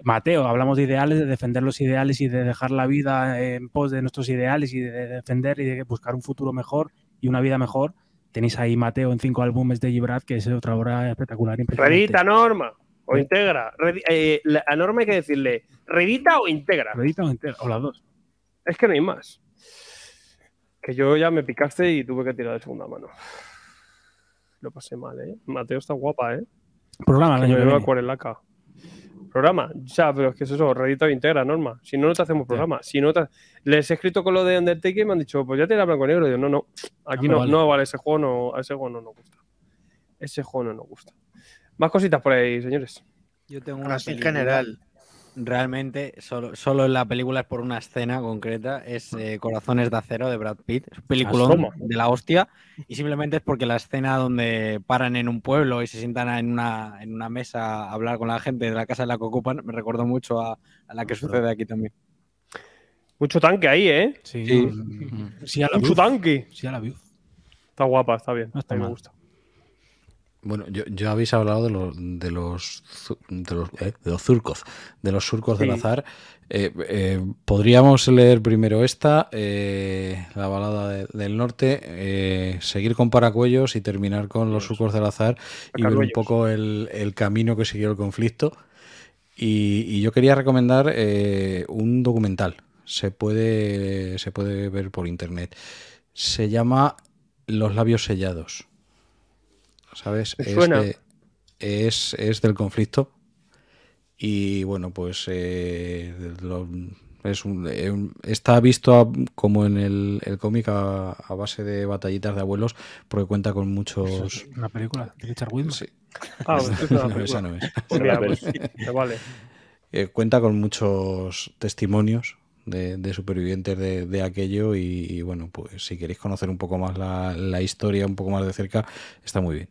Mateo, hablamos de ideales, de defender los ideales y de dejar la vida en pos de nuestros ideales y de defender y de buscar un futuro mejor y una vida mejor. Tenéis ahí Mateo en 5 álbumes de Gibrat, que es otra obra espectacular. Redita, Norma, o integra. A Norma hay que decirle, ¿redita o integra? Redita o integra, o las dos. Es que no hay más. Que yo ya me picaste y tuve que tirar de segunda mano. Lo pasé mal, ¿eh? Mateo está guapa, ¿eh? Programa, que yo acuarelaca. Programa, ya, pero es que es eso, redita o integra, Norma. Si no, no te hacemos programa. Si no te... Les he escrito con lo de Undertaker y me han dicho, pues ya te la blanco negro. Y yo, no, aquí no, vale. No vale, ese juego no nos gusta. Ese juego no nos gusta. Más cositas por ahí, señores. Yo tengo una así en general. Realmente, solo en la película es por una escena concreta, es Corazones de Acero de Brad Pitt, es un peliculón de la hostia, y simplemente es porque la escena donde paran en un pueblo y se sientan en una mesa a hablar con la gente de la casa en la que ocupan, me recordó mucho a la que sucede aquí también. Mucho tanque ahí, ¿eh? Sí. Sí a la mucho tanque. Sí a la view. Está guapa, está bien, hasta me gusta. Bueno, yo habéis hablado de los surcos del azar. Podríamos leer primero esta, la balada del norte, seguir con Paracuellos y terminar con los surcos del azar y ver un poco el camino que siguió el conflicto. Y yo quería recomendar un documental. Se puede ver por internet. Se llama Los labios sellados. ¿Sabes? Es del conflicto y bueno, pues está visto como en el cómic a base de batallitas de abuelos, porque cuenta con muchos... ¿Una película de Richard Widmark? Sí. Ah, no, esa no es. Vale. Cuenta con muchos testimonios de supervivientes de aquello y bueno, pues si queréis conocer un poco más la historia, un poco más de cerca, está muy bien.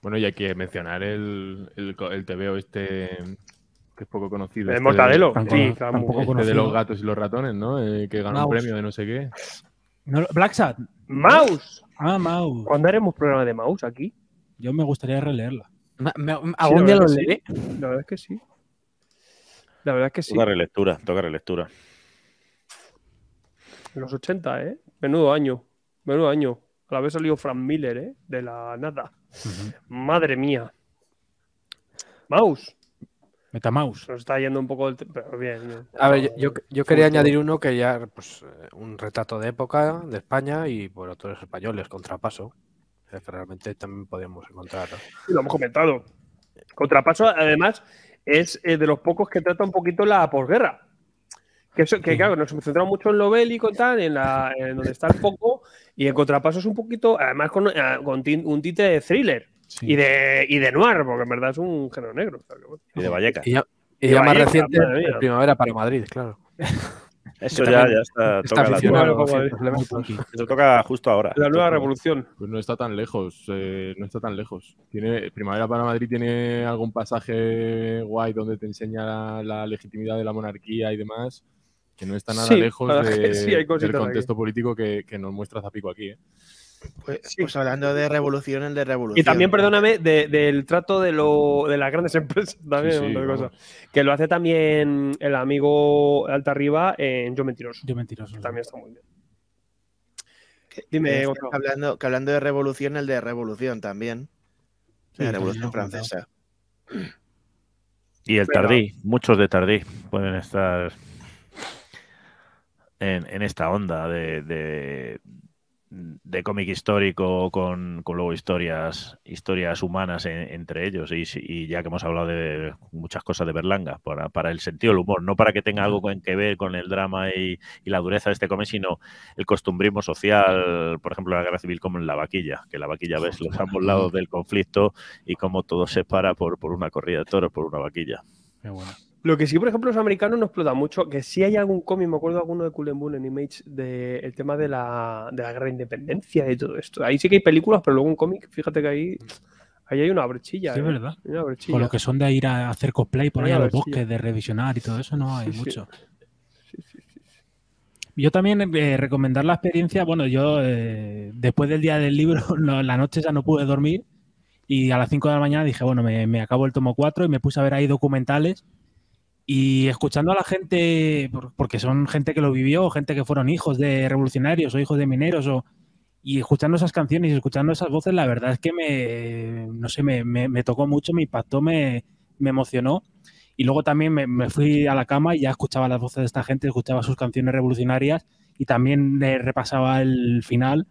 Bueno, y hay que mencionar el TVO que es poco conocido. El Mortadelo. De los gatos y los ratones, ¿no? Que ganó un premio de no sé qué. No, Black Sat. ¡Maus! Ah, Maus. ¿Cuándo haremos programa de Maus aquí? Yo me gustaría releerla. ¿Algún día lo leeré? La verdad es que sí. La verdad es que sí. Toca relectura. En los 80, ¿eh? Menudo año. A la vez salió Frank Miller, ¿eh? De la nada. Madre mía. Maus. Metamaus. Nos está yendo un poco... Pero bien. A ver, yo quería añadir uno que ya... Pues, un retrato de época de España y por autores españoles, Contrapaso. O sea, que realmente también podemos encontrar... Sí, lo hemos comentado. Contrapaso, además... es de los pocos que trata un poquito la posguerra. Que claro, nos centramos mucho en lo bélico, tal, en donde está el foco, y el Contrapaso es un poquito, además con un tinte de thriller y de noir, porque en verdad es un género negro. ¿Sabes? Y de Vallecas. Y ya más reciente, Primavera para Madrid, claro. Eso ya está. Eso toca justo ahora. La nueva revolución. Pues no está tan lejos. Primavera para Madrid tiene algún pasaje guay donde te enseña la legitimidad de la monarquía y demás, que no está nada lejos del contexto político que nos muestra Zapico aquí. Pues, sí, pues hablando de revoluciones, de revolución. Y también, perdóname, del trato de las grandes empresas, también, sí, sí, cosas. Que lo hace también el amigo Alta Arriba en Yo Mentiroso. Yo Mentiroso. Que también está muy bien. Dime, hablando de revolución, el de revolución también. Sí, la revolución francesa. Y el Tardí, muchos de Tardí pueden estar en esta onda de cómic histórico con luego historias humanas entre ellos. Y ya que hemos hablado de muchas cosas de Berlanga, para el sentido del humor, no para que tenga algo que ver con el drama y la dureza de este cómic, sino el costumbrismo social, por ejemplo, la guerra civil, como en La Vaquilla, que La Vaquilla ves los ambos lados del conflicto y cómo todo se para por una corrida de toros, por una vaquilla. Qué bueno. Lo que sí, por ejemplo, los americanos no explotan mucho, que sí hay algún cómic, me acuerdo alguno de Cullen Bunn en Image, del tema de la guerra de independencia y todo esto. Ahí sí que hay películas, pero luego un cómic, fíjate que ahí hay una brechilla. Sí, ¿verdad? Una brechilla. Por lo que son de ir a hacer cosplay por ahí a los bosques, de revisionar y todo eso, no hay mucho. Yo también recomendar la experiencia, bueno, yo después del día del libro, la noche ya no pude dormir y a las 5 de la mañana dije, bueno, me acabo el tomo 4 y me puse a ver ahí documentales. Y escuchando a la gente, porque son gente que lo vivió, gente que fueron hijos de revolucionarios o hijos de mineros, y escuchando esas canciones y escuchando esas voces, la verdad es que me tocó mucho, me impactó, me emocionó. Y luego también me fui a la cama y ya escuchaba las voces de esta gente, escuchaba sus canciones revolucionarias y también repasaba el final,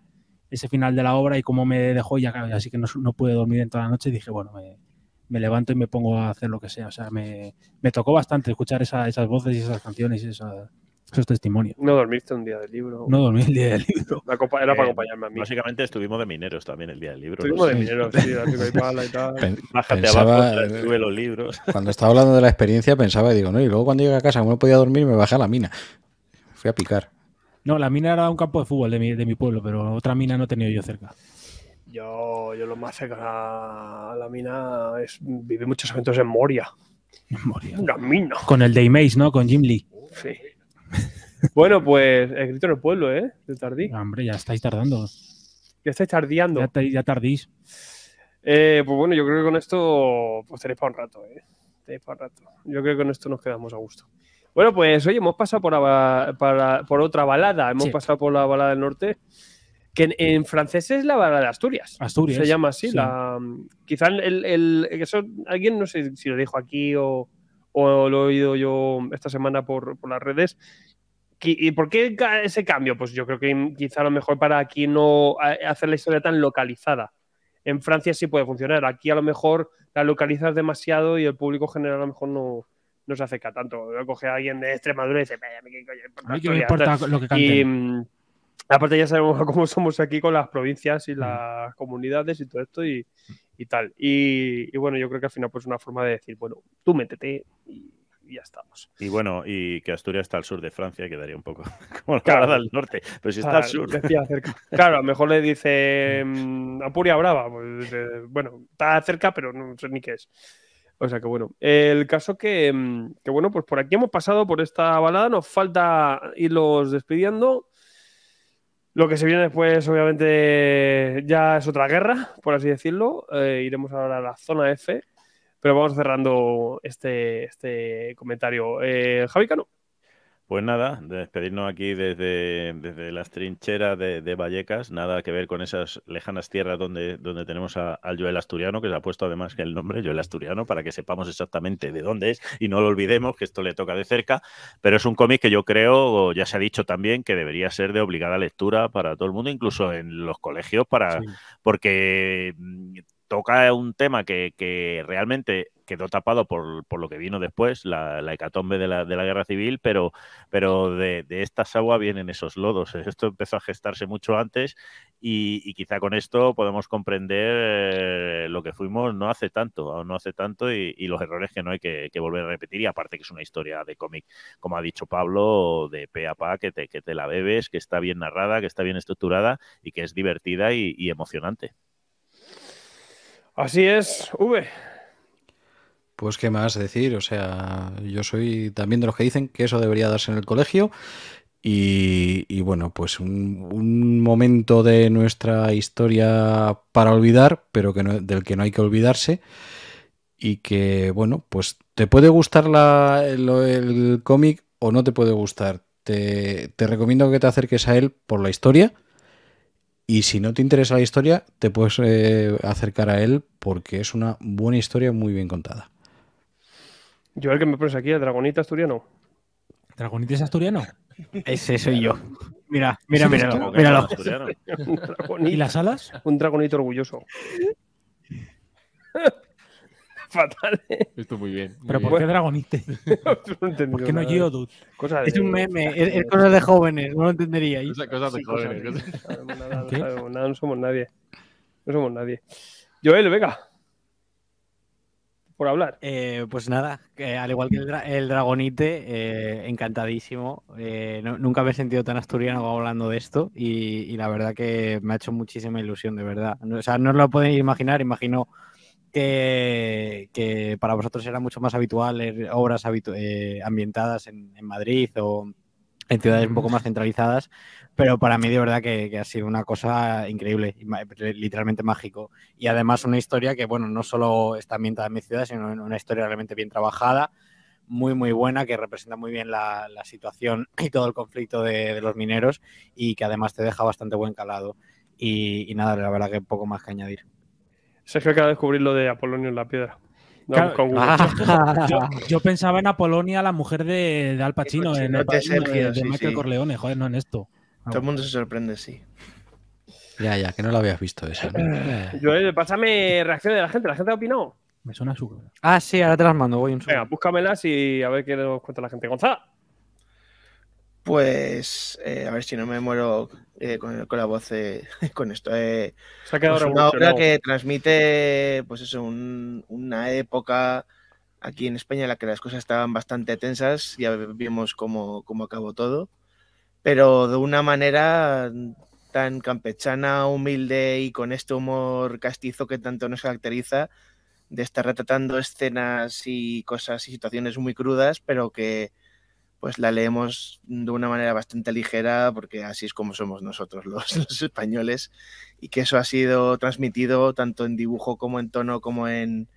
ese final de la obra y cómo me dejó. Y así que no pude dormir en toda la noche y dije, bueno, me levanto y me pongo a hacer lo que sea. O sea, me tocó bastante escuchar esas voces y esas canciones y esos testimonios. ¿No dormiste un día del libro? No dormí el día del libro. Era para acompañarme a mí. Básicamente estuvimos de mineros también el día del libro. Estuvimos de mineros, sí, la y pala y tal. Bájate abajo, sube los libros. Cuando estaba hablando de la experiencia pensaba y digo, no, y luego cuando llegué a casa, como no podía dormir, me bajé a la mina. Fui a picar. No, la mina era un campo de fútbol de mi pueblo, pero otra mina no he tenido yo cerca. Yo lo más cerca a la mina es viví muchos eventos en Moria. Una mina. Con el de Image, ¿no? Con Jim Lee. Sí. Bueno, pues escrito en el pueblo, ¿eh? De Tardí. Hombre, ya estáis tardando. Ya estáis tardeando. Ya tardís. Pues bueno, yo creo que con esto pues tenéis para un rato, ¿eh? Tenéis para un rato. Yo creo que con esto nos quedamos a gusto. Bueno, pues oye, hemos pasado por otra balada. Hemos pasado por la balada del norte. Que en francés es la balada de Asturias. Asturias. Se llama así. Sí. Quizá eso alguien, no sé si lo dijo aquí o lo he oído yo esta semana por las redes. ¿Y por qué ese cambio? Pues yo creo que quizá a lo mejor para aquí no hacer la historia tan localizada. En Francia sí puede funcionar. Aquí a lo mejor la localizas demasiado y el público general a lo mejor no se acerca tanto. Yo coge a alguien de Extremadura y dice, ¿qué me importa lo que cante? Aparte ya sabemos cómo somos aquí con las provincias y las comunidades y todo esto y tal. Y bueno, yo creo que al final pues una forma de decir, bueno, tú métete y ya estamos. Y bueno, y que Asturias está al sur de Francia, quedaría un poco como la balada del norte, pero si está al sur. Claro, a lo mejor le dice Apuria Brava, pues, bueno, está cerca pero no sé ni qué es. O sea que bueno, el caso que bueno, pues por aquí hemos pasado por esta balada, nos falta irlos despidiendo. Lo que se viene después, obviamente, ya es otra guerra, por así decirlo. Iremos ahora a la zona F, pero vamos cerrando este comentario. Javi Cano. Pues nada, despedirnos aquí desde las trincheras de Vallecas, nada que ver con esas lejanas tierras donde tenemos al Joel Asturiano, que se ha puesto además que el nombre Joel Asturiano, para que sepamos exactamente de dónde es y no lo olvidemos, que esto le toca de cerca, pero es un cómic que yo creo, ya se ha dicho también, que debería ser de obligada lectura para todo el mundo, incluso en los colegios, porque toca un tema que realmente quedó tapado por lo que vino después, la hecatombe de la guerra civil, pero de estas aguas vienen esos lodos. Esto empezó a gestarse mucho antes y quizá con esto podemos comprender lo que fuimos no hace tanto y los errores que no hay que volver a repetir. Y aparte que es una historia de cómic, como ha dicho Pablo, de pe a pa, que te la bebes, que está bien narrada, que está bien estructurada y que es divertida y emocionante. Así es, V. Pues qué más decir, o sea, yo soy también de los que dicen que eso debería darse en el colegio Y bueno, pues un momento de nuestra historia para olvidar, pero que no, del que no hay que olvidarse. Y que, bueno, pues te puede gustar el cómic o no te puede gustar. Te recomiendo que te acerques a él por la historia. Y si no te interesa la historia, te puedes acercar a él porque es una buena historia muy bien contada. Yo el que me pones aquí, el Dragonite asturiano. ¿Dragonite es asturiano? Ese soy yo. Mira, míralo. ¿Y las alas? Un dragonito orgulloso. Fatal, ¿eh? Esto muy bien. Muy ¿Pero bien. Por qué dragonite? No ¿Por qué no Geodude? Es un meme, es cosa de jóvenes, no lo entenderíais. Cosas de jóvenes. No somos nadie. No somos nadie. Joel, venga. Por hablar. Pues nada, al igual que el Dragonite, encantadísimo. Nunca me he sentido tan asturiano hablando de esto y la verdad que me ha hecho muchísima ilusión, de verdad. O sea, no os lo podéis imaginar, imagino que para vosotros era mucho más habitual obras ambientadas en Madrid o en ciudades un poco más centralizadas, pero para mí de verdad que ha sido una cosa increíble, literalmente mágico. Y además una historia que, bueno, no solo está ambientada en mi ciudad, sino una historia realmente bien trabajada, muy, muy buena, que representa muy bien la situación y todo el conflicto de los mineros y que además te deja bastante buen calado. Y nada, la verdad que poco más que añadir. Sergio acaba de descubrir lo de Apolonio en la piedra. No, claro. Yo pensaba en Apolonia, la mujer de Al Pacino, de Michael Corleone, joder, no en esto. Todo el mundo se sorprende, sí. Ya, que no lo habías visto eso, ¿no? Yo, pásame reacciones de la gente ha opinado. Me suena su... Ah, sí, ahora te las mando, voy un segundo. Venga, búscamelas y a ver qué nos cuenta la gente. Gonzalo. Pues, a ver si no me muero con la voz con esto. Se ha quedado una obra que transmite, pues eso, una época aquí en España en la que las cosas estaban bastante tensas, ya vimos cómo acabó todo, pero de una manera tan campechana, humilde y con este humor castizo que tanto nos caracteriza, de estar retratando escenas y cosas y situaciones muy crudas, pero que pues la leemos de una manera bastante ligera porque así es como somos nosotros los españoles y que eso ha sido transmitido tanto en dibujo como en tono como en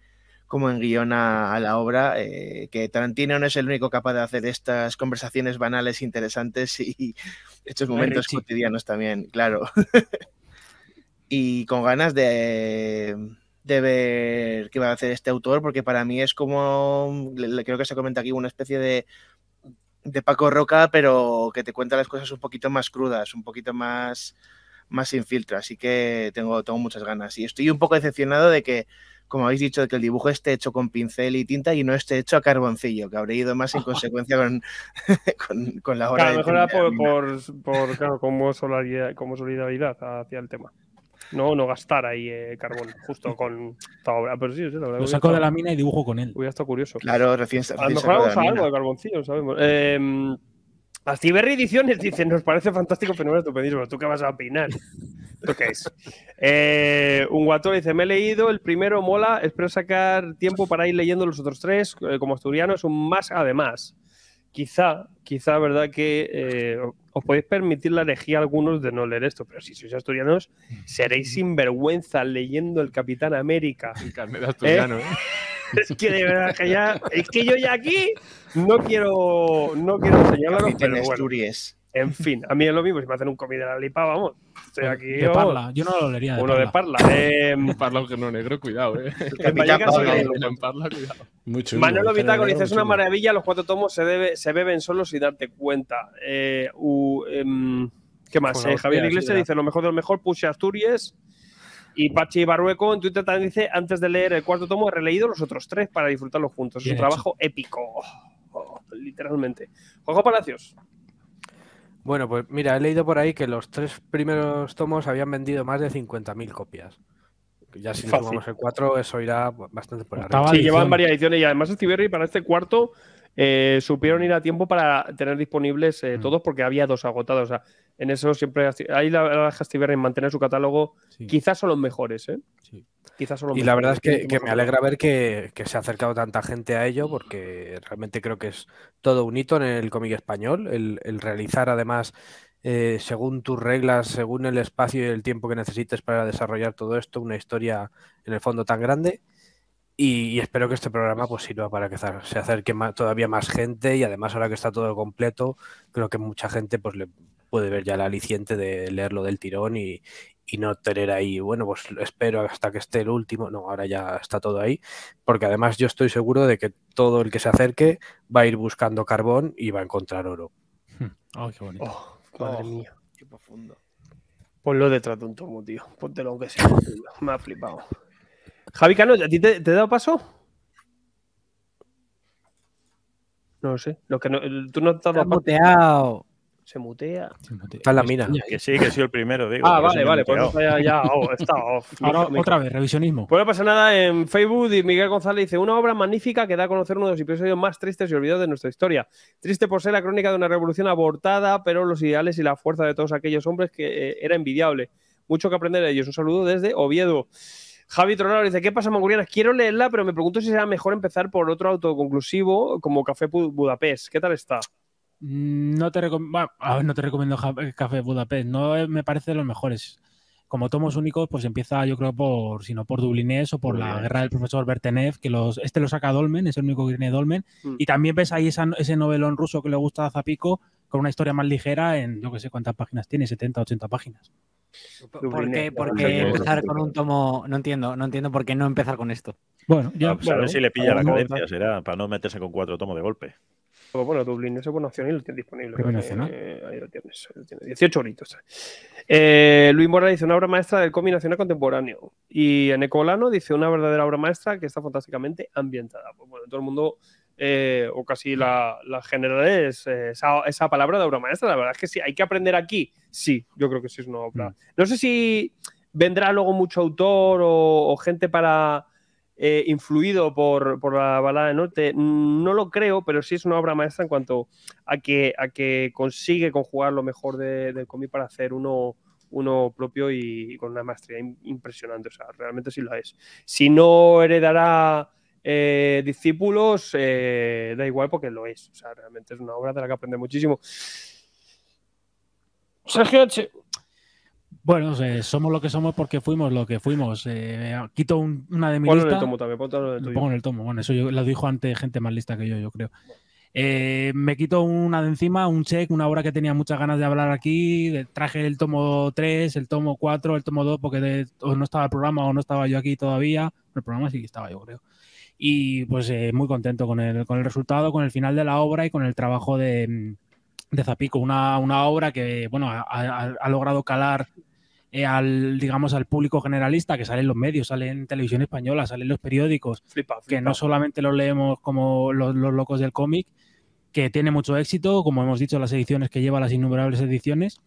guión a la obra, que Tarantino no es el único capaz de hacer estas conversaciones banales, interesantes y estos momentos cotidianos también, claro. Y con ganas de ver qué va a hacer este autor porque para mí es como, creo que se comenta aquí, una especie de Paco Roca, pero que te cuenta las cosas un poquito más crudas, un poquito más sin filtro, así que tengo muchas ganas. Y estoy un poco decepcionado de que, como habéis dicho, de que el dibujo esté hecho con pincel y tinta y no esté hecho a carboncillo, que habré ido más en consecuencia con la obra. Claro, mejor era claro, como solidaridad hacia el tema. No gastar ahí carbón, justo con esta obra. Pero sí, la verdad, lo saco de la mina y dibujo con él. Hubiera estado curioso. Claro, recién a lo mejor vamos a algo de carboncillo, sabemos. Astiberri Ediciones dice, nos parece fantástico, fenómeno estupendísimo. ¿Tú qué vas a opinar? ¿Tú qué es? Un guator dice, me he leído el primero, mola, espero sacar tiempo para ir leyendo los otros tres. Como asturiano es un más además. Quizá, ¿verdad? Que os podéis permitir la herejía a algunos de no leer esto, pero si sois asturianos, seréis sinvergüenza leyendo el Capitán América. El carnet asturiano, ¿eh? Es que de verdad que ya. Es que yo ya aquí no quiero enseñarlo, pero bueno. Asturias. En fin, a mí es lo mismo, si me hacen un cómic de la lipa, vamos. Estoy aquí. De Parla, yo no lo leería. Uno de Parla. Parla, aunque no negro, cuidado, ¿eh? Parla, cuidado. Chulo, Manolo Bitácora dice, es una maravilla, los 4 tomos se beben solo sin darte cuenta. ¿Qué más? Javier Iglesias dice, lo mejor de lo mejor, Push Asturias. Y Pachi Barrueco en Twitter también dice, antes de leer el 4º tomo he releído los otros 3 para disfrutarlos juntos. Es un trabajo épico. Oh, literalmente. Juanjo Palacios. Bueno, pues mira, he leído por ahí que los 3 primeros tomos habían vendido más de 50.000 copias. Ya si fácil. Sumamos el 4, eso irá bastante por arriba. Sí, llevan varias ediciones y además Astiberri para este 4 supieron ir a tiempo para tener disponibles todos porque había 2 agotados. O sea, En eso siempre... Ahí la verdad es que Astiberri en mantener su catálogo, sí, quizás son los mejores, ¿eh? Sí. Quizás son los mejores. Y la verdad es que me alegra ver que se ha acercado tanta gente a ello, porque realmente creo que es todo un hito en el cómic español. El realizar, además, según tus reglas, según el espacio y el tiempo que necesites para desarrollar todo esto, una historia en el fondo tan grande. Y espero que este programa pues sirva para que se acerque todavía más gente, y además ahora que está todo completo, creo que mucha gente pues le puede ver ya el aliciente de leerlo del tirón y no tener ahí, bueno, pues espero hasta que esté el último. No, ahora ya está todo ahí, porque además yo estoy seguro de que todo el que se acerque va a ir buscando carbón y va a encontrar oro. Oh, qué bonito. Oh, madre mía. Qué profundo. Ponlo detrás de un tomo, tío. Póntelo aunque sea. Me ha flipado. Javi Cano, ¿a ti te he dado paso? No lo sé. Los que no, tú no te has dado paso. Muteado. Se mutea. Está en la mina. Que sí, que soy el primero, digo. Ah, vale, vale. Pues ya está off. Ahora otra vez, revisionismo. Pues no pasa nada. En Facebook, Miguel González dice: una obra magnífica que da a conocer uno de los episodios más tristes y olvidados de nuestra historia. Triste por ser la crónica de una revolución abortada, pero los ideales y la fuerza de todos aquellos hombres que era envidiable. Mucho que aprender de ellos. Un saludo desde Oviedo. Javi Tronado dice: ¿qué pasa, Mangurianas? Quiero leerla, pero me pregunto si será mejor empezar por otro autoconclusivo como Café Budapest. ¿Qué tal está? No te, no te recomiendo Café Budapest. No me parece de los mejores. Como tomos únicos, pues empieza, yo creo, por Dublinés o por La guerra del profesor Bertenev, que este lo saca Dolmen, es el único que tiene Dolmen. Y también ves ahí ese novelón ruso que le gusta a Zapico, con una historia más ligera en, yo qué sé, cuántas páginas tiene, 70, 80 páginas. ¿Por qué empezar con un tomo? No entiendo por qué no empezar con esto. Bueno, ya. Pues a ver si le pilla la carencia, será, para no meterse con 4 tomos de golpe. Bueno, Dublinés es nacional y lo tiene disponible. Ahí lo tienes, 18 euritos. Luis Morales dice: una obra maestra del cómic nacional contemporáneo. Y Enecolano dice: una verdadera obra maestra que está fantásticamente ambientada. Pues bueno, todo el mundo. O casi la generalidad es esa palabra de obra maestra. La verdad es que sí, hay que aprender aquí. Sí, yo creo que sí es una obra. No sé si vendrá luego mucho autor o gente para influido por la balada de norte. No lo creo, pero sí es una obra maestra en cuanto a que consigue conjugar lo mejor del cómic para hacer uno propio y con una maestría impresionante. O sea, realmente sí lo es. Si no heredará discípulos, da igual, porque lo es. O sea, realmente es una obra de la que aprender muchísimo. Sergio H. Bueno, somos lo que somos porque fuimos lo que fuimos. Quito una de mi lista. Ponlo en el tomo también, pongo en el tomo. Bueno, eso lo dijo antes gente más lista que yo creo. Me quito una de encima, una obra que tenía muchas ganas de hablar aquí. Traje el tomo 3, el tomo 4, el tomo 2, porque o no estaba el programa o no estaba yo aquí todavía. El programa sí que estaba, yo creo. Y pues muy contento con el resultado, con el final de la obra y con el trabajo de Zapico. Una obra que, bueno, ha logrado calar al público generalista, que sale en los medios, sale en televisión española, sale en los periódicos, que no solamente los leemos como los locos del cómic, que tiene mucho éxito, como hemos dicho, las ediciones que lleva, las innumerables ediciones,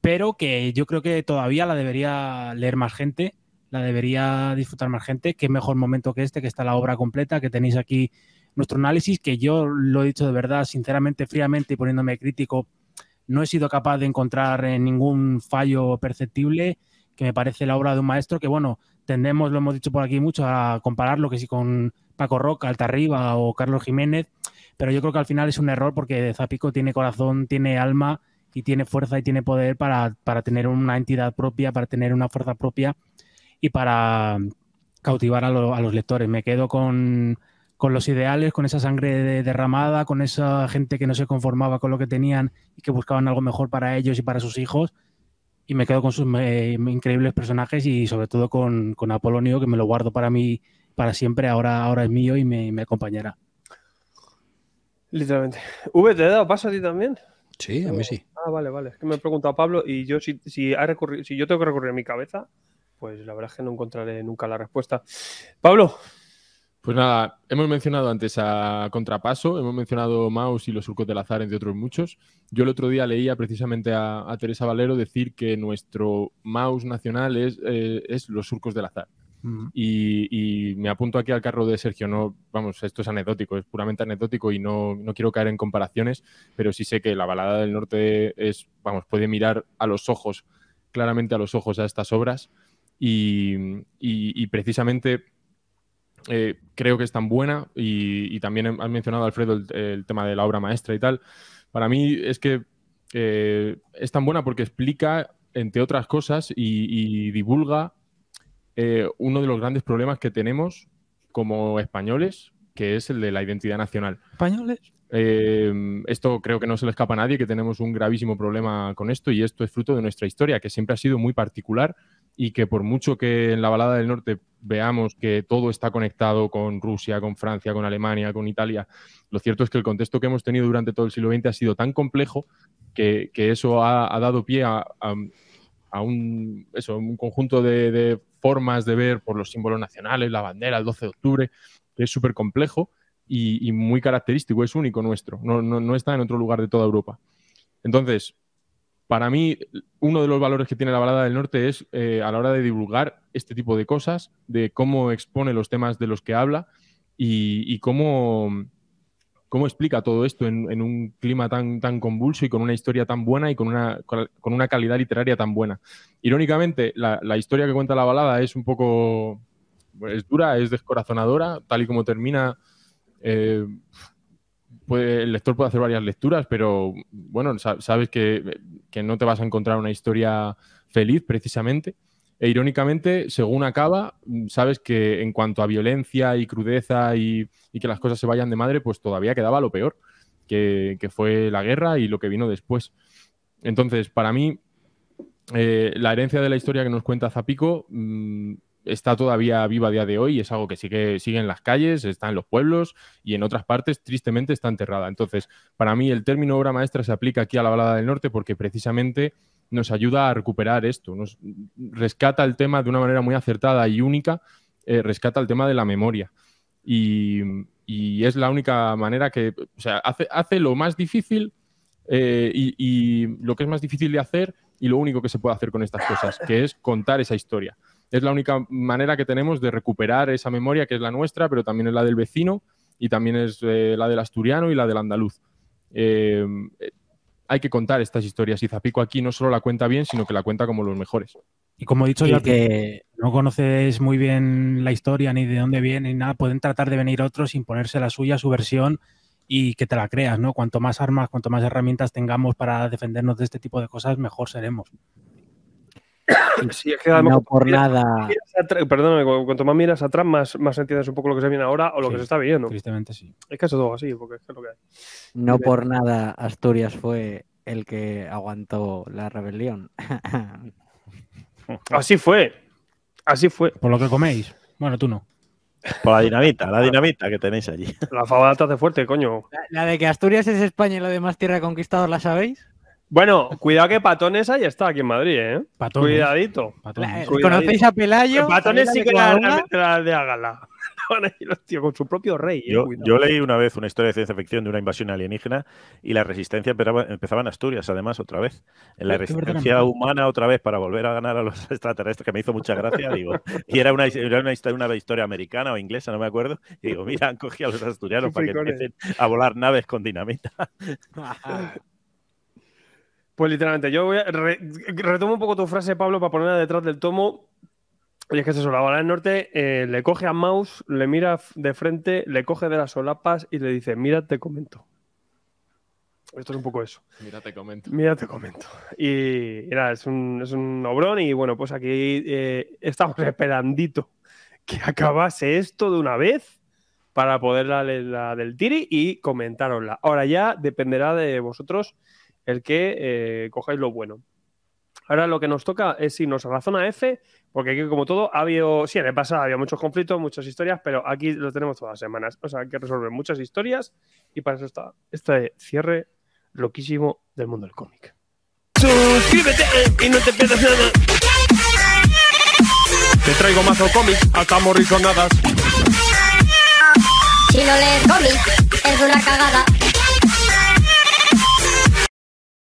pero que yo creo que todavía la debería leer más gente. La debería disfrutar más gente. Qué mejor momento que este, que está la obra completa, que tenéis aquí nuestro análisis, que yo lo he dicho de verdad, sinceramente, fríamente y poniéndome crítico, no he sido capaz de encontrar ningún fallo perceptible, que me parece la obra de un maestro que, bueno, tendemos, lo hemos dicho por aquí mucho, a compararlo que sí con Paco Roca, Altarriba o Carlos Jiménez, pero yo creo que al final es un error, porque Zapico tiene corazón, tiene alma y tiene fuerza y tiene poder para tener una entidad propia, para tener una fuerza propia y para cautivar a los lectores. Me quedo con los ideales, con esa sangre derramada, con esa gente que no se conformaba con lo que tenían y que buscaban algo mejor para ellos y para sus hijos. Y me quedo con sus increíbles personajes y sobre todo con Apolonio, que me lo guardo para mí para siempre. Ahora es mío y me acompañará. Literalmente. V, ¿te he dado paso a ti también? Sí, a mí sí. Ah, vale. Es que me he preguntado a Pablo y yo si yo tengo que recurrir a mi cabeza, pues la verdad es que no encontraré nunca la respuesta. Pablo. Pues nada, hemos mencionado antes a Contrapaso, hemos mencionado Maus y Los surcos del azar, entre otros muchos. Yo el otro día leía precisamente a Teresa Valero decir que nuestro Maus nacional es Los surcos del azar. Y me apunto aquí al carro de Sergio. No, vamos, esto es anecdótico, es puramente anecdótico y no quiero caer en comparaciones, pero sí sé que la balada del norte es, vamos, puede mirar a los ojos, claramente a los ojos, a estas obras y precisamente creo que es tan buena y también has mencionado, Alfredo, el tema de la obra maestra y tal. Para mí es que es tan buena porque explica, entre otras cosas, y divulga uno de los grandes problemas que tenemos como españoles, que es el de la identidad nacional. ¿Españoles? Esto creo que no se le escapa a nadie, que tenemos un gravísimo problema con esto, y esto es fruto de nuestra historia, que siempre ha sido muy particular y que por mucho que en la balada del norte veamos que todo está conectado con Rusia, con Francia, con Alemania, con Italia, lo cierto es que el contexto que hemos tenido durante todo el siglo XX ha sido tan complejo que eso ha dado pie a un conjunto de formas de ver por los símbolos nacionales, la bandera, el 12 de octubre, que es súper complejo y muy característico, es único nuestro, no está en otro lugar de toda Europa. Entonces, para mí, uno de los valores que tiene la balada del norte es a la hora de divulgar este tipo de cosas, de cómo expone los temas de los que habla y cómo explica todo esto en un clima tan convulso y con una historia tan buena y con una calidad literaria tan buena. Irónicamente, la historia que cuenta la balada es un poco... es dura, es descorazonadora, tal y como termina... el lector puede hacer varias lecturas, pero bueno, sabes que no te vas a encontrar una historia feliz, precisamente. E irónicamente, según acaba, sabes que en cuanto a violencia y crudeza y que las cosas se vayan de madre, pues todavía quedaba lo peor, que fue la guerra y lo que vino después. Entonces, para mí, la herencia de la historia que nos cuenta Zapico está todavía viva a día de hoy y es algo que sigue en las calles, está en los pueblos y en otras partes, tristemente, está enterrada. Entonces, para mí, el término obra maestra se aplica aquí a la balada del norte porque precisamente nos ayuda a recuperar esto, nos rescata el tema de una manera muy acertada y única, rescata el tema de la memoria. Y es la única manera que... O sea, hace lo más difícil y lo que es más difícil de hacer y lo único que se puede hacer con estas cosas, que es contar esa historia. Es la única manera que tenemos de recuperar esa memoria, que es la nuestra, pero también es la del vecino y también es la del asturiano y la del andaluz. Hay que contar estas historias y Zapico aquí no solo la cuenta bien, sino que la cuenta como los mejores. Y como he dicho ya que no conoces muy bien la historia ni de dónde viene ni nada, pueden tratar de venir otros sin ponerse la suya, su versión, y que te la creas, ¿no? Cuanto más armas, cuanto más herramientas tengamos para defendernos de este tipo de cosas, mejor seremos. Sí, es que no por nada. Perdóname, cuanto más miras atrás, más entiendes un poco lo que se viene ahora o lo que se está viendo. Tristemente sí. Es que eso todo así, porque es lo que hay. No por nada Asturias fue el que aguantó la rebelión. Así fue. Así fue. Por lo que coméis. Bueno, tú no. Por la dinamita que tenéis allí. La fabada hace fuerte, coño. La de que Asturias es España y lo demás tierra conquistador, ¿la sabéis? Bueno, cuidado que Patones ahí está, aquí en Madrid, ¿eh? Patones. Cuidadito. Patones. ¿Conocéis a Pelayo? Patones sí que la de Ágala. Con su propio rey. Yo leí una vez una historia de ciencia ficción de una invasión alienígena y la resistencia empezaba en Asturias, además, otra vez. En la resistencia humana, otra vez, para volver a ganar a los extraterrestres, que me hizo mucha gracia, digo. Y era una historia americana o inglesa, no me acuerdo. Y digo, mira, han cogido a los asturianos para que empiecen a volar naves con dinamita. Pues literalmente, yo voy a retomo un poco tu frase, Pablo, para ponerla detrás del tomo. Y es que se solaba al norte, le coge a Maus, le mira de frente, le coge de las solapas y le dice, mira, te comento. Esto es un poco eso. Mira, te comento. Mira, te comento. Y nada, es un obrón y bueno, pues aquí estamos esperandito que acabase esto de una vez para poder darle la del tiri y comentárosla. Ahora ya dependerá de vosotros el que cojáis lo bueno. Ahora lo que nos toca es irnos a la zona F, porque aquí, como todo, ha habido... Sí, en el pasado había muchos conflictos, muchas historias, pero aquí lo tenemos todas las semanas. O sea, hay que resolver muchas historias y para eso está este cierre loquísimo del mundo del cómic. Suscríbete y no te pierdas nada. Te traigo mazo cómics hasta morir sonadas. Si no lees cómics, es una cagada.